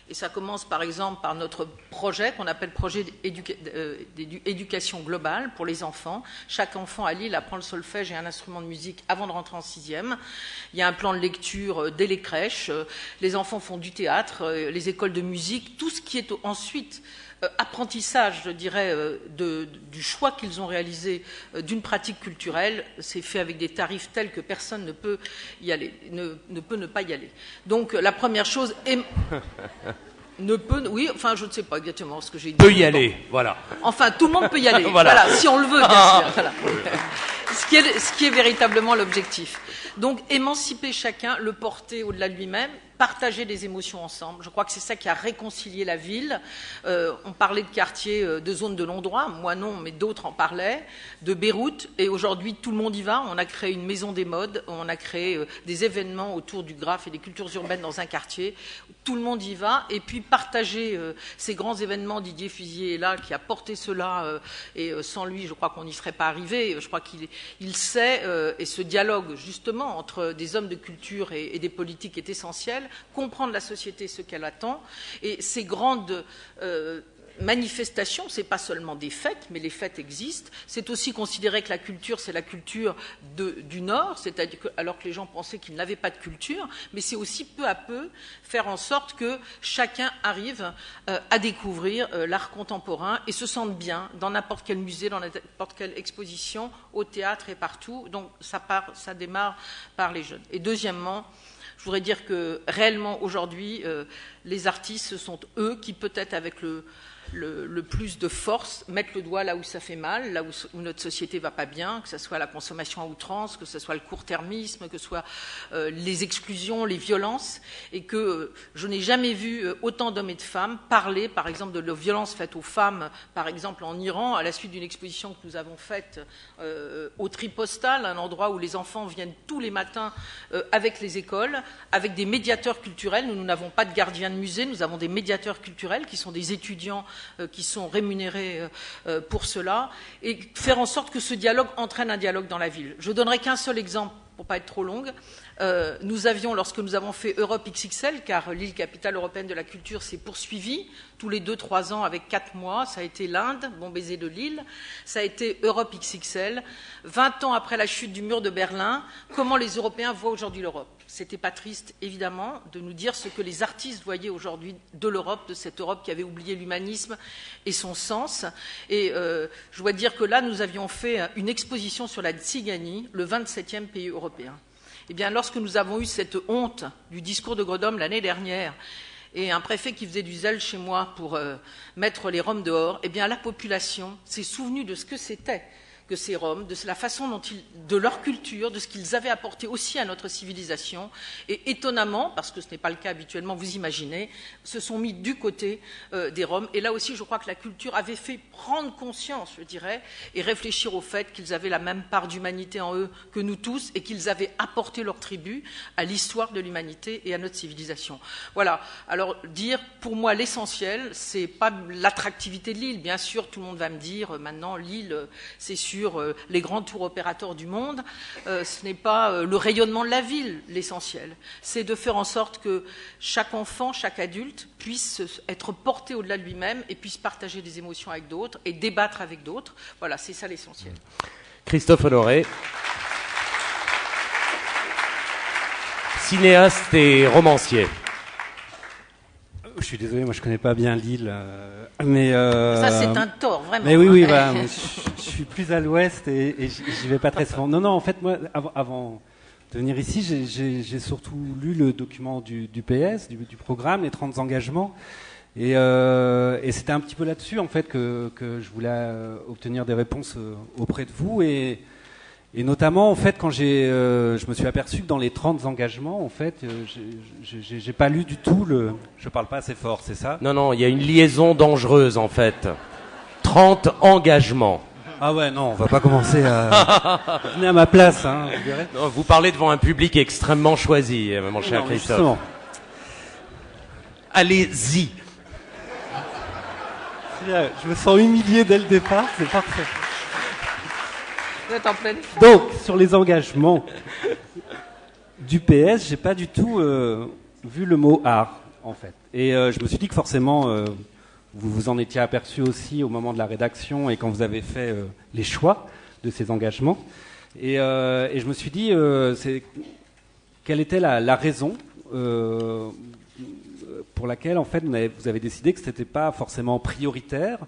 Et ça commence par exemple par notre projet qu'on appelle projet d'éduc- euh, d'éducation globale pour les enfants. Chaque enfant à Lille apprend le solfège et un instrument de musique avant de rentrer en sixième. Il y a un plan de lecture euh, dès les crèches. Euh, les enfants font du théâtre, euh, les écoles de musique, tout ce qui est ensuite euh, apprentissage, je dirais, euh, de, du choix qu'ils ont réalisé euh, d'une pratique culturelle. C'est fait avec des tarifs tels que personne ne peut y aller, ne, ne peut ne pas y aller. Donc la première chose est... Ne peut, oui, enfin, je ne sais pas exactement ce que j'ai dit. Peut y bon. aller, voilà. Enfin, tout le monde peut y aller, voilà. voilà, si on le veut, bien sûr. Voilà. ce, qui est, ce qui est véritablement l'objectif. Donc, émanciper chacun, le porter au-delà de lui-même, partager des émotions ensemble. Je crois que c'est ça qui a réconcilié la ville. Euh, on parlait de quartiers, euh, de zones de l'endroit. Moi non, mais d'autres en parlaient. De Beyrouth, et aujourd'hui, tout le monde y va. On a créé une maison des modes. On a créé euh, des événements autour du graphe et des cultures urbaines dans un quartier. Tout le monde y va. Et puis, partager euh, ces grands événements. Didier Fusier est là, qui a porté cela. Euh, et euh, sans lui, je crois qu'on n'y serait pas arrivé. Je crois qu'il il sait, euh, et ce dialogue, justement, entre des hommes de culture et, et des politiques est essentiel, comprendre la société, ce qu'elle attend, et ces grandes euh, manifestations, c'est pas seulement des fêtes, mais les fêtes existent, c'est aussi considérer que la culture, c'est la culture de, du Nord, c'est-à-dire que, alors que les gens pensaient qu'ils n'avaient pas de culture, mais c'est aussi peu à peu faire en sorte que chacun arrive euh, à découvrir euh, l'art contemporain et se sente bien dans n'importe quel musée, dans n'importe quelle exposition, au théâtre et partout. Donc ça, part, ça démarre par les jeunes. Et deuxièmement, je voudrais dire que réellement aujourd'hui, euh, les artistes, ce sont eux qui peut-être avec le le, le plus de force, mettre le doigt là où ça fait mal, là où, où notre société ne va pas bien, que ce soit la consommation à outrance, que ce soit le court-termisme, que ce soit euh, les exclusions, les violences, et que euh, je n'ai jamais vu autant d'hommes et de femmes parler, par exemple, de la violence faite aux femmes, par exemple en Iran, à la suite d'une exposition que nous avons faite euh, au Tripostal, un endroit où les enfants viennent tous les matins euh, avec les écoles, avec des médiateurs culturels. Nous, nous n'avons pas de gardiens de musée, nous avons des médiateurs culturels qui sont des étudiants euh, qui sont rémunérés euh, pour cela, et faire en sorte que ce dialogue entraîne un dialogue dans la ville. Je ne donnerai qu'un seul exemple, pour ne pas être trop longue. Euh, nous avions, lorsque nous avons fait Europe X X L, car Lille, capitale européenne de la culture, s'est poursuivie tous les deux trois ans avec quatre mois, ça a été l'Inde, bon baiser de Lille, ça a été Europe X X L, vingt ans après la chute du mur de Berlin, comment les Européens voient aujourd'hui l'Europe. C'était pas triste, évidemment, de nous dire ce que les artistes voyaient aujourd'hui de l'Europe, de cette Europe qui avait oublié l'humanisme et son sens. Et euh, je dois dire que là, nous avions fait une exposition sur la Tsiganie, le vingt-septième pays européen. Eh bien, lorsque nous avons eu cette honte du discours de Grenoble l'année dernière, et un préfet qui faisait du zèle chez moi pour euh, mettre les Roms dehors, eh bien, la population s'est souvenue de ce que c'était que ces Roms, de la façon dont ils, de leur culture, de ce qu'ils avaient apporté aussi à notre civilisation, et étonnamment, parce que ce n'est pas le cas habituellement, vous imaginez, se sont mis du côté euh, des Roms, et là aussi je crois que la culture avait fait prendre conscience, je dirais, et réfléchir au fait qu'ils avaient la même part d'humanité en eux que nous tous, et qu'ils avaient apporté leur tribut à l'histoire de l'humanité et à notre civilisation. Voilà, alors dire, pour moi l'essentiel, c'est pas l'attractivité de l'île, bien sûr tout le monde va me dire, maintenant l'île, c'est sûr, sur les grands tours opérateurs du monde, euh, ce n'est pas euh, le rayonnement de la ville l'essentiel, c'est de faire en sorte que chaque enfant, chaque adulte puisse être porté au-delà de lui-même et puisse partager des émotions avec d'autres et débattre avec d'autres, voilà, c'est ça l'essentiel. Christophe Honoré, cinéaste et romancier. Je suis désolé, moi je connais pas bien Lille, euh, mais euh, ça c'est un tort vraiment. Mais oui, oui, bah, je, je suis plus à l'ouest et, et j'y vais pas très souvent. Non, non, en fait, moi, avant, avant de venir ici, j'ai surtout lu le document du, du P S, du, du programme, les trente engagements, et, euh, et c'était un petit peu là-dessus en fait que, que je voulais obtenir des réponses auprès de vous, et, et notamment en fait quand j'ai, euh, je me suis aperçu que dans les trente engagements en fait, euh, j'ai pas lu du tout le. Je parle pas assez fort, c'est ça? Non non, il y a une liaison dangereuse en fait. trente engagements. Ah ouais non, on va pas commencer à. Venez à ma place, hein. Vous verrez. Non, vous parlez devant un public extrêmement choisi, mon cher non, Christophe. Allez-y. Je me sens humilié dès le départ, c'est parfait. En pleine forme. Donc, sur les engagements du P S, j'ai pas du tout euh, vu le mot art, en fait. Et euh, je me suis dit que forcément, euh, vous vous en étiez aperçu aussi au moment de la rédaction et quand vous avez fait euh, les choix de ces engagements. Et, euh, et je me suis dit, euh, quelle était la, la raison euh, pour laquelle, en fait, vous avez, vous avez décidé que c'était pas forcément prioritaire?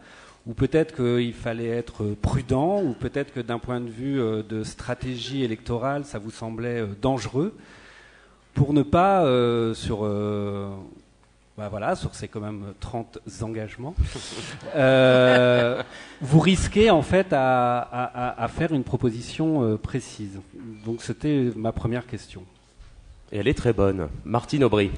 Ou peut-être qu'il fallait être prudent, ou peut-être que d'un point de vue de stratégie électorale, ça vous semblait dangereux, pour ne pas, euh, sur, euh, bah voilà, sur ces quand même trente engagements, euh, vous risquez en fait à, à, à faire une proposition précise. Donc c'était ma première question. Et elle est très bonne. Martine Aubry.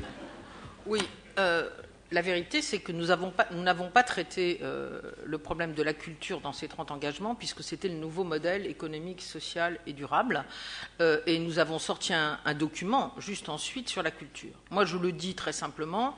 Oui. Euh... La vérité, c'est que nous n'avons pas, pas traité euh, le problème de la culture dans ces trente engagements, puisque c'était le nouveau modèle économique, social et durable. Euh, et nous avons sorti un, un document, juste ensuite, sur la culture. Moi, je le dis très simplement,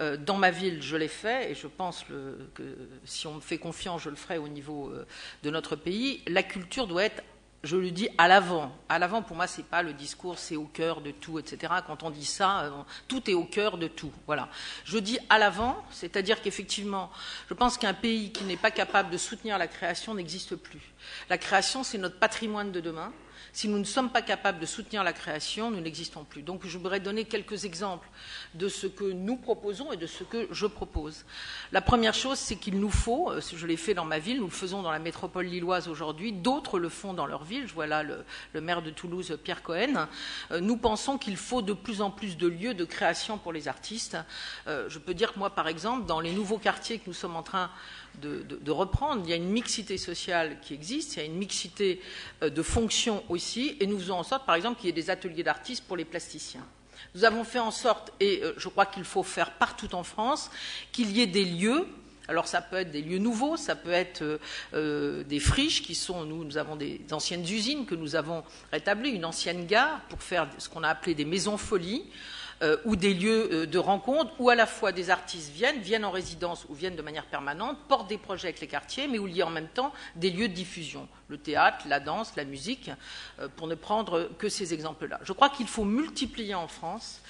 euh, dans ma ville, je l'ai fait, et je pense le, que si on me fait confiance, je le ferai au niveau euh, de notre pays. La culture doit être, je le dis, à l'avant. À l'avant, pour moi, c'est pas le discours, c'est au cœur de tout, et cetera. Quand on dit ça, tout est au cœur de tout. Voilà. Je dis à l'avant, c'est-à-dire qu'effectivement, je pense qu'un pays qui n'est pas capable de soutenir la création n'existe plus. La création, c'est notre patrimoine de demain. Si nous ne sommes pas capables de soutenir la création, nous n'existons plus. Donc je voudrais donner quelques exemples de ce que nous proposons et de ce que je propose. La première chose, c'est qu'il nous faut, je l'ai fait dans ma ville, nous le faisons dans la métropole lilloise aujourd'hui, d'autres le font dans leur ville, je vois là le, le maire de Toulouse, Pierre Cohen, nous pensons qu'il faut de plus en plus de lieux de création pour les artistes. Je peux dire que moi, par exemple, dans les nouveaux quartiers que nous sommes en train de, de, de reprendre, il y a une mixité sociale qui existe, il y a une mixité de fonctions aussi, et nous faisons en sorte, par exemple, qu'il y ait des ateliers d'artistes pour les plasticiens. Nous avons fait en sorte, et je crois qu'il faut faire partout en France, qu'il y ait des lieux. Alors ça peut être des lieux nouveaux, ça peut être euh, des friches qui sont, nous, nous avons des anciennes usines que nous avons rétablies, une ancienne gare pour faire ce qu'on a appelé des maisons folies, euh, ou des lieux euh, de rencontre où à la fois des artistes viennent, viennent en résidence ou viennent de manière permanente, portent des projets avec les quartiers, mais où il y a en même temps des lieux de diffusion, le théâtre, la danse, la musique, euh, pour ne prendre que ces exemples-là. Je crois qu'il faut multiplier en France.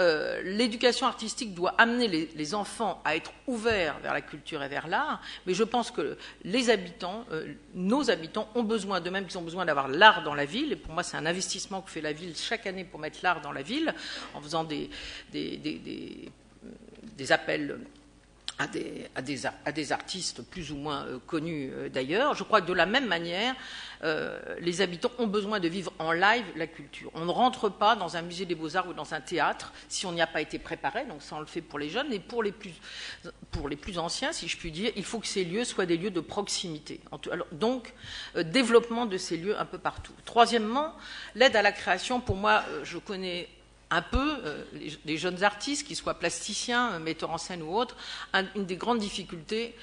Euh, l'éducation artistique doit amener les, les enfants à être ouverts vers la culture et vers l'art, mais je pense que les habitants, euh, nos habitants ont besoin, de même qu'ils ont besoin d'avoir l'art dans la ville, et pour moi c'est un investissement que fait la ville chaque année pour mettre l'art dans la ville, en faisant des, des, des, des, des appels à des, à, des, à des artistes plus ou moins euh, connus euh, d'ailleurs. Je crois que de la même manière, euh, les habitants ont besoin de vivre en live la culture. On ne rentre pas dans un musée des beaux-arts ou dans un théâtre si on n'y a pas été préparé, donc ça on le fait pour les jeunes, et pour les plus, pour les plus anciens, si je puis dire, il faut que ces lieux soient des lieux de proximité. Alors, donc, euh, développement de ces lieux un peu partout. Troisièmement, l'aide à la création, pour moi, euh, je connais un peu, euh, les, les jeunes artistes, qu'ils soient plasticiens, metteurs en scène ou autres, un, une des grandes difficultés,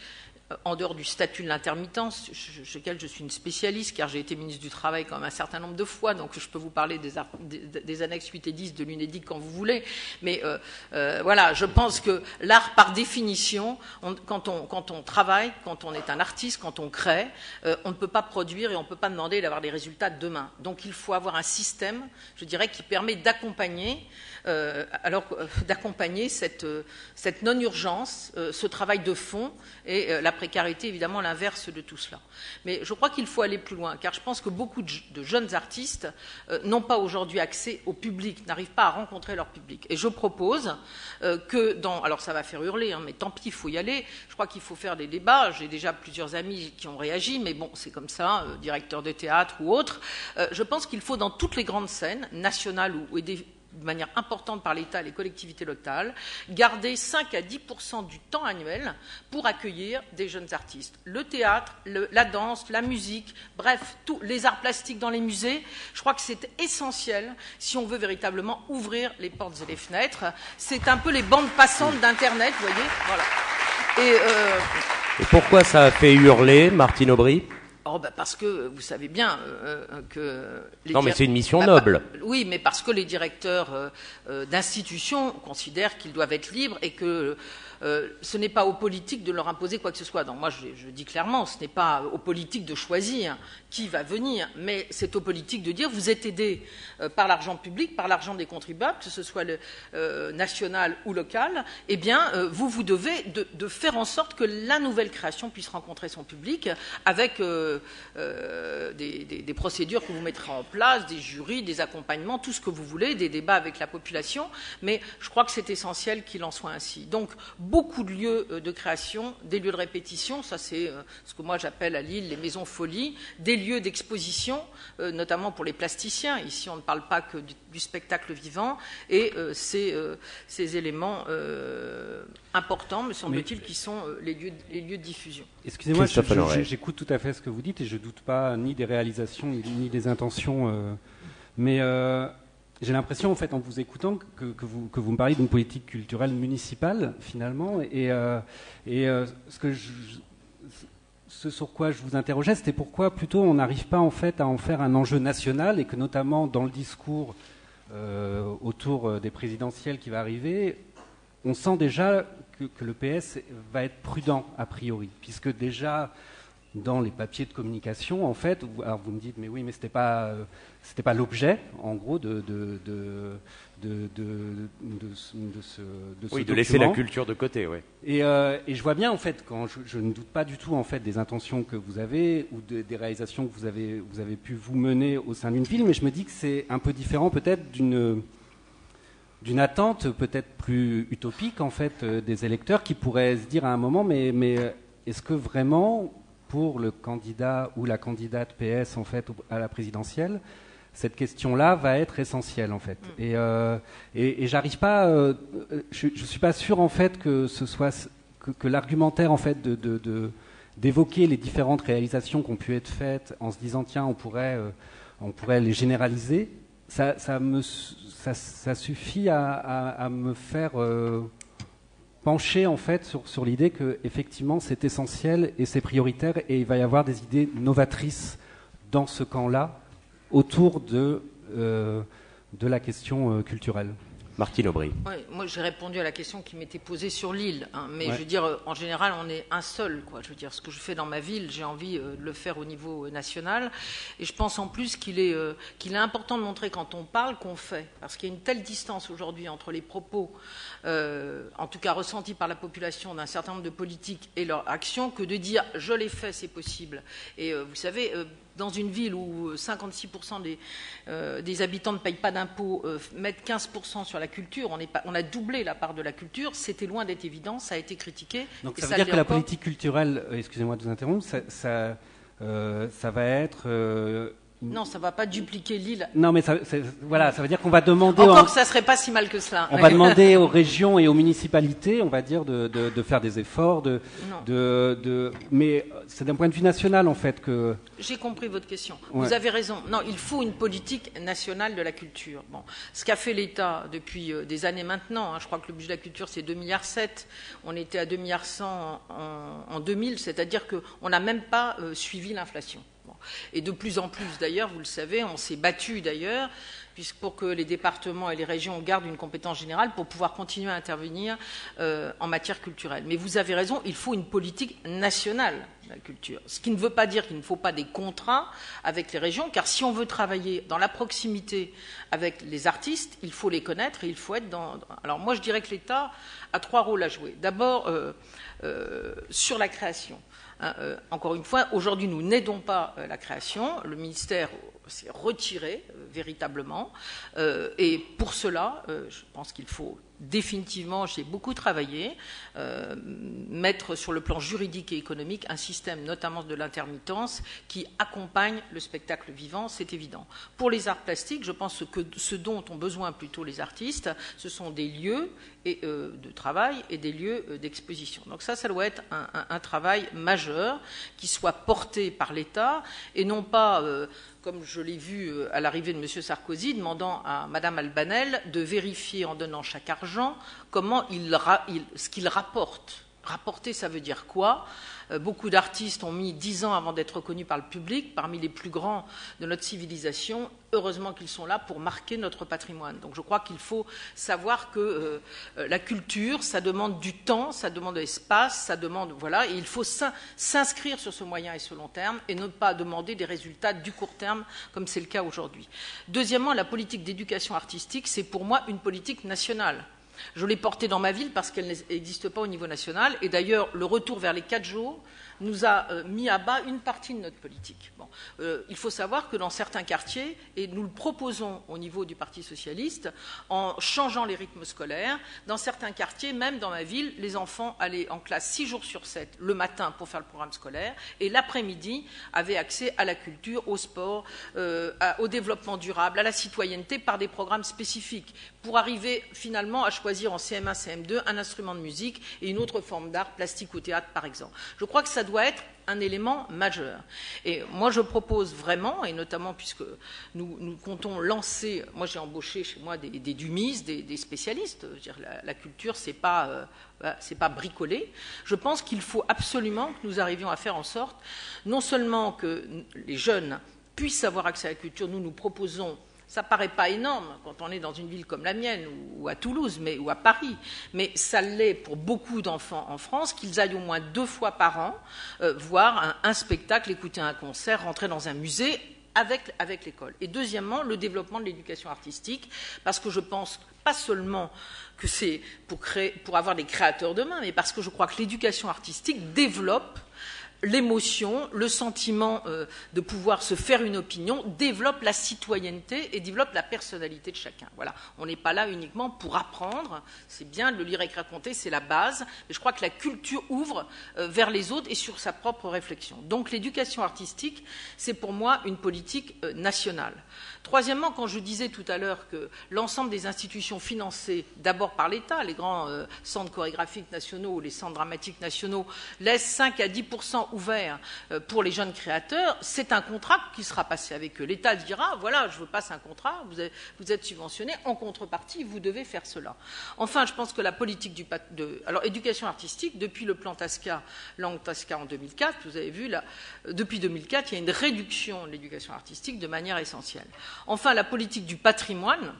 euh, en dehors du statut de l'intermittence, chez lequel je suis une spécialiste, car j'ai été ministre du Travail quand même un certain nombre de fois, donc je peux vous parler des, des, des annexes huit et dix de l'UNEDIC quand vous voulez, mais euh, euh, voilà, je pense que l'art, par définition, on, quand, on, quand on travaille, quand on est un artiste, quand on crée, euh, on ne peut pas produire et on ne peut pas demander d'avoir des résultats demain. Donc il faut avoir un système, je dirais, qui permet d'accompagner Euh, alors euh, d'accompagner cette, euh, cette non-urgence, euh, ce travail de fond, et euh, la précarité évidemment l'inverse de tout cela. Mais je crois qu'il faut aller plus loin, car je pense que beaucoup de, de jeunes artistes euh, n'ont pas aujourd'hui accès au public, n'arrivent pas à rencontrer leur public. Et je propose euh, que dans, alors ça va faire hurler, hein, mais tant pis, il faut y aller, je crois qu'il faut faire des débats, j'ai déjà plusieurs amis qui ont réagi, mais bon, c'est comme ça, euh, directeur de théâtre ou autre, euh, je pense qu'il faut dans toutes les grandes scènes, nationales ou, ou des de manière importante par l'État et les collectivités locales, garder cinq à dix pour cent du temps annuel pour accueillir des jeunes artistes. Le théâtre, le, la danse, la musique, bref, tous les arts plastiques dans les musées, je crois que c'est essentiel si on veut véritablement ouvrir les portes et les fenêtres. C'est un peu les bandes passantes d'Internet, vous voyez. Voilà. Et, euh... et pourquoi ça a fait hurler, Martine Aubry ? Oh ben parce que vous savez bien euh, que... Les non mais c'est une mission bah, noble. Bah, oui, mais parce que les directeurs euh, euh, d'institutions considèrent qu'ils doivent être libres et que euh, ce n'est pas aux politiques de leur imposer quoi que ce soit. Donc moi je, je dis clairement, ce n'est pas aux politiques de choisir qui va venir, mais c'est aux politiques de dire vous êtes aidés euh, par l'argent public, par l'argent des contribuables, que ce soit le, euh, national ou local, eh bien euh, vous vous devez de, de faire en sorte que la nouvelle création puisse rencontrer son public avec... Euh, Euh, des, des, des procédures que vous mettrez en place, des jurys, des accompagnements, tout ce que vous voulez, des débats avec la population, mais je crois que c'est essentiel qu'il en soit ainsi. Donc, beaucoup de lieux de création, des lieux de répétition, ça c'est ce que moi j'appelle à Lille les maisons folies, des lieux d'exposition, euh, notamment pour les plasticiens, ici on ne parle pas que du, du spectacle vivant, et euh, ces, euh, ces éléments euh, importants, me semble-t-il, qui sont euh, les, lieux, les lieux de diffusion. Excusez-moi, j'écoute tout à fait ce que vous Vous dites et je ne doute pas ni des réalisations ni des intentions, euh, mais euh, j'ai l'impression en fait en vous écoutant que, que, vous, que vous me parlez d'une politique culturelle municipale finalement, et, euh, et euh, ce, que je, ce sur quoi je vous interrogeais, c'était pourquoi plutôt on n'arrive pas en fait à en faire un enjeu national, et que notamment dans le discours euh, autour des présidentielles qui va arriver, on sent déjà que, que le P S va être prudent a priori, puisque déjà dans les papiers de communication, en fait. Alors vous me dites, mais oui, mais c'était pas, c'était pas l'objet, en gros, de, de, de, de, de, de ce, de ce oui, document. De laisser la culture de côté, oui. Et, euh, et je vois bien, en fait, quand je, je ne doute pas du tout, en fait, des intentions que vous avez ou de, des réalisations que vous avez, vous avez pu vous mener au sein d'une ville, mais je me dis que c'est un peu différent, peut-être, d'une... d'une attente peut-être plus utopique, en fait, euh, des électeurs qui pourraient se dire à un moment, mais, mais est-ce que vraiment, pour le candidat ou la candidate P S, en fait, à la présidentielle, cette question-là va être essentielle, en fait. Mmh. Et, euh, et, et j'arrive pas... Euh, je ne suis pas sûr, en fait, que ce soit... que, que l'argumentaire, en fait, de, de, de, d'évoquer les différentes réalisations qui ont pu être faites en se disant, tiens, on pourrait, euh, on pourrait les généraliser, ça, ça me... Ça, ça suffit à, à, à me faire euh, pencher, en fait, sur, sur l'idée que effectivement c'est essentiel et c'est prioritaire, et il va y avoir des idées novatrices dans ce camp-là autour de, euh, de la question euh, culturelle. Martine Aubry. Oui, moi j'ai répondu à la question qui m'était posée sur Lille, hein, mais ouais. je veux dire, en général on est un seul, quoi. Je veux dire, ce que je fais dans ma ville, j'ai envie euh, de le faire au niveau euh, national, et je pense en plus qu'il est, euh, qu'il est important de montrer quand on parle qu'on fait, parce qu'il y a une telle distance aujourd'hui entre les propos, euh, en tout cas ressentis par la population d'un certain nombre de politiques et leurs actions, que de dire je l'ai fait, c'est possible. Et euh, vous savez... Euh, dans une ville où cinquante-six pour cent des, euh, des habitants ne payent pas d'impôts, euh, mettent quinze pour cent sur la culture, on, est pas, on a doublé la part de la culture, c'était loin d'être évident, ça a été critiqué. Donc et ça veut ça dire que encore... la politique culturelle, excusez-moi de vous interrompre, ça, ça, euh, ça va être... Euh... Non, ça ne va pas dupliquer Lille. Non, mais ça, voilà, ça veut dire qu'on va demander... Encore en... que ça ne serait pas si mal que cela. On va demander aux régions et aux municipalités, on va dire, de, de, de faire des efforts. De, de, de... Mais c'est d'un point de vue national, en fait, que... J'ai compris votre question. Ouais. Vous avez raison. Non, il faut une politique nationale de la culture. Bon. Ce qu'a fait l'État depuis des années maintenant, hein, je crois que le budget de la culture, c'est deux virgule sept milliards. On était à deux virgule un milliards en, en deux mille, c'est-à-dire qu'on n'a même pas euh, suivi l'inflation. Et de plus en plus, d'ailleurs, vous le savez, on s'est battu, d'ailleurs, puisque pour que les départements et les régions gardent une compétence générale pour pouvoir continuer à intervenir euh, en matière culturelle. Mais vous avez raison, il faut une politique nationale de la culture. Ce qui ne veut pas dire qu'il ne faut pas des contrats avec les régions, car si on veut travailler dans la proximité avec les artistes, il faut les connaître et il faut être dans... Alors moi, je dirais que l'État a trois rôles à jouer. D'abord, euh, euh, sur la création. Hein, euh, encore une fois, aujourd'hui, nous n'aidons pas euh, la création. Le ministère s'est retiré euh, véritablement. Euh, et pour cela, euh, je pense qu'il faut définitivement, j'ai beaucoup travaillé, euh, mettre sur le plan juridique et économique un système, notamment de l'intermittence, qui accompagne le spectacle vivant, c'est évident. Pour les arts plastiques, je pense que ce dont ont besoin plutôt les artistes, ce sont des lieux et, euh, de travail et des lieux euh, d'exposition. Donc ça, ça doit être un, un, un travail majeur qui soit porté par l'État et non pas... Euh, comme je l'ai vu à l'arrivée de M. Sarkozy, demandant à Mme Albanel de vérifier, en donnant chaque argent, comment il, il, ce qu'il rapporte. Rapporter, ça veut dire quoi ? Beaucoup d'artistes ont mis dix ans avant d'être reconnus par le public, parmi les plus grands de notre civilisation. Heureusement qu'ils sont là pour marquer notre patrimoine. Donc je crois qu'il faut savoir que euh, la culture, ça demande du temps, ça demande de l'espace, ça demande... Voilà, et il faut s'inscrire sur ce moyen et ce long terme et ne pas demander des résultats du court terme, comme c'est le cas aujourd'hui. Deuxièmement, la politique d'éducation artistique, c'est pour moi une politique nationale. Je l'ai portée dans ma ville parce qu'elle n'existe pas au niveau national. Et d'ailleurs, le retour vers les quatre jours nous a euh, mis à bas une partie de notre politique. Bon. Euh, il faut savoir que dans certains quartiers, et nous le proposons au niveau du Parti socialiste, en changeant les rythmes scolaires, dans certains quartiers, même dans ma ville, les enfants allaient en classe six jours sur sept le matin pour faire le programme scolaire et l'après-midi avaient accès à la culture, au sport, euh, à, au développement durable, à la citoyenneté par des programmes spécifiques pour arriver finalement à choisir en C M un, C M deux un instrument de musique et une autre forme d'art, plastique ou théâtre par exemple. Je crois que ça doit être un élément majeur. Et moi, je propose vraiment, et notamment puisque nous, nous comptons lancer... Moi, j'ai embauché chez moi des, des dumistes, des, des spécialistes. Je veux dire, la, la culture, c'est pas... Euh, c'est pas bricolé. Je pense qu'il faut absolument que nous arrivions à faire en sorte, non seulement que les jeunes puissent avoir accès à la culture, nous nous proposons Ça paraît pas énorme quand on est dans une ville comme la mienne, ou, ou à Toulouse, mais, ou à Paris, mais ça l'est pour beaucoup d'enfants en France, qu'ils aillent au moins deux fois par an euh, voir un, un spectacle, écouter un concert, rentrer dans un musée, avec, avec l'école. Et deuxièmement, le développement de l'éducation artistique, parce que je pense pas seulement que c'est pour, créer, pour avoir des créateurs demain, mais parce que je crois que l'éducation artistique développe l'émotion, le sentiment euh, de pouvoir se faire une opinion, développe la citoyenneté et développe la personnalité de chacun. Voilà. On n'est pas là uniquement pour apprendre, c'est bien de le lire et raconter, c'est la base, mais je crois que la culture ouvre euh, vers les autres et sur sa propre réflexion. Donc l'éducation artistique, c'est pour moi une politique euh, nationale. Troisièmement, quand je disais tout à l'heure que l'ensemble des institutions financées d'abord par l'État, les grands euh, centres chorégraphiques nationaux ou les centres dramatiques nationaux, laissent cinq à dix pour cent ouvert pour les jeunes créateurs, c'est un contrat qui sera passé avec eux. L'État dira, voilà, je vous passe un contrat, vous, avez, vous êtes subventionné, en contrepartie, vous devez faire cela. Enfin, je pense que la politique du... De, alors, éducation artistique, depuis le plan Tasca, langue Tasca en deux mille quatre, vous avez vu, là, depuis deux mille quatre, il y a une réduction de l'éducation artistique de manière essentielle. Enfin, la politique du patrimoine,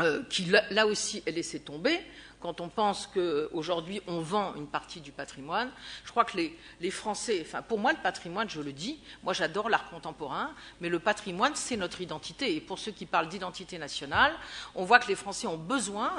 euh, qui, là, là aussi, est laissée tomber. Quand on pense qu'aujourd'hui, on vend une partie du patrimoine, je crois que les, les Français... Enfin, pour moi, le patrimoine, je le dis, moi, j'adore l'art contemporain, mais le patrimoine, c'est notre identité. Et pour ceux qui parlent d'identité nationale, on voit que les Français ont besoin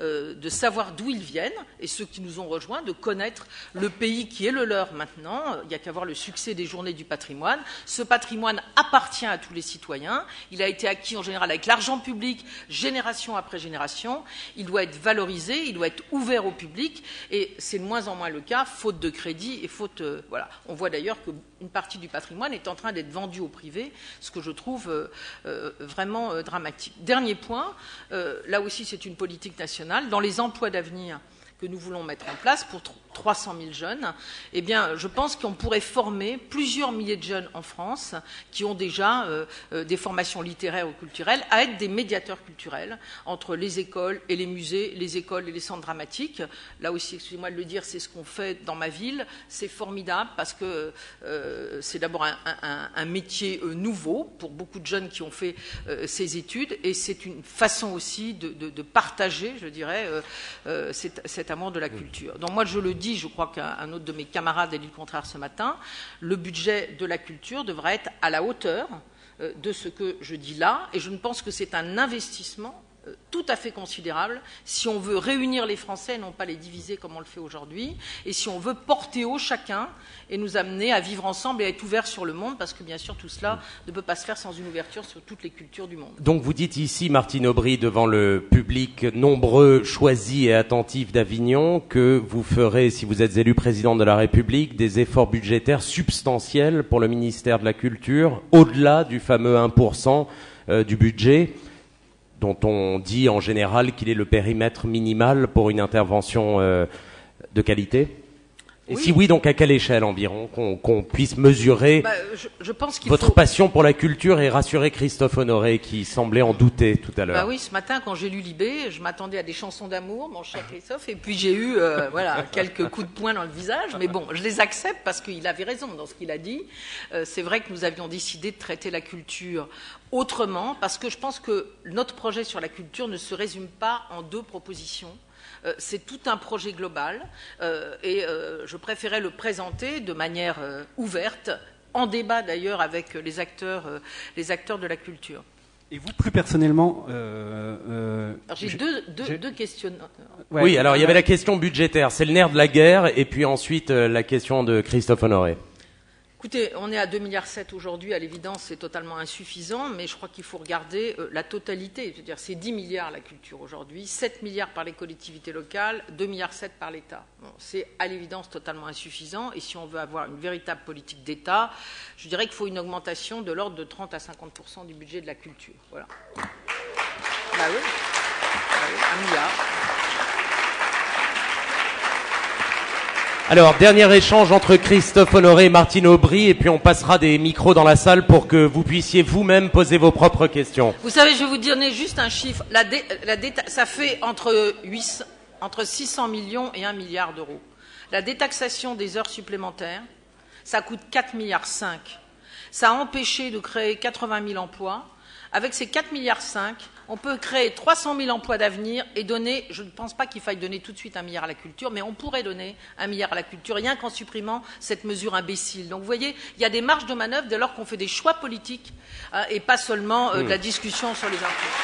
euh, de savoir d'où ils viennent, et ceux qui nous ont rejoints, de connaître le pays qui est le leur maintenant. Il n'y a qu'à voir le succès des journées du patrimoine. Ce patrimoine appartient à tous les citoyens. Il a été acquis, en général, avec l'argent public, génération après génération. Il doit être valorisé. Il doit être ouvert au public et c'est de moins en moins le cas, faute de crédit et faute... Euh, voilà. On voit d'ailleurs qu'une partie du patrimoine est en train d'être vendue au privé, ce que je trouve euh, euh, vraiment euh, dramatique. Dernier point, euh, là aussi c'est une politique nationale, dans les emplois d'avenir que nous voulons mettre en place pour trois cent mille jeunes, eh bien, je pense qu'on pourrait former plusieurs milliers de jeunes en France qui ont déjà euh, des formations littéraires ou culturelles à être des médiateurs culturels entre les écoles et les musées, les écoles et les centres dramatiques. Là aussi, excusez-moi de le dire, c'est ce qu'on fait dans ma ville. C'est formidable parce que euh, c'est d'abord un, un, un métier nouveau pour beaucoup de jeunes qui ont fait euh, ces études et c'est une façon aussi de, de, de partager, je dirais, euh, euh, cette, cette amour de la culture. Donc moi je le dis, je crois qu'un autre de mes camarades a dit le contraire ce matin, le budget de la culture devrait être à la hauteur euh, de ce que je dis là, et je ne pense que c'est un investissement euh, tout à fait considérable si on veut réunir les Français et non pas les diviser comme on le fait aujourd'hui, et si on veut porter haut chacun et nous amener à vivre ensemble et à être ouverts sur le monde, parce que bien sûr tout cela ne peut pas se faire sans une ouverture sur toutes les cultures du monde. Donc vous dites ici, Martine Aubry, devant le public nombreux, choisi et attentif d'Avignon, que vous ferez, si vous êtes élu président de la République, des efforts budgétaires substantiels pour le ministère de la Culture, au-delà du fameux un pour cent du budget, dont on dit en général qu'il est le périmètre minimal pour une intervention de qualité ? Et oui. Si oui, donc à quelle échelle environ qu'on qu'on puisse mesurer bah, je, je pense qu'il votre faut... passion pour la culture et rassurer Christophe Honoré qui semblait en douter tout à l'heure. Bah oui, ce matin quand j'ai lu Libé, je m'attendais à des chansons d'amour, mon cher Christophe, et puis j'ai eu euh, voilà quelques coups de poing dans le visage, mais bon, je les accepte parce qu'il avait raison dans ce qu'il a dit. Euh, c'est vrai que nous avions décidé de traiter la culture autrement parce que je pense que notre projet sur la culture ne se résume pas en deux propositions. Euh, c'est tout un projet global euh, et euh, je préférais le présenter de manière euh, ouverte, en débat d'ailleurs avec les acteurs, euh, les acteurs de la culture. Et vous, plus personnellement... Euh, euh, alors j'ai deux, deux, deux questions. Ouais. Oui, alors il y avait la question budgétaire, c'est le nerf de la guerre, et puis ensuite euh, la question de Christophe Honoré. Écoutez, on est à deux virgule sept milliards aujourd'hui, à l'évidence c'est totalement insuffisant, mais je crois qu'il faut regarder euh, la totalité, c'est-à-dire c'est dix milliards la culture aujourd'hui, sept milliards par les collectivités locales, deux virgule sept milliards par l'État. Bon, c'est à l'évidence totalement insuffisant et si on veut avoir une véritable politique d'État, je dirais qu'il faut une augmentation de l'ordre de trente à cinquante pour cent du budget de la culture. Voilà. Bah oui. Bah oui, un milliard. Alors, dernier échange entre Christophe Honoré et Martine Aubry, et puis on passera des micros dans la salle pour que vous puissiez vous-même poser vos propres questions. Vous savez, je vais vous donner juste un chiffre. La dé, la dé, ça fait entre, huit, entre six cents millions et un milliard d'euros. La détaxation des heures supplémentaires, ça coûte quatre virgule cinq milliards. Ça a empêché de créer quatre-vingt mille emplois. Avec ces quatre virgule cinq milliards, on peut créer trois cent mille emplois d'avenir et donner, je ne pense pas qu'il faille donner tout de suite un milliard à la culture, mais on pourrait donner un milliard à la culture, rien qu'en supprimant cette mesure imbécile. Donc vous voyez, il y a des marges de manœuvre dès lors qu'on fait des choix politiques euh, et pas seulement euh, de la discussion sur les impôts.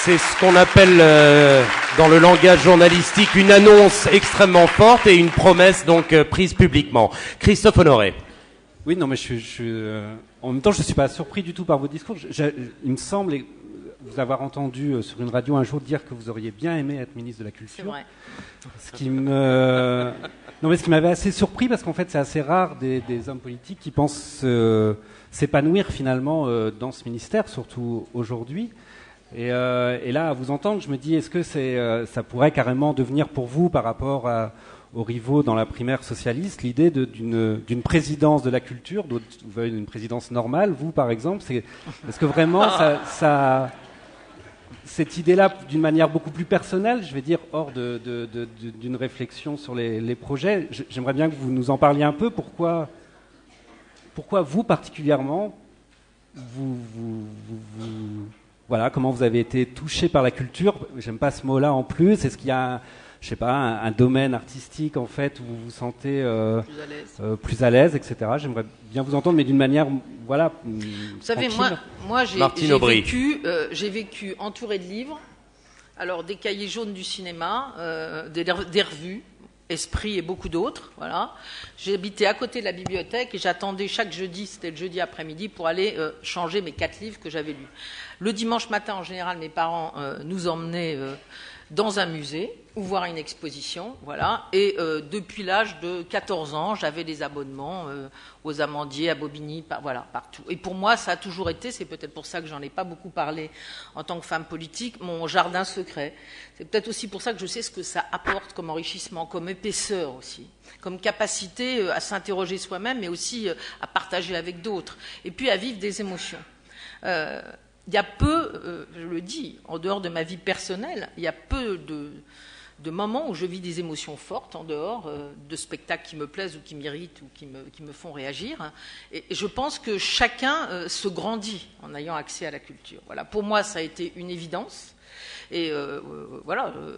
C'est ce qu'on appelle euh, dans le langage journalistique une annonce extrêmement forte et une promesse donc euh, prise publiquement. Christophe Honoré. Oui, non, mais je, je, euh, en même temps, je ne suis pas surpris du tout par vos discours. Je, je, il me semble vous avoir entendu euh, sur une radio un jour dire que vous auriez bien aimé être ministre de la Culture. C'est vrai. Ce qui me, non, mais ce qui m'avait assez surpris, parce qu'en fait, c'est assez rare des, des hommes politiques qui pensent euh, s'épanouir finalement euh, dans ce ministère, surtout aujourd'hui. Et, euh, et là, à vous entendre, je me dis, est-ce que c'est, euh, ça pourrait carrément devenir pour vous, par rapport à, aux rivaux dans la primaire socialiste, l'idée d'une d'une présidence de la culture, d'autres veulent une présidence normale, vous, par exemple, c'est, est-ce que vraiment, ça, ça, cette idée-là, d'une manière beaucoup plus personnelle, je vais dire, hors de, de, de, de, d'une réflexion sur les, les projets, j'aimerais bien que vous nous en parliez un peu, pourquoi, pourquoi vous, particulièrement, vous... vous, vous, vous voilà, comment vous avez été touché par la culture. J'aime pas ce mot-là en plus. Est-ce qu'il y a, je sais pas, un, un domaine artistique en fait où vous vous sentez euh, plus, à l'aise. Euh, plus à l'aise, et cetera. J'aimerais bien vous entendre, mais d'une manière, voilà. Vous tranquille. Savez, moi, moi j'ai, j'ai vécu, euh, j'ai vécu entouré de livres, alors des cahiers jaunes du cinéma, euh, des, des revues. Esprit et beaucoup d'autres, voilà. J'habitais à côté de la bibliothèque et j'attendais chaque jeudi, c'était le jeudi après-midi, pour aller euh, changer mes quatre livres que j'avais lus. Le dimanche matin, en général, mes parents euh, nous emmenaient euh, dans un musée ou voir une exposition, voilà. Et euh, depuis l'âge de quatorze ans, j'avais des abonnements euh, aux Amandiers, à Bobigny, par, voilà, partout. Et pour moi, ça a toujours été, c'est peut-être pour ça que j'en ai pas beaucoup parlé en tant que femme politique, mon jardin secret. C'est peut-être aussi pour ça que je sais ce que ça apporte comme enrichissement, comme épaisseur aussi, comme capacité à s'interroger soi-même, mais aussi à partager avec d'autres, et puis à vivre des émotions. Euh, il y a peu, euh, je le dis, en dehors de ma vie personnelle, il y a peu de... de moments où je vis des émotions fortes en dehors euh, de spectacles qui me plaisent ou qui m'irritent ou qui me, qui me font réagir. Et, et je pense que chacun euh, se grandit en ayant accès à la culture. Voilà. Pour moi, ça a été une évidence. Et euh, euh, voilà, euh,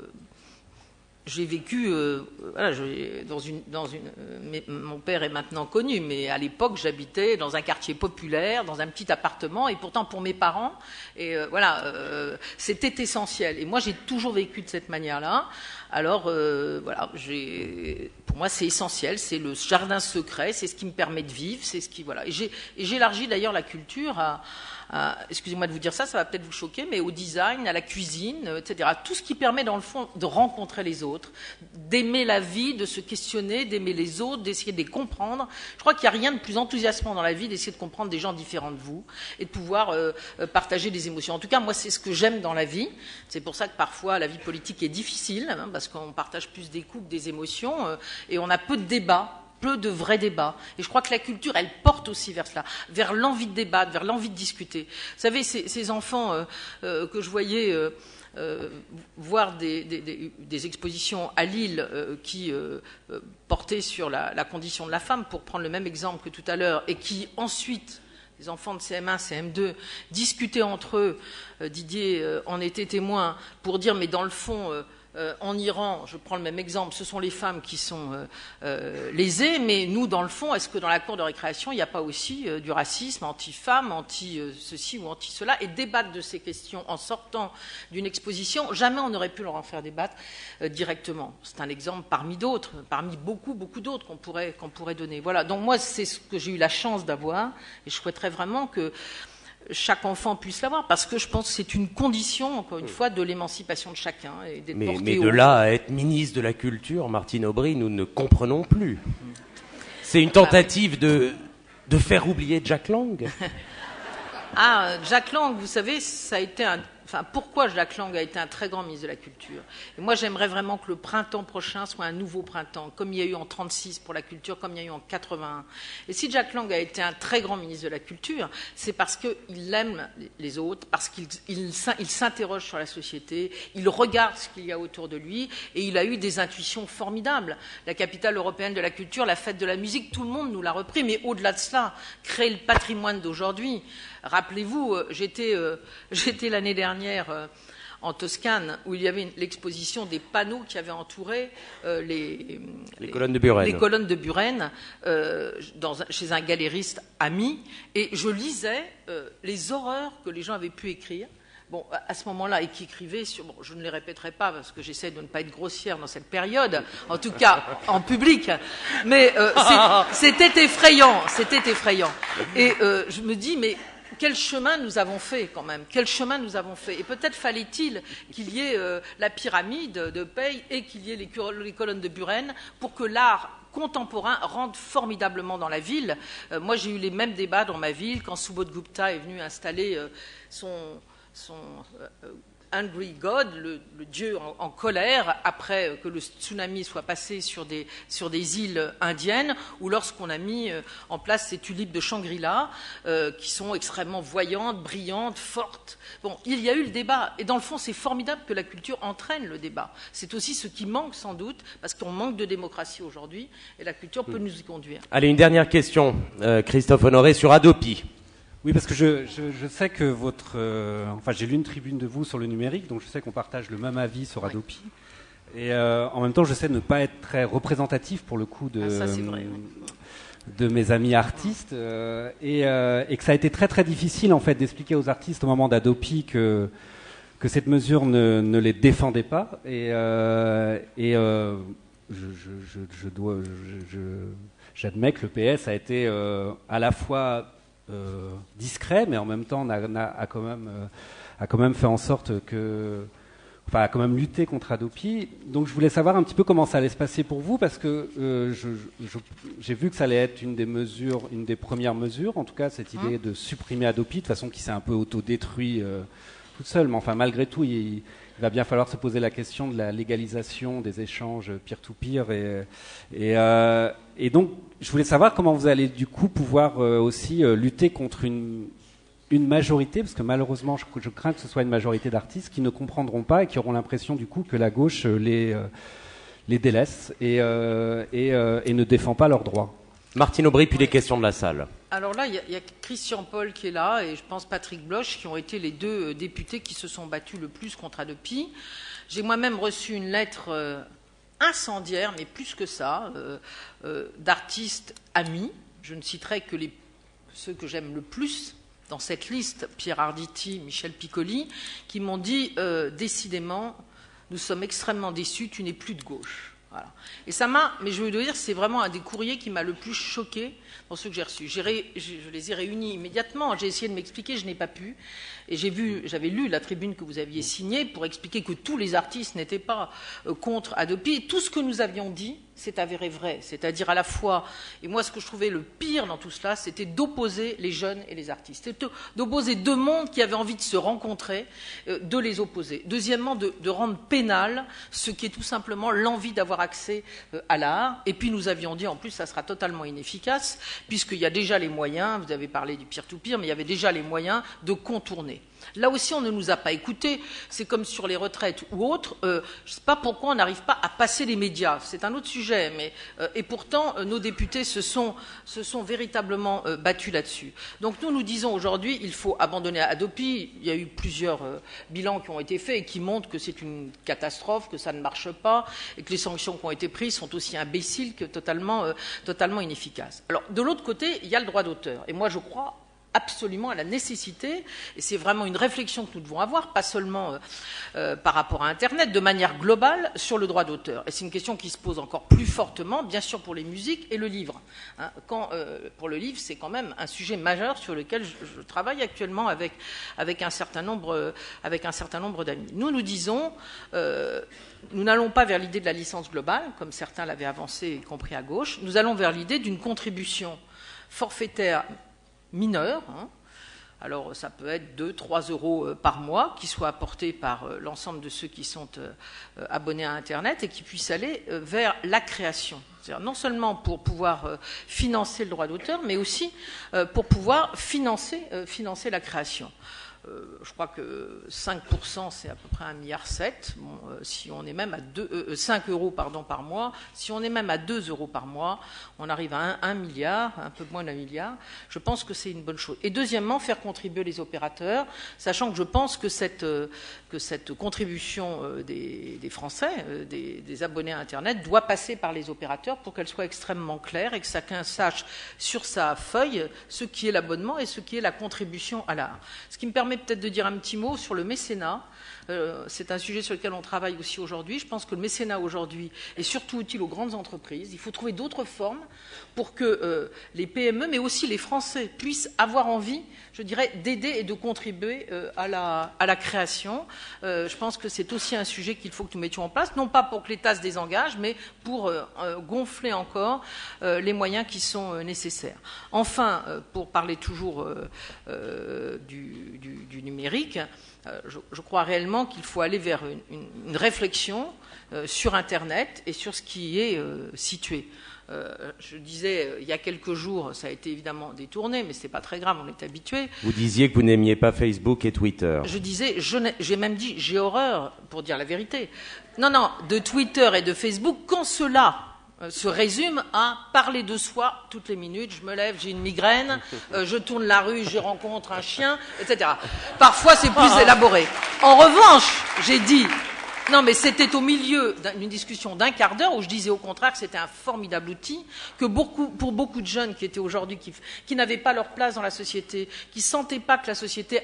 j'ai vécu... Euh, voilà, je, dans une, dans une, euh, mais, mon père est maintenant connu, mais à l'époque, j'habitais dans un quartier populaire, dans un petit appartement, et pourtant pour mes parents, et euh, voilà, euh, c'était essentiel. Et moi, j'ai toujours vécu de cette manière-là. Alors, euh, voilà, j'ai, pour moi, c'est essentiel, c'est le jardin secret, c'est ce qui me permet de vivre, c'est ce qui, voilà. Et j'ai, et j'élargis d'ailleurs la culture à, à, excusez-moi de vous dire ça, ça va peut-être vous choquer, mais au design, à la cuisine, et cetera. Tout ce qui permet, dans le fond, de rencontrer les autres, d'aimer la vie, de se questionner, d'aimer les autres, d'essayer de les comprendre. Je crois qu'il n'y a rien de plus enthousiasmant dans la vie d'essayer de comprendre des gens différents de vous et de pouvoir euh, partager des émotions. En tout cas, moi, c'est ce que j'aime dans la vie. C'est pour ça que parfois, la vie politique est difficile, hein, parce qu'on partage plus des coups que des émotions, euh, et on a peu de débats, peu de vrais débats. Et je crois que la culture, elle porte aussi vers cela, vers l'envie de débattre, vers l'envie de discuter. Vous savez, ces, ces enfants euh, euh, que je voyais euh, euh, voir des, des, des, des expositions à Lille euh, qui euh, euh, portaient sur la, la condition de la femme, pour prendre le même exemple que tout à l'heure, et qui ensuite... les enfants de C M un, C M deux, discutaient entre eux, euh, Didier euh, en était témoin, pour dire, mais dans le fond, euh, euh, en Iran, je prends le même exemple, ce sont les femmes qui sont euh, euh, lésées, mais nous, dans le fond, est-ce que dans la cour de récréation, il n'y a pas aussi euh, du racisme anti-femme, anti-ceci euh, ou anti-cela, et débattre de ces questions en sortant d'une exposition, jamais on n'aurait pu leur en faire débattre euh, directement. C'est un exemple parmi d'autres, parmi beaucoup, beaucoup d'autres qu'on pourrait, qu'on pourrait donner. Voilà, donc moi, c'est ce que j'ai eu la chance d'avoir, et je souhaiterais vraiment que chaque enfant puisse l'avoir, parce que je pense que c'est une condition, encore une fois, de l'émancipation de chacun. Et d'être mais, porté mais de au... là à être ministre de la Culture, Martine Aubry, nous ne comprenons plus. C'est une tentative de, de faire oublier Jack Lang. Ah, Jack Lang, vous savez, ça a été un enfin, pourquoi Jack Lang a été un très grand ministre de la Culture. Et moi, j'aimerais vraiment que le printemps prochain soit un nouveau printemps, comme il y a eu en mille neuf cent trente-six pour la culture, comme il y a eu en mille neuf cent quatre-vingt-un. Et si Jack Lang a été un très grand ministre de la Culture, c'est parce qu'il aime les autres, parce qu'il s'interroge sur la société, il regarde ce qu'il y a autour de lui, et il a eu des intuitions formidables. La capitale européenne de la culture, la fête de la musique, tout le monde nous l'a repris, mais au-delà de cela, créer le patrimoine d'aujourd'hui. Rappelez-vous, j'étais euh, j'étais l'année dernière euh, en Toscane, où il y avait l'exposition des panneaux qui avaient entouré euh, les, les, les colonnes de Buren, les colonnes de Buren euh, dans, chez un galériste ami, et je lisais euh, les horreurs que les gens avaient pu écrire. Bon, à ce moment-là, et qui écrivait sur... Bon, je ne les répéterai pas parce que j'essaie de ne pas être grossière dans cette période, en tout cas en public, mais euh, c'était effrayant, c'était effrayant. Et euh, je me dis, mais quel chemin nous avons fait quand même, quel chemin nous avons fait. Et peut-être fallait-il qu'il y ait euh, la pyramide de Peille et qu'il y ait les, les colonnes de Buren pour que l'art contemporains rendent formidablement dans la ville. Euh, moi, j'ai eu les mêmes débats dans ma ville quand Subodh Gupta est venu installer euh, son... son euh, Angry God, le, le dieu en, en colère, après que le tsunami soit passé sur des, sur des îles indiennes, ou lorsqu'on a mis en place ces tulipes de Shangri-La, euh, qui sont extrêmement voyantes, brillantes, fortes. Bon, il y a eu le débat, et dans le fond, c'est formidable que la culture entraîne le débat. C'est aussi ce qui manque sans doute, parce qu'on manque de démocratie aujourd'hui, et la culture peut mmh. nous y conduire. Allez, une dernière question, euh, Christophe Honoré, sur Hadopi. Oui, parce que je, je, je sais que votre... Euh, enfin, j'ai lu une tribune de vous sur le numérique, donc je sais qu'on partage le même avis sur Hadopi. Et euh, en même temps, je sais ne pas être très représentatif, pour le coup, de, ah, ça, c'est vrai, oui. de mes amis artistes. Euh, et, euh, et que ça a été très, très difficile, en fait, d'expliquer aux artistes au moment d'Hadopi que, que cette mesure ne, ne les défendait pas. Et, euh, et euh, je, je, je, je dois... Je, je, j'admets que le P S a été euh, à la fois... Euh, discret, mais en même temps a, a, a, quand même, euh, a quand même fait en sorte que... Enfin, a quand même lutté contre Hadopi. Donc je voulais savoir un petit peu comment ça allait se passer pour vous, parce que euh, je, je, j'ai vu que ça allait être une des mesures, une des premières mesures, en tout cas, cette idée de supprimer Hadopi, de façon qui s'est un peu autodétruit euh, toute seule. Mais enfin, malgré tout, il, il va bien falloir se poser la question de la légalisation des échanges peer-to-peer. Et, et, euh, et donc, je voulais savoir comment vous allez du coup pouvoir euh, aussi euh, lutter contre une, une majorité, parce que malheureusement, je, je crains que ce soit une majorité d'artistes qui ne comprendront pas et qui auront l'impression du coup que la gauche euh, les, euh, les délaisse et, euh, et, euh, et ne défend pas leurs droits. Martine Aubry, puis les questions de la salle. Alors là, il y, y a Christian Paul qui est là et je pense Patrick Bloch qui ont été les deux euh, députés qui se sont battus le plus contre Hadopi. J'ai moi-même reçu une lettre... Euh, incendiaire, mais plus que ça, euh, euh, d'artistes amis. Je ne citerai que les, ceux que j'aime le plus dans cette liste, Pierre Arditi, Michel Piccoli, qui m'ont dit euh, « Décidément, nous sommes extrêmement déçus, tu n'es plus de gauche. » Voilà. Et ça m'a, mais je veux dire, c'est vraiment un des courriers qui m'a le plus choqué dans ceux que j'ai reçus. J'ai ré, je, je les ai réunis immédiatement, j'ai essayé de m'expliquer, je n'ai pas pu. Et j'ai vu, j'avais lu la tribune que vous aviez signée pour expliquer que tous les artistes n'étaient pas euh, contre Hadopi. Et tout ce que nous avions dit s'est avéré vrai. C'est-à-dire à la fois, et moi ce que je trouvais le pire dans tout cela, c'était d'opposer les jeunes et les artistes. C'était d'opposer deux mondes qui avaient envie de se rencontrer, euh, de les opposer. Deuxièmement, de, de rendre pénal ce qui est tout simplement l'envie d'avoir accès à l'art, et puis nous avions dit en plus ça sera totalement inefficace puisqu'il y a déjà les moyens, vous avez parlé du peer-to-peer, mais il y avait déjà les moyens de contourner. Là aussi on ne nous a pas écoutés, c'est comme sur les retraites ou autres, euh, je ne sais pas pourquoi on n'arrive pas à passer les médias, c'est un autre sujet, mais, euh, et pourtant euh, nos députés se sont, se sont véritablement euh, battus là-dessus. Donc nous nous disons aujourd'hui il faut abandonner Hadopi, il y a eu plusieurs euh, bilans qui ont été faits et qui montrent que c'est une catastrophe, que ça ne marche pas et que les sanctions qui ont été prises sont aussi imbéciles que totalement, euh, totalement inefficaces. Alors, de l'autre côté, il y a le droit d'auteur. Et moi, je crois absolument à la nécessité, et c'est vraiment une réflexion que nous devons avoir, pas seulement euh, euh, par rapport à Internet, de manière globale sur le droit d'auteur. Et c'est une question qui se pose encore plus fortement, bien sûr pour les musiques et le livre. Hein, quand, euh, pour le livre, c'est quand même un sujet majeur sur lequel je, je travaille actuellement avec, avec un certain nombre, avec un certain nombre d'amis. Nous, nous disons... Euh, Nous n'allons pas vers l'idée de la licence globale, comme certains l'avaient avancé, y compris à gauche. Nous allons vers l'idée d'une contribution forfaitaire mineure, hein, Alors ça peut être deux, trois euros par mois qui soient apportés par l'ensemble de ceux qui sont abonnés à Internet et qui puissent aller vers la création. C'est-à-dire non seulement pour pouvoir financer le droit d'auteur, mais aussi pour pouvoir financer, financer la création. Je crois que cinq pour cent, c'est à peu près un virgule sept milliard. Bon, si on est même à deux, euh, cinq euros pardon, par mois, si on est même à deux euros par mois, on arrive à un milliard, un peu moins d'un milliard. Je pense que c'est une bonne chose. Et deuxièmement, faire contribuer les opérateurs, sachant que je pense que cette, que cette contribution des, des Français, des, des abonnés à Internet, doit passer par les opérateurs pour qu'elle soit extrêmement claire et que chacun sache sur sa feuille ce qui est l'abonnement et ce qui est la contribution à l'art. Ce qui me permet peut-être de dire un petit mot sur le mécénat. Euh, c'est un sujet sur lequel on travaille aussi aujourd'hui. Je pense que le mécénat aujourd'hui est surtout utile aux grandes entreprises. Il faut trouver d'autres formes pour que euh, les P M E, mais aussi les Français, puissent avoir envie, je dirais, d'aider et de contribuer euh, à, la, à la création. Euh, je pense que c'est aussi un sujet qu'il faut que nous mettions en place, non pas pour que l'État se désengage, mais pour euh, gonfler encore euh, les moyens qui sont euh, nécessaires. Enfin, euh, pour parler toujours euh, euh, du, du, du numérique, Je, je crois réellement qu'il faut aller vers une, une, une réflexion euh, sur Internet et sur ce qui y est euh, situé. Euh, je disais, il y a quelques jours, ça a été évidemment détourné, mais c'est pas très grave, on est habitué. Vous disiez que vous n'aimiez pas Facebook et Twitter. Je disais, j'ai même dit, j'ai horreur, pour dire la vérité. Non, non, de Twitter et de Facebook, quand cela se résume à parler de soi toutes les minutes. Je me lève, j'ai une migraine, euh, je tourne la rue, je rencontre un chien, et cetera. Parfois, c'est plus élaboré. En revanche, j'ai dit... Non, mais c'était au milieu d'une discussion d'un quart d'heure où je disais au contraire que c'était un formidable outil, que beaucoup, pour beaucoup de jeunes qui étaient aujourd'hui, qui, qui n'avaient pas leur place dans la société, qui ne sentaient pas que la société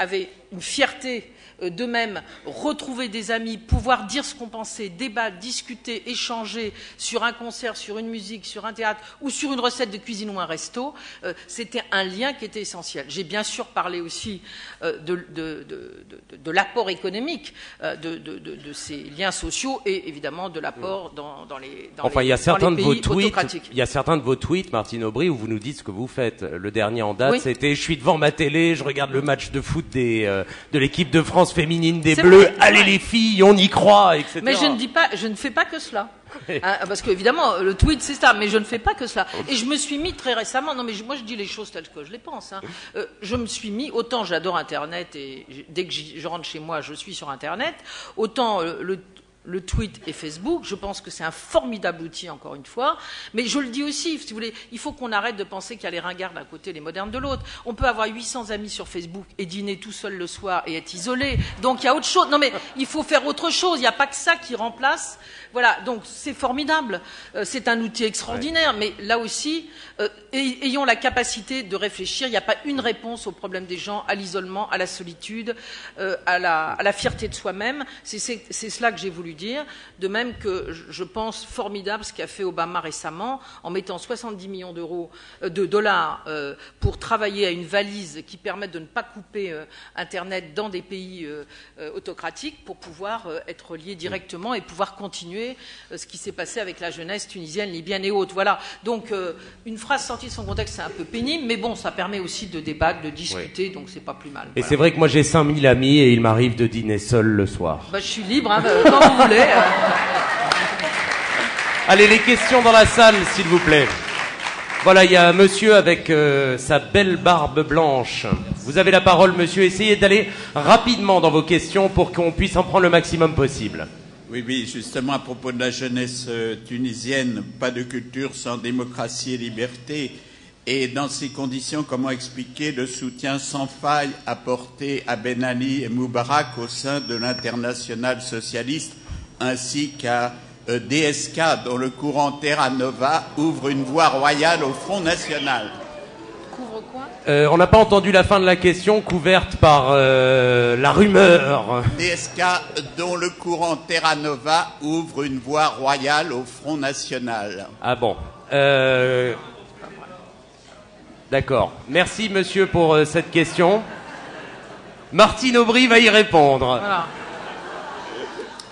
avait une fierté d'eux-mêmes, retrouver des amis, pouvoir dire ce qu'on pensait, débattre, discuter, échanger sur un concert, sur une musique, sur un théâtre ou sur une recette de cuisine ou un resto, euh, c'était un lien qui était essentiel. J'ai bien sûr parlé aussi euh, de, de, de, de, de l'apport économique, euh, de, de, de de ces liens sociaux et évidemment de l'apport dans, dans les dans enfin, les, il y a certains de vos tweets, il y a certains de vos tweets, Martine Aubry, où vous nous dites ce que vous faites. Le dernier en date, oui. C'était « Je suis devant ma télé, je regarde le match de foot des, euh, de l'équipe de France féminine des Bleus. Vrai. Allez les filles, on y croit, et cetera » Mais je ne dis pas, je ne fais pas que cela. Hein, parce que évidemment le tweet c'est ça, mais je ne fais pas que cela. Et je me suis mis très récemment, non mais je, moi je dis les choses telles que je les pense, hein. euh, je me suis mis, autant j'adore Internet et je, dès que je rentre chez moi je suis sur Internet, autant euh, le le tweet et Facebook, je pense que c'est un formidable outil, encore une fois, mais je le dis aussi, si vous voulez, il faut qu'on arrête de penser qu'il y a les ringards d'un côté et les modernes de l'autre. On peut avoir huit cents amis sur Facebook et dîner tout seul le soir et être isolé, donc il y a autre chose. Non mais il faut faire autre chose, il n'y a pas que ça qui remplace, voilà, donc c'est formidable, c'est un outil extraordinaire, ouais. Mais là aussi, euh, ayons la capacité de réfléchir, il n'y a pas une réponse au problème des gens, à l'isolement, à la solitude, euh, à, la, à la fierté de soi-même, c'est cela que j'ai voulu dire, de même que je pense formidable ce qu'a fait Obama récemment en mettant soixante-dix millions d'euros de dollars euh, pour travailler à une valise qui permette de ne pas couper euh, Internet dans des pays euh, autocratiques pour pouvoir euh, être lié directement et pouvoir continuer euh, ce qui s'est passé avec la jeunesse tunisienne, libyenne et autres. Voilà. Donc euh, une phrase sortie de son contexte, c'est un peu pénible, mais bon, ça permet aussi de débattre, de discuter, oui. Donc c'est pas plus mal. Et voilà. C'est vrai que moi j'ai cinq mille amis et il m'arrive de dîner seul le soir. Bah, je suis libre, hein, quand vous voulez. Allez, les questions dans la salle, s'il vous plaît. Voilà, il y a un monsieur avec euh, sa belle barbe blanche. Merci. Vous avez la parole, monsieur. Essayez d'aller rapidement dans vos questions pour qu'on puisse en prendre le maximum possible. Oui, oui, justement, à propos de la jeunesse tunisienne, pas de culture sans démocratie et liberté. Et dans ces conditions, comment expliquer le soutien sans faille apporté à Ben Ali et Moubarak au sein de l'internationale socialiste, ainsi qu'à euh, D S K, dont le courant Terra Nova ouvre une voie royale au Front National. Couvre quoi ? Euh, on n'a pas entendu la fin de la question, couverte par euh, la rumeur. D S K, dont le courant Terra Nova ouvre une voie royale au Front National. Ah bon. Euh... D'accord. Merci, monsieur, pour euh, cette question. Martine Aubry va y répondre. Voilà.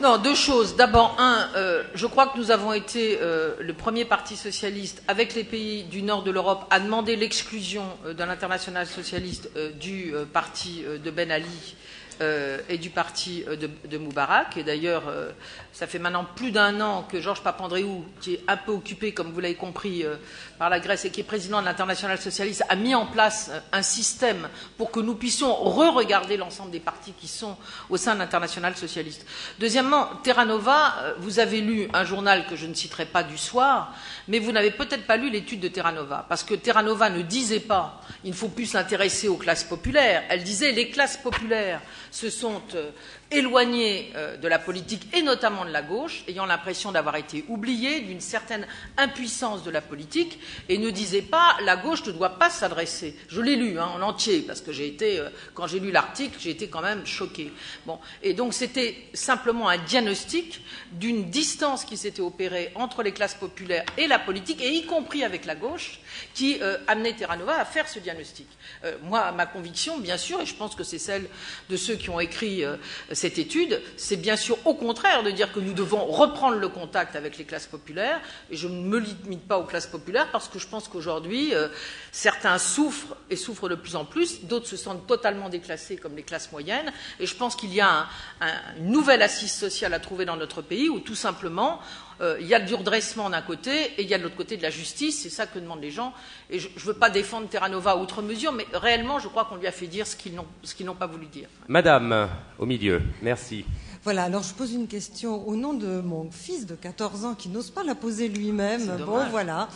Non, deux choses. D'abord, un, euh, je crois que nous avons été euh, le premier parti socialiste, avec les pays du nord de l'Europe, à demander l'exclusion euh, de l'international socialiste euh, du euh, parti euh, de Ben Ali euh, et du parti euh, de, de Moubarak. Et d'ailleurs, euh, ça fait maintenant plus d'un an que Georges Papandréou, qui est un peu occupé, comme vous l'avez compris, euh, par la Grèce et qui est président de l'international socialiste, a mis en place un système pour que nous puissions re-regarder l'ensemble des partis qui sont au sein de l'international socialiste. Deuxièmement, Terra Nova, vous avez lu un journal que je ne citerai pas du soir, mais vous n'avez peut-être pas lu l'étude de Terra Nova, parce que Terra Nova ne disait pas « il faut plus s'intéresser aux classes populaires », elle disait « les classes populaires se sont euh, éloignées euh, de la politique et notamment de la gauche, ayant l'impression d'avoir été oubliées, d'une certaine impuissance de la politique ». Et ne disait pas la gauche ne doit pas s'adresser. Je l'ai lu hein, en entier parce que j'ai été euh, quand j'ai lu l'article j'ai été quand même choquée. Bon, et donc c'était simplement un diagnostic d'une distance qui s'était opérée entre les classes populaires et la politique et y compris avec la gauche qui euh, amenait Terra Nova à faire ce diagnostic. Euh, moi, ma conviction, bien sûr, et je pense que c'est celle de ceux qui ont écrit euh, cette étude, c'est bien sûr au contraire de dire que nous devons reprendre le contact avec les classes populaires. Et je ne me limite pas aux classes populaires parce que je pense qu'aujourd'hui, euh, certains souffrent et souffrent de plus en plus, d'autres se sentent totalement déclassés comme les classes moyennes, et je pense qu'il y a un, un, une nouvelle assise sociale à trouver dans notre pays où tout simplement, euh, il y a du redressement d'un côté et il y a de l'autre côté de la justice, c'est ça que demandent les gens, et je ne veux pas défendre Terra Nova outre mesure, mais réellement je crois qu'on lui a fait dire ce qu'ils n'ont, ce qu'ils n'ont pas voulu dire. Madame, au milieu, merci. Voilà, alors je pose une question au nom de mon fils de quatorze ans qui n'ose pas la poser lui-même. Bon, voilà.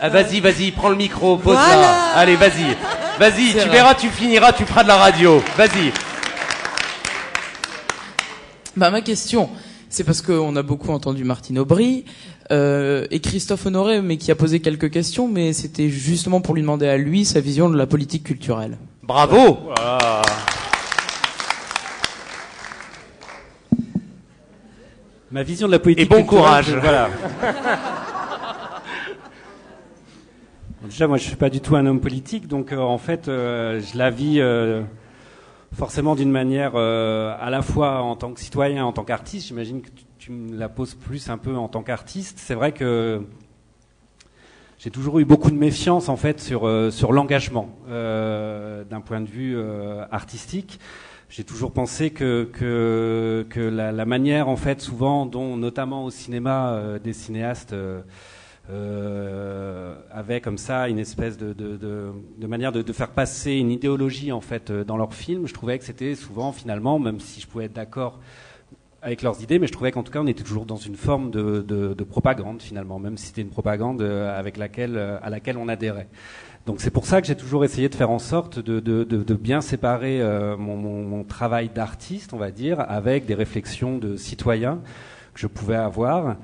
Ah, vas-y, vas-y, prends le micro, pose-la. Voilà. Allez, vas-y. Vas-y, tu vrai. verras, tu finiras, tu feras de la radio. Vas-y. Bah, ma question, c'est parce qu'on a beaucoup entendu Martine Aubry euh, et Christophe Honoré, mais qui a posé quelques questions, mais c'était justement pour lui demander à lui sa vision de la politique culturelle. Bravo. Ouais. Wow. Ma vision de la politique. Et bon courage. Voilà. Déjà, moi, je suis pas du tout un homme politique, donc euh, en fait, euh, je la vis euh, forcément d'une manière euh, à la fois en tant que citoyen, en tant qu'artiste. J'imagine que tu, tu me la poses plus un peu en tant qu'artiste. C'est vrai que j'ai toujours eu beaucoup de méfiance en fait sur euh, sur l'engagement euh, d'un point de vue euh, artistique. J'ai toujours pensé que, que, que la, la manière, en fait, souvent, dont notamment au cinéma, euh, des cinéastes euh, euh, avaient comme ça une espèce de, de, de, de manière de, de faire passer une idéologie, en fait, dans leurs films. Je trouvais que c'était souvent, finalement, même si je pouvais être d'accord avec leurs idées, mais je trouvais qu'en tout cas, on était toujours dans une forme de, de, de propagande, finalement, même si c'était une propagande avec laquelle, à laquelle on adhérait. Donc c'est pour ça que j'ai toujours essayé de faire en sorte de, de, de, de bien séparer euh, mon, mon, mon travail d'artiste, on va dire, avec des réflexions de citoyen que je pouvais avoir.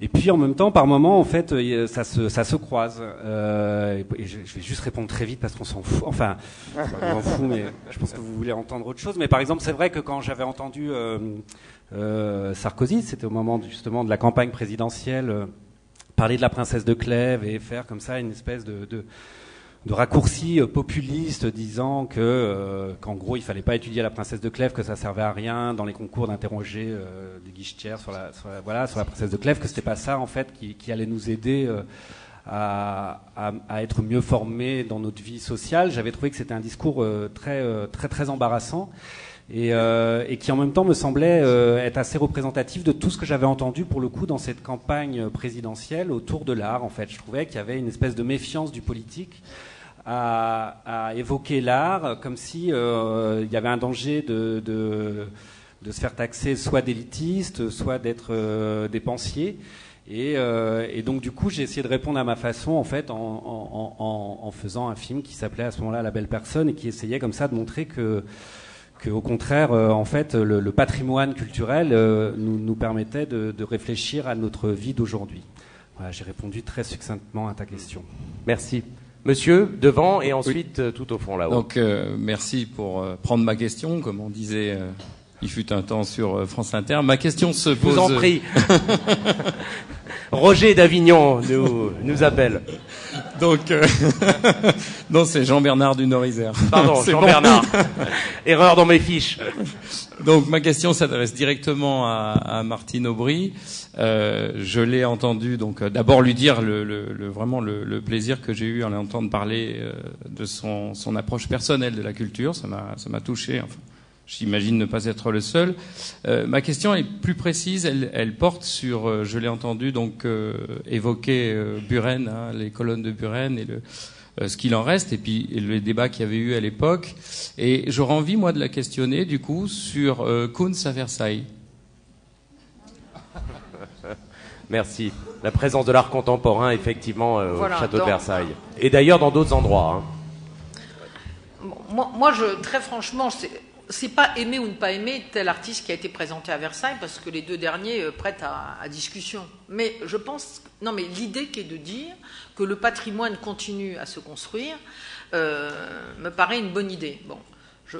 Et puis en même temps, par moments, en fait, ça se, ça se croise. Euh, et je, je vais juste répondre très vite parce qu'on s'en fout. Enfin, on s'en fout, mais je pense que vous voulez entendre autre chose. Mais par exemple, c'est vrai que quand j'avais entendu euh, euh, Sarkozy, c'était au moment justement de la campagne présidentielle, euh, parler de la princesse de Clèves et faire comme ça une espèce de... de de raccourcis populistes disant que euh, qu'en gros il fallait pas étudier la princesse de Clèves, que ça servait à rien dans les concours d'interroger euh, des guichetières sur la, sur la voilà sur la princesse de Clèves, que c'était pas ça en fait qui, qui allait nous aider euh, à, à à être mieux formés dans notre vie sociale. J'avais trouvé que c'était un discours euh, très euh, très très embarrassant et euh, et qui en même temps me semblait euh, être assez représentatif de tout ce que j'avais entendu pour le coup dans cette campagne présidentielle autour de l'art. En fait, je trouvais qu'il y avait une espèce de méfiance du politique À, à évoquer l'art comme si euh, il y avait un danger de, de, de se faire taxer soit d'élitiste, soit d'être euh, dépensier. Et, euh, et donc du coup j'ai essayé de répondre à ma façon en fait en, en, en, en faisant un film qui s'appelait à ce moment-là La Belle Personne et qui essayait comme ça de montrer que, que au contraire euh, en fait le, le patrimoine culturel euh, nous, nous permettait de, de réfléchir à notre vie d'aujourd'hui. Voilà, j'ai répondu très succinctement à ta question. Merci. Monsieur, devant et ensuite oui. euh, tout au fond là-haut. Donc euh, merci pour euh, prendre ma question, comme on disait euh, il fut un temps sur euh, France Inter. Ma question se pose... Je vous en prie. Roger d'Avignon nous, nous appelle. Donc, euh... non, c'est Jean-Bernard du Nord-Isère. Pardon, Jean-Bernard. Bon. Erreur dans mes fiches. Donc, ma question s'adresse directement à, à Martine Aubry. Euh, je l'ai entendu, donc, euh, d'abord lui dire le, le, le, vraiment le, le plaisir que j'ai eu à l'entendre parler euh, de son, son approche personnelle de la culture. Ça m'a, ça m'a touché. Enfin, j'imagine ne pas être le seul. Euh, ma question est plus précise. Elle, elle porte sur, euh, je l'ai entendu donc euh, évoquer euh, Buren, hein, les colonnes de Buren et le, euh, ce qu'il en reste, et puis et les débats qu'il y avait eu à l'époque. Et j'aurais envie, moi, de la questionner, du coup, sur euh, Kunz à Versailles. Merci. La présence de l'art contemporain, effectivement, euh, voilà, au château dans... de Versailles. Et d'ailleurs, dans d'autres endroits. Hein. Moi, moi je, très franchement... c'est... c'est pas aimer ou ne pas aimer tel artiste qui a été présenté à Versailles, parce que les deux derniers prêtent à, à discussion. Mais je pense... Non, mais l'idée qui est de dire que le patrimoine continue à se construire euh, me paraît une bonne idée. Bon, je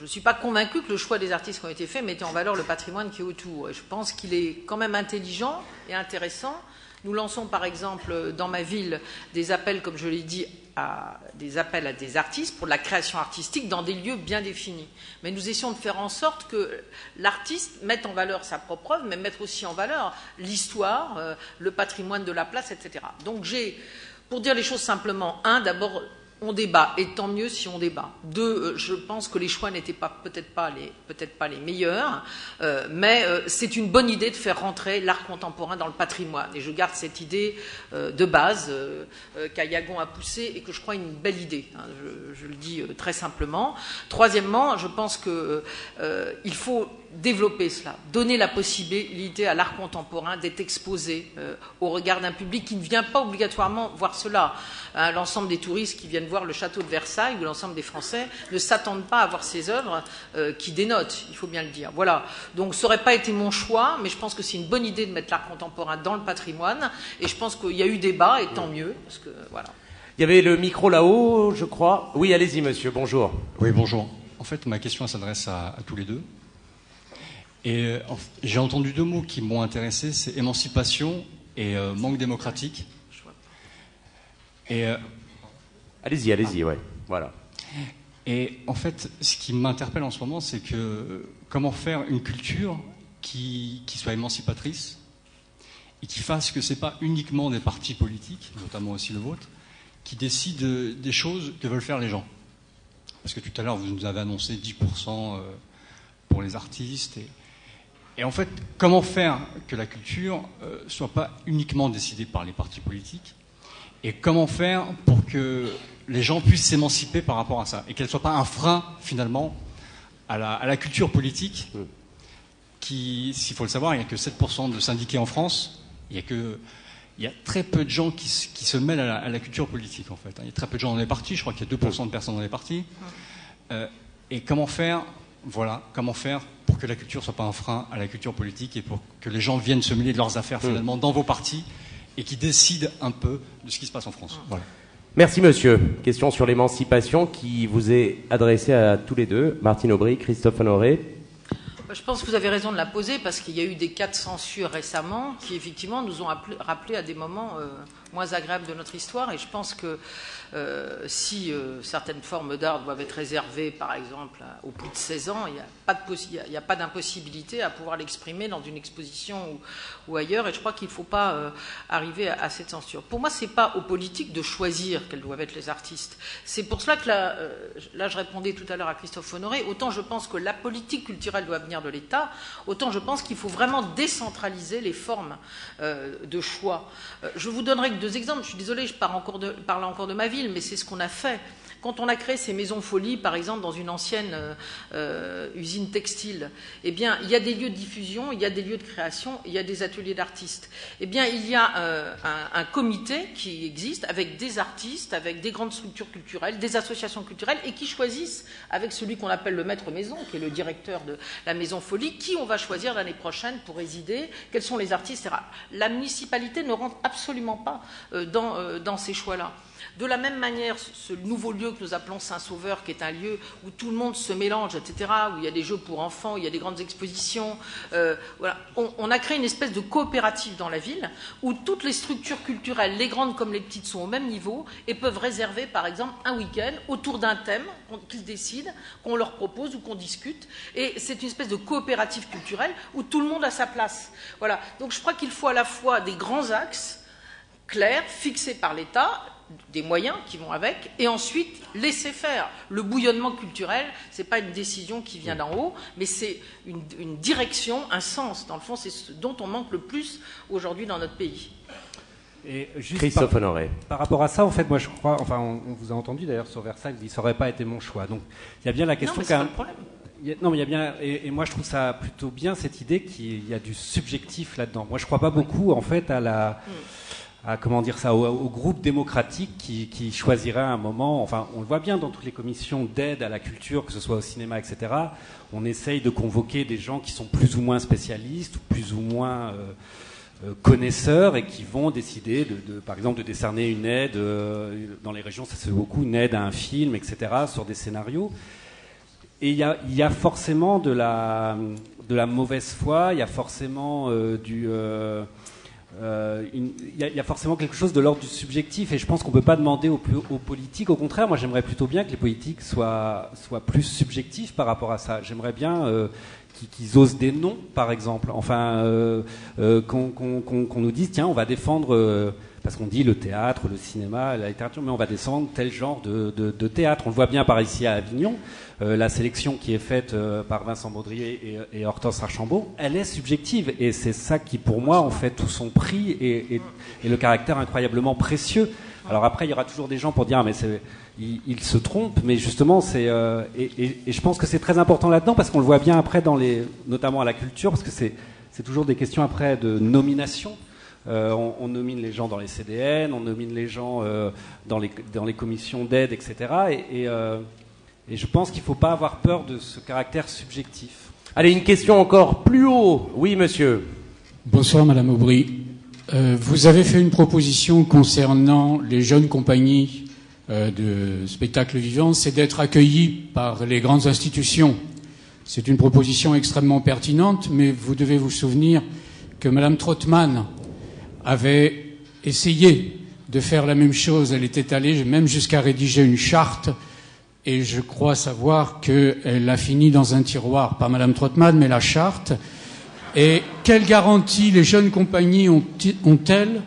ne suis pas convaincue que le choix des artistes qui ont été faits mettait en valeur le patrimoine qui est autour. Et je pense qu'il est quand même intelligent et intéressant. Nous lançons, par exemple, dans ma ville, des appels, comme je l'ai dit, à des appels à des artistes pour de la création artistique dans des lieux bien définis. Mais nous essayons de faire en sorte que l'artiste mette en valeur sa propre œuvre, mais mette aussi en valeur l'histoire, euh, le patrimoine de la place, et cetera. Donc j'ai, pour dire les choses simplement, un, d'abord, on débat, et tant mieux si on débat. Deux, euh, je pense que les choix n'étaient pas, peut-être pas les, peut-être pas les meilleurs, euh, mais euh, c'est une bonne idée de faire rentrer l'art contemporain dans le patrimoine. Et je garde cette idée euh, de base euh, euh, qu'Ayagon a poussée et que je crois une belle idée. Hein, je, je le dis euh, très simplement. Troisièmement, je pense qu'il euh, faut développer cela, donner la possibilité à l'art contemporain d'être exposé euh, au regard d'un public qui ne vient pas obligatoirement voir cela. Hein, l'ensemble des touristes qui viennent voir le château de Versailles ou l'ensemble des Français ne s'attendent pas à voir ces œuvres euh, qui dénotent, il faut bien le dire. Voilà. Donc ça n'aurait pas été mon choix, mais je pense que c'est une bonne idée de mettre l'art contemporain dans le patrimoine, et je pense qu'il y a eu débat, et tant mieux, parce que voilà. Il y avait le micro là-haut, je crois. Oui, allez-y, monsieur, bonjour. Oui, bonjour. En fait, ma question s'adresse à, à tous les deux. Et j'ai entendu deux mots qui m'ont intéressé, c'est émancipation et euh, manque démocratique. Et euh, allez-y, allez-y, ah, ouais, voilà. Et en fait, ce qui m'interpelle en ce moment, c'est que comment faire une culture qui, qui soit émancipatrice et qui fasse que c'est pas uniquement des partis politiques, notamment aussi le vôtre, qui décident des choses que veulent faire les gens. Parce que tout à l'heure, vous nous avez annoncé dix pour cent pour les artistes et Et en fait, comment faire que la culture euh, soit pas uniquement décidée par les partis politiques, et comment faire pour que les gens puissent s'émanciper par rapport à ça, et qu'elle soit pas un frein, finalement, à la, à la culture politique, qui, s'il faut le savoir, il n'y a que sept pour cent de syndiqués en France, il y a que... il y a très peu de gens qui, qui se mêlent à la, à la culture politique, en fait. Il y a très peu de gens dans les partis, je crois qu'il y a deux pour cent de personnes dans les partis. Euh, et comment faire... Voilà, comment faire pour que la culture ne soit pas un frein à la culture politique et pour que les gens viennent se mêler de leurs affaires, finalement, dans vos partis et qui décident un peu de ce qui se passe en France. Voilà. Merci, monsieur. Question sur l'émancipation qui vous est adressée à tous les deux. Martine Aubry, Christophe Honoré. Je pense que vous avez raison de la poser parce qu'il y a eu des cas de censure récemment qui, effectivement, nous ont rappelé à des moments euh, moins agréables de notre histoire. Et je pense que euh, si euh, certaines formes d'art doivent être réservées, par exemple, à, au plus de seize ans, il n'y a pas de possi- il n'y a pas d'impossibilité à pouvoir l'exprimer dans une exposition ou, ou ailleurs. Et je crois qu'il ne faut pas euh, arriver à, à cette censure. Pour moi, ce n'est pas aux politiques de choisir quels doivent être les artistes. C'est pour cela que, là, euh, là je répondais tout à l'heure à Christophe Honoré, autant je pense que la politique culturelle doit venir de l'État, autant je pense qu'il faut vraiment décentraliser les formes euh, de choix. Euh, je vous donnerai que deux exemples, je suis désolée, je parle encore de, parle encore de ma ville, mais c'est ce qu'on a fait. Quand on a créé ces maisons folies, par exemple, dans une ancienne euh, euh, usine textile, eh bien, il y a des lieux de diffusion, il y a des lieux de création, il y a des ateliers d'artistes. Eh bien, il y a euh, un, un comité qui existe avec des artistes, avec des grandes structures culturelles, des associations culturelles, et qui choisissent, avec celui qu'on appelle le maître maison, qui est le directeur de la maison folie, qui on va choisir l'année prochaine pour résider, quels sont les artistes, et cetera. La municipalité ne rentre absolument pas euh, dans, euh, dans ces choix-là. De la même manière, ce nouveau lieu que nous appelons Saint-Sauveur, qui est un lieu où tout le monde se mélange, et cetera, où il y a des jeux pour enfants, il y a des grandes expositions, euh, voilà. on, on a créé une espèce de coopérative dans la ville, où toutes les structures culturelles, les grandes comme les petites, sont au même niveau, et peuvent réserver, par exemple, un week-end autour d'un thème qu'ils décident, qu'on leur propose ou qu'on discute, et c'est une espèce de coopérative culturelle où tout le monde a sa place. Voilà. Donc je crois qu'il faut à la fois des grands axes clairs, fixés par l'État, des moyens qui vont avec, et ensuite laisser faire. Le bouillonnement culturel, ce n'est pas une décision qui vient d'en haut, mais c'est une, une direction, un sens. Dans le fond, c'est ce dont on manque le plus aujourd'hui dans notre pays. Et juste Christophe par, Honoré. Par rapport à ça, en fait, moi je crois, enfin on, on vous a entendu d'ailleurs sur Versailles, vous dites, ça n'aurait pas été mon choix. Donc il y a bien la question... Non, mais c'est pas le problème. Il y a, non, mais il y a bien, et, et moi je trouve ça plutôt bien, cette idée qu'il y a du subjectif là-dedans. Moi je ne crois pas beaucoup, en fait, à la... Mm. À, comment dire ça, au, au groupe démocratique qui, qui choisirait un moment, enfin on le voit bien dans toutes les commissions d'aide à la culture, que ce soit au cinéma, et cetera, on essaye de convoquer des gens qui sont plus ou moins spécialistes, ou plus ou moins euh, connaisseurs, et qui vont décider, de, de, par exemple, de décerner une aide, euh, dans les régions ça se fait beaucoup, une aide à un film, et cetera, sur des scénarios. Et il y a, y a forcément de la, de la mauvaise foi, il y a forcément euh, du... Euh, Il euh, y, y a forcément quelque chose de l'ordre du subjectif, et je pense qu'on ne peut pas demander aux, aux politiques. Au contraire, moi j'aimerais plutôt bien que les politiques soient, soient plus subjectifs par rapport à ça. J'aimerais bien euh, qu'ils qu'ils osent des noms, par exemple. Enfin, euh, euh, qu'on qu'on, qu'on, qu'on nous dise, tiens, on va défendre, euh, parce qu'on dit le théâtre, le cinéma, la littérature, mais on va défendre tel genre de, de, de théâtre. On le voit bien par ici à Avignon. Euh, la sélection qui est faite euh, par Vincent Baudrier et, et Hortense Archambault, elle est subjective, et c'est ça qui pour moi en fait tout son prix et, et, et le caractère incroyablement précieux. Alors après il y aura toujours des gens pour dire ah, mais c'est, il, il se trompe, mais justement c'est euh, et, et, et je pense que c'est très important là-dedans, parce qu'on le voit bien après dans les, notamment à la culture, parce que c'est, c'est toujours des questions après de nomination. Euh, on, on nomine les gens dans les C D N, on nomine les gens euh, dans, les, dans les commissions d'aide, et cetera. Et, et euh, Et je pense qu'il ne faut pas avoir peur de ce caractère subjectif. Allez, une question encore plus haut. Oui, monsieur. Bonsoir, madame Aubry. Euh, vous avez fait une proposition concernant les jeunes compagnies euh, de spectacles vivants, c'est d'être accueillis par les grandes institutions. C'est une proposition extrêmement pertinente, mais vous devez vous souvenir que madame Trautmann avait essayé de faire la même chose. Elle était allée même jusqu'à rédiger une charte. Et je crois savoir qu'elle a fini dans un tiroir, pas madame Trautmann, mais la charte. Et quelle garantie les jeunes compagnies ont-elles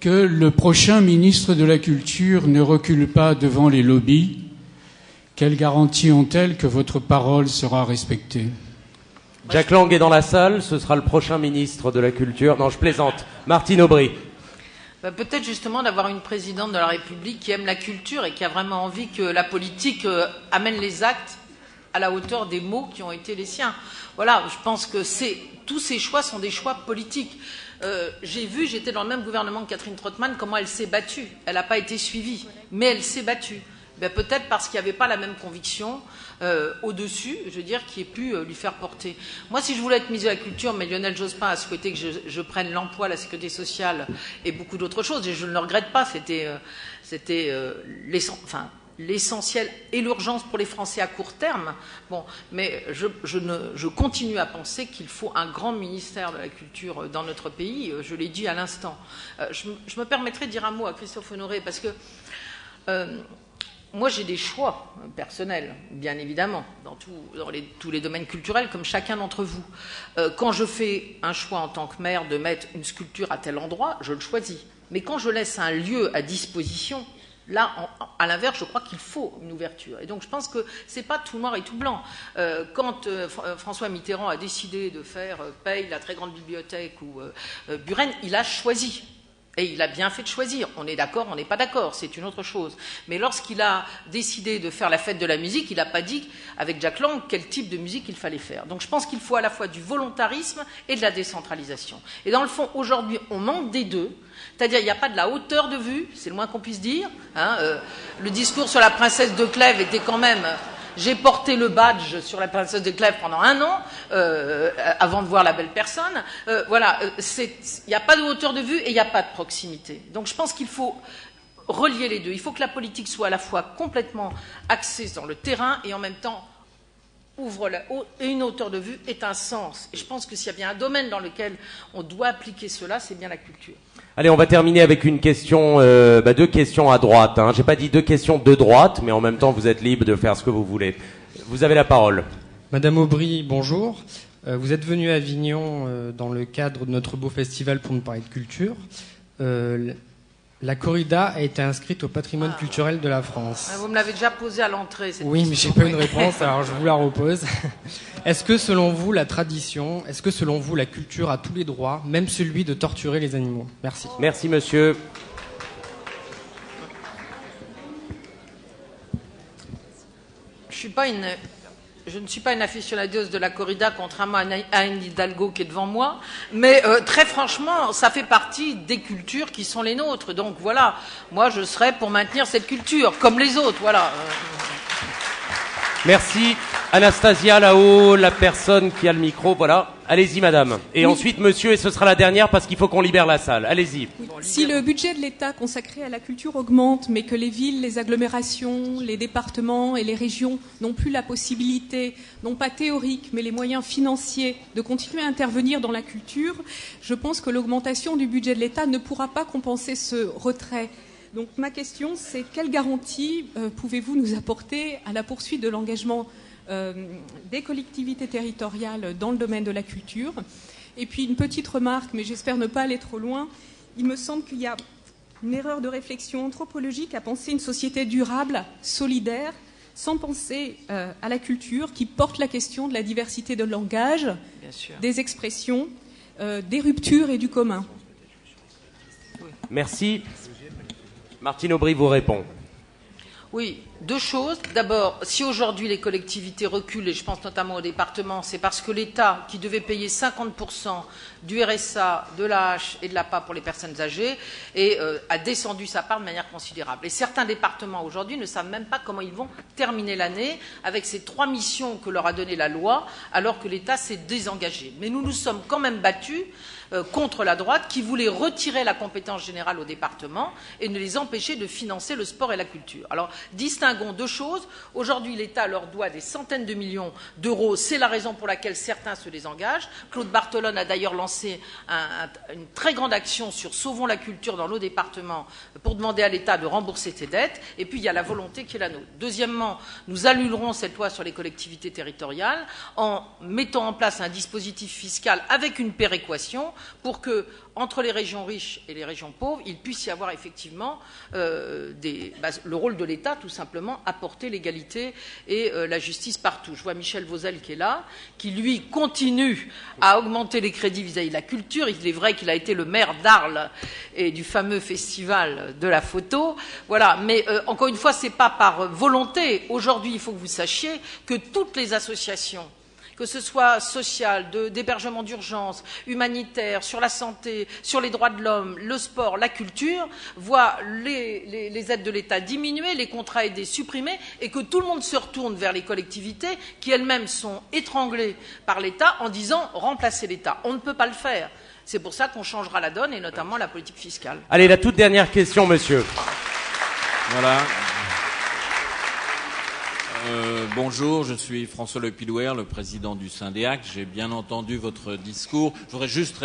que le prochain ministre de la Culture ne recule pas devant les lobbies? Quelle garantie ont-elles que votre parole sera respectée? Jack Lang est dans la salle, ce sera le prochain ministre de la Culture. Non, je plaisante. Martine Aubry. Ben peut-être justement d'avoir une présidente de la République qui aime la culture et qui a vraiment envie que la politique amène les actes à la hauteur des mots qui ont été les siens. Voilà, je pense que c'est, tous ces choix sont des choix politiques. Euh, j'ai vu, j'étais dans le même gouvernement que Catherine Trautmann, comment elle s'est battue. Elle n'a pas été suivie, mais elle s'est battue. Ben peut-être parce qu'il n'y avait pas la même conviction euh, au-dessus, je veux dire, qui ait pu euh, lui faire porter. Moi, si je voulais être ministre de la Culture, mais Lionel Jospin a souhaité que je, je prenne l'emploi, la sécurité sociale et beaucoup d'autres choses, et je ne le regrette pas, c'était, euh, c'était euh, l'essence, enfin, l'essentiel et l'urgence pour les Français à court terme. Bon, mais je, je, ne, je continue à penser qu'il faut un grand ministère de la Culture dans notre pays, je l'ai dit à l'instant. Euh, je, je me permettrai de dire un mot à Christophe Honoré, parce que... Euh, moi, j'ai des choix personnels, bien évidemment, dans, tout, dans les, tous les domaines culturels, comme chacun d'entre vous. Euh, quand je fais un choix en tant que maire de mettre une sculpture à tel endroit, je le choisis. Mais quand je laisse un lieu à disposition, là, en, à l'inverse, je crois qu'il faut une ouverture. Et donc, je pense que ce n'est pas tout noir et tout blanc. Euh, quand euh, François Mitterrand a décidé de faire euh, Paye, la très grande bibliothèque, ou euh, Buren, il a choisi. Et il a bien fait de choisir. On est d'accord, on n'est pas d'accord, c'est une autre chose. Mais lorsqu'il a décidé de faire la fête de la musique, il n'a pas dit, avec Jack Lang, quel type de musique il fallait faire. Donc je pense qu'il faut à la fois du volontarisme et de la décentralisation. Et dans le fond, aujourd'hui, on manque des deux. C'est-à-dire qu'il n'y a pas de la hauteur de vue, c'est le moins qu'on puisse dire. Hein, euh, le discours sur la princesse de Clèves était quand même... J'ai porté le badge sur la princesse de Clèves pendant un an, euh, avant de voir la belle personne. Euh, voilà, il n'y a pas de hauteur de vue et il n'y a pas de proximité. Donc je pense qu'il faut relier les deux. Il faut que la politique soit à la fois complètement axée dans le terrain et en même temps ouvre la, une hauteur de vue est un sens. Et je pense que s'il y a bien un domaine dans lequel on doit appliquer cela, c'est bien la culture. Allez, on va terminer avec une question, euh, bah deux questions à droite. Hein. J'ai pas dit deux questions de droite, mais en même temps, vous êtes libre de faire ce que vous voulez. Vous avez la parole. Madame Aubry, bonjour. Euh, vous êtes venue à Avignon euh, dans le cadre de notre beau festival pour nous parler de culture. Euh, la corrida a été inscrite au patrimoine ah. culturel de la France. Ah, vous me l'avez déjà posée à l'entrée. Cette oui, question. Mais j'ai pas une réponse, alors je vous la repose. Est-ce que, selon vous, la tradition, est-ce que, selon vous, la culture a tous les droits, même celui de torturer les animaux? Merci. Merci, monsieur. Je suis pas une... Je ne suis pas une aficionadeuse de la corrida, contrairement à Anne Hidalgo qui est devant moi, mais euh, très franchement, ça fait partie des cultures qui sont les nôtres. Donc voilà, moi je serais pour maintenir cette culture, comme les autres, voilà. Merci. Anastasia, là-haut, la personne qui a le micro, voilà. Allez-y, madame. Et oui. Ensuite, monsieur, et ce sera la dernière parce qu'il faut qu'on libère la salle. Allez-y. Oui. Si le budget de l'État consacré à la culture augmente, mais que les villes, les agglomérations, les départements et les régions n'ont plus la possibilité, non pas théorique, mais les moyens financiers de continuer à intervenir dans la culture, je pense que l'augmentation du budget de l'État ne pourra pas compenser ce retrait. Donc ma question, c'est quelle garantie euh, pouvez-vous nous apporter à la poursuite de l'engagement euh, des collectivités territoriales dans le domaine de la culture? Et puis une petite remarque, mais j'espère ne pas aller trop loin. Il me semble qu'il y a une erreur de réflexion anthropologique à penser une société durable, solidaire, sans penser euh, à la culture qui porte la question de la diversité de langage, bien sûr, des expressions, euh, des ruptures et du commun. Merci. Martine Aubry vous répond. Oui, deux choses. D'abord, si aujourd'hui les collectivités reculent, et je pense notamment aux départements, c'est parce que l'État, qui devait payer cinquante pour cent du R S A, de l'A H et de l'A P A pour les personnes âgées, et, euh, a descendu sa part de manière considérable. Et certains départements aujourd'hui ne savent même pas comment ils vont terminer l'année avec ces trois missions que leur a donné la loi, alors que l'État s'est désengagé. Mais nous nous sommes quand même battus contre la droite qui voulait retirer la compétence générale aux départements et ne les empêcher de financer le sport et la culture. Alors, distinguons deux choses. Aujourd'hui, l'État leur doit des centaines de millions d'euros. C'est la raison pour laquelle certains se désengagent. Claude Bartolone a d'ailleurs lancé un, un, une très grande action sur « Sauvons la culture » dans nos départements pour demander à l'État de rembourser ses dettes. Et puis, il y a la volonté qui est la nôtre. Deuxièmement, nous annulerons cette loi sur les collectivités territoriales en mettant en place un dispositif fiscal avec une péréquation pour que, entre les régions riches et les régions pauvres, il puisse y avoir effectivement euh, des, bah, le rôle de l'État, tout simplement, apporter l'égalité et euh, la justice partout. Je vois Michel Vauzelle qui est là, qui, lui, continue à augmenter les crédits vis-à-vis de la culture. Il est vrai qu'il a été le maire d'Arles et du fameux festival de la photo. Voilà. Mais, euh, encore une fois, ce n'est pas par volonté. Aujourd'hui, il faut que vous sachiez que toutes les associations, que ce soit social, d'hébergement d'urgence, humanitaire, sur la santé, sur les droits de l'homme, le sport, la culture, voient les, les, les aides de l'État diminuer, les contrats aidés supprimés, et que tout le monde se retourne vers les collectivités qui elles-mêmes sont étranglées par l'État en disant « remplacez l'État ». On ne peut pas le faire. C'est pour ça qu'on changera la donne, et notamment la politique fiscale. Allez, la toute dernière question, monsieur. Voilà. Euh, bonjour, je suis François Le Pilouer, le président du Syndéac. J'ai bien entendu votre discours. Je voudrais juste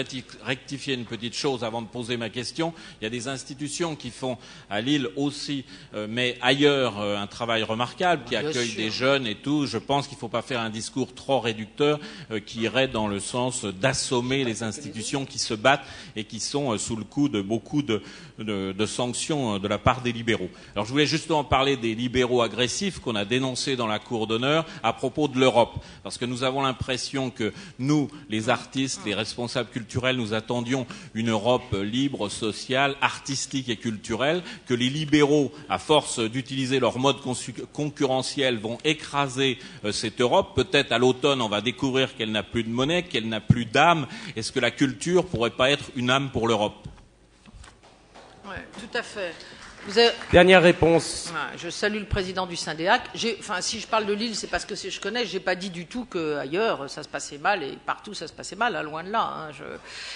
rectifier une petite chose avant de poser ma question. Il y a des institutions qui font à Lille aussi, euh, mais ailleurs, euh, un travail remarquable, qui accueillent des jeunes et tout. Je pense qu'il ne faut pas faire un discours trop réducteur euh, qui irait dans le sens d'assommer les institutions qui se battent et qui sont euh, sous le coup de beaucoup de, de, de sanctions euh, de la part des libéraux. Alors je voulais justement parler des libéraux agressifs qu'on a dénoncés dans la cour d'honneur à propos de l'Europe, parce que nous avons l'impression que nous, les artistes, les responsables culturels, nous attendions une Europe libre, sociale, artistique et culturelle, que les libéraux, à force d'utiliser leur mode concurrentiel, vont écraser euh, cette Europe. Peut-être à l'automne on va découvrir qu'elle n'a plus de monnaie, qu'elle n'a plus d'âme. Est-ce que la culture pourrait pas être une âme pour l'Europe? Oui, tout à fait. Vous avez... Dernière réponse. Je salue le président du Syndéac. Enfin, si je parle de Lille, c'est parce que je connais. Je n'ai pas dit du tout qu'ailleurs, ça se passait mal, et partout, ça se passait mal, hein, loin de là. Hein. Je,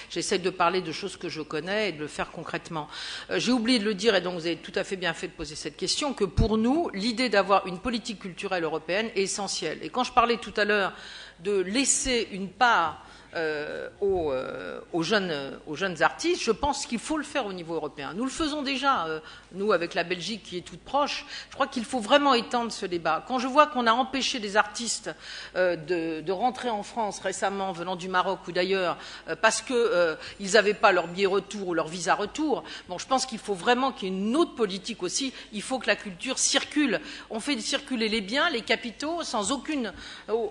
j'essaie de parler de choses que je connais et de le faire concrètement. Euh, j'ai oublié de le dire, et donc vous avez tout à fait bien fait de poser cette question, que pour nous, l'idée d'avoir une politique culturelle européenne est essentielle. Et quand je parlais tout à l'heure de laisser une part... Euh, aux, euh, aux, jeunes, aux jeunes artistes, je pense qu'il faut le faire au niveau européen. Nous le faisons déjà, euh, nous, avec la Belgique qui est toute proche. Je crois qu'il faut vraiment étendre ce débat. Quand je vois qu'on a empêché des artistes euh, de, de rentrer en France récemment, venant du Maroc ou d'ailleurs, euh, parce qu'ils euh, n'avaient pas leur billet retour ou leur visa retour, bon, je pense qu'il faut vraiment qu'il y ait une autre politique aussi. Il faut que la culture circule. On fait circuler les biens, les capitaux, sans aucune,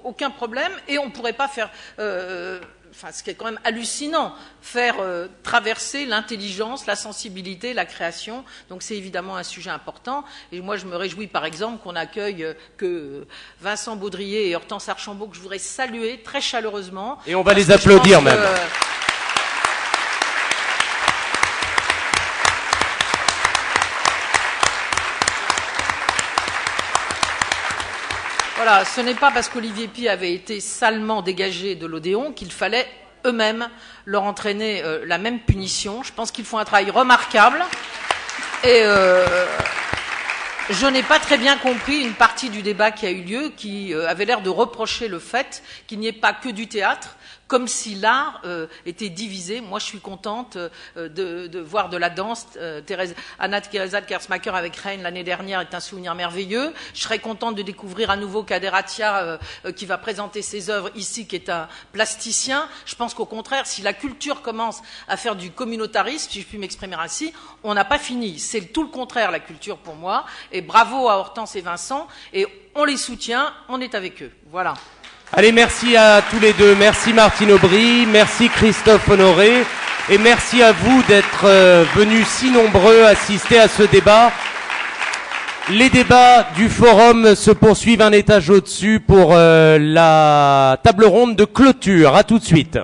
aucun problème, et on ne pourrait pas faire... Euh, Enfin, ce qui est quand même hallucinant, faire euh, traverser l'intelligence, la sensibilité, la création. Donc c'est évidemment un sujet important. Et moi, je me réjouis, par exemple, qu'on accueille euh, que Vincent Baudrier et Hortense Archambault, que je voudrais saluer très chaleureusement. Et on va les applaudir que, même. Euh, Voilà, ce n'est pas parce qu'Olivier Py avait été salement dégagé de l'Odéon qu'il fallait eux-mêmes leur entraîner euh, la même punition. Je pense qu'ils font un travail remarquable. Et euh, je n'ai pas très bien compris une partie du débat qui a eu lieu, qui euh, avait l'air de reprocher le fait qu'il n'y ait pas que du théâtre, comme si l'art euh, était divisé. Moi, je suis contente euh, de, de voir de la danse. Euh, Thérèse, Anna Teresa de Kersmacher avec Rennes l'année dernière est un souvenir merveilleux. Je serais contente de découvrir à nouveau Kaderatia euh, euh, qui va présenter ses œuvres ici, qui est un plasticien. Je pense qu'au contraire, si la culture commence à faire du communautarisme, si je puis m'exprimer ainsi, on n'a pas fini. C'est tout le contraire, la culture, pour moi. Et bravo à Hortense et Vincent. Et on les soutient, on est avec eux. Voilà. Allez, merci à tous les deux. Merci Martine Aubry, merci Christophe Honoré et merci à vous d'être euh, venus si nombreux assister à ce débat. Les débats du forum se poursuivent un étage au-dessus pour euh, la table ronde de clôture. À tout de suite.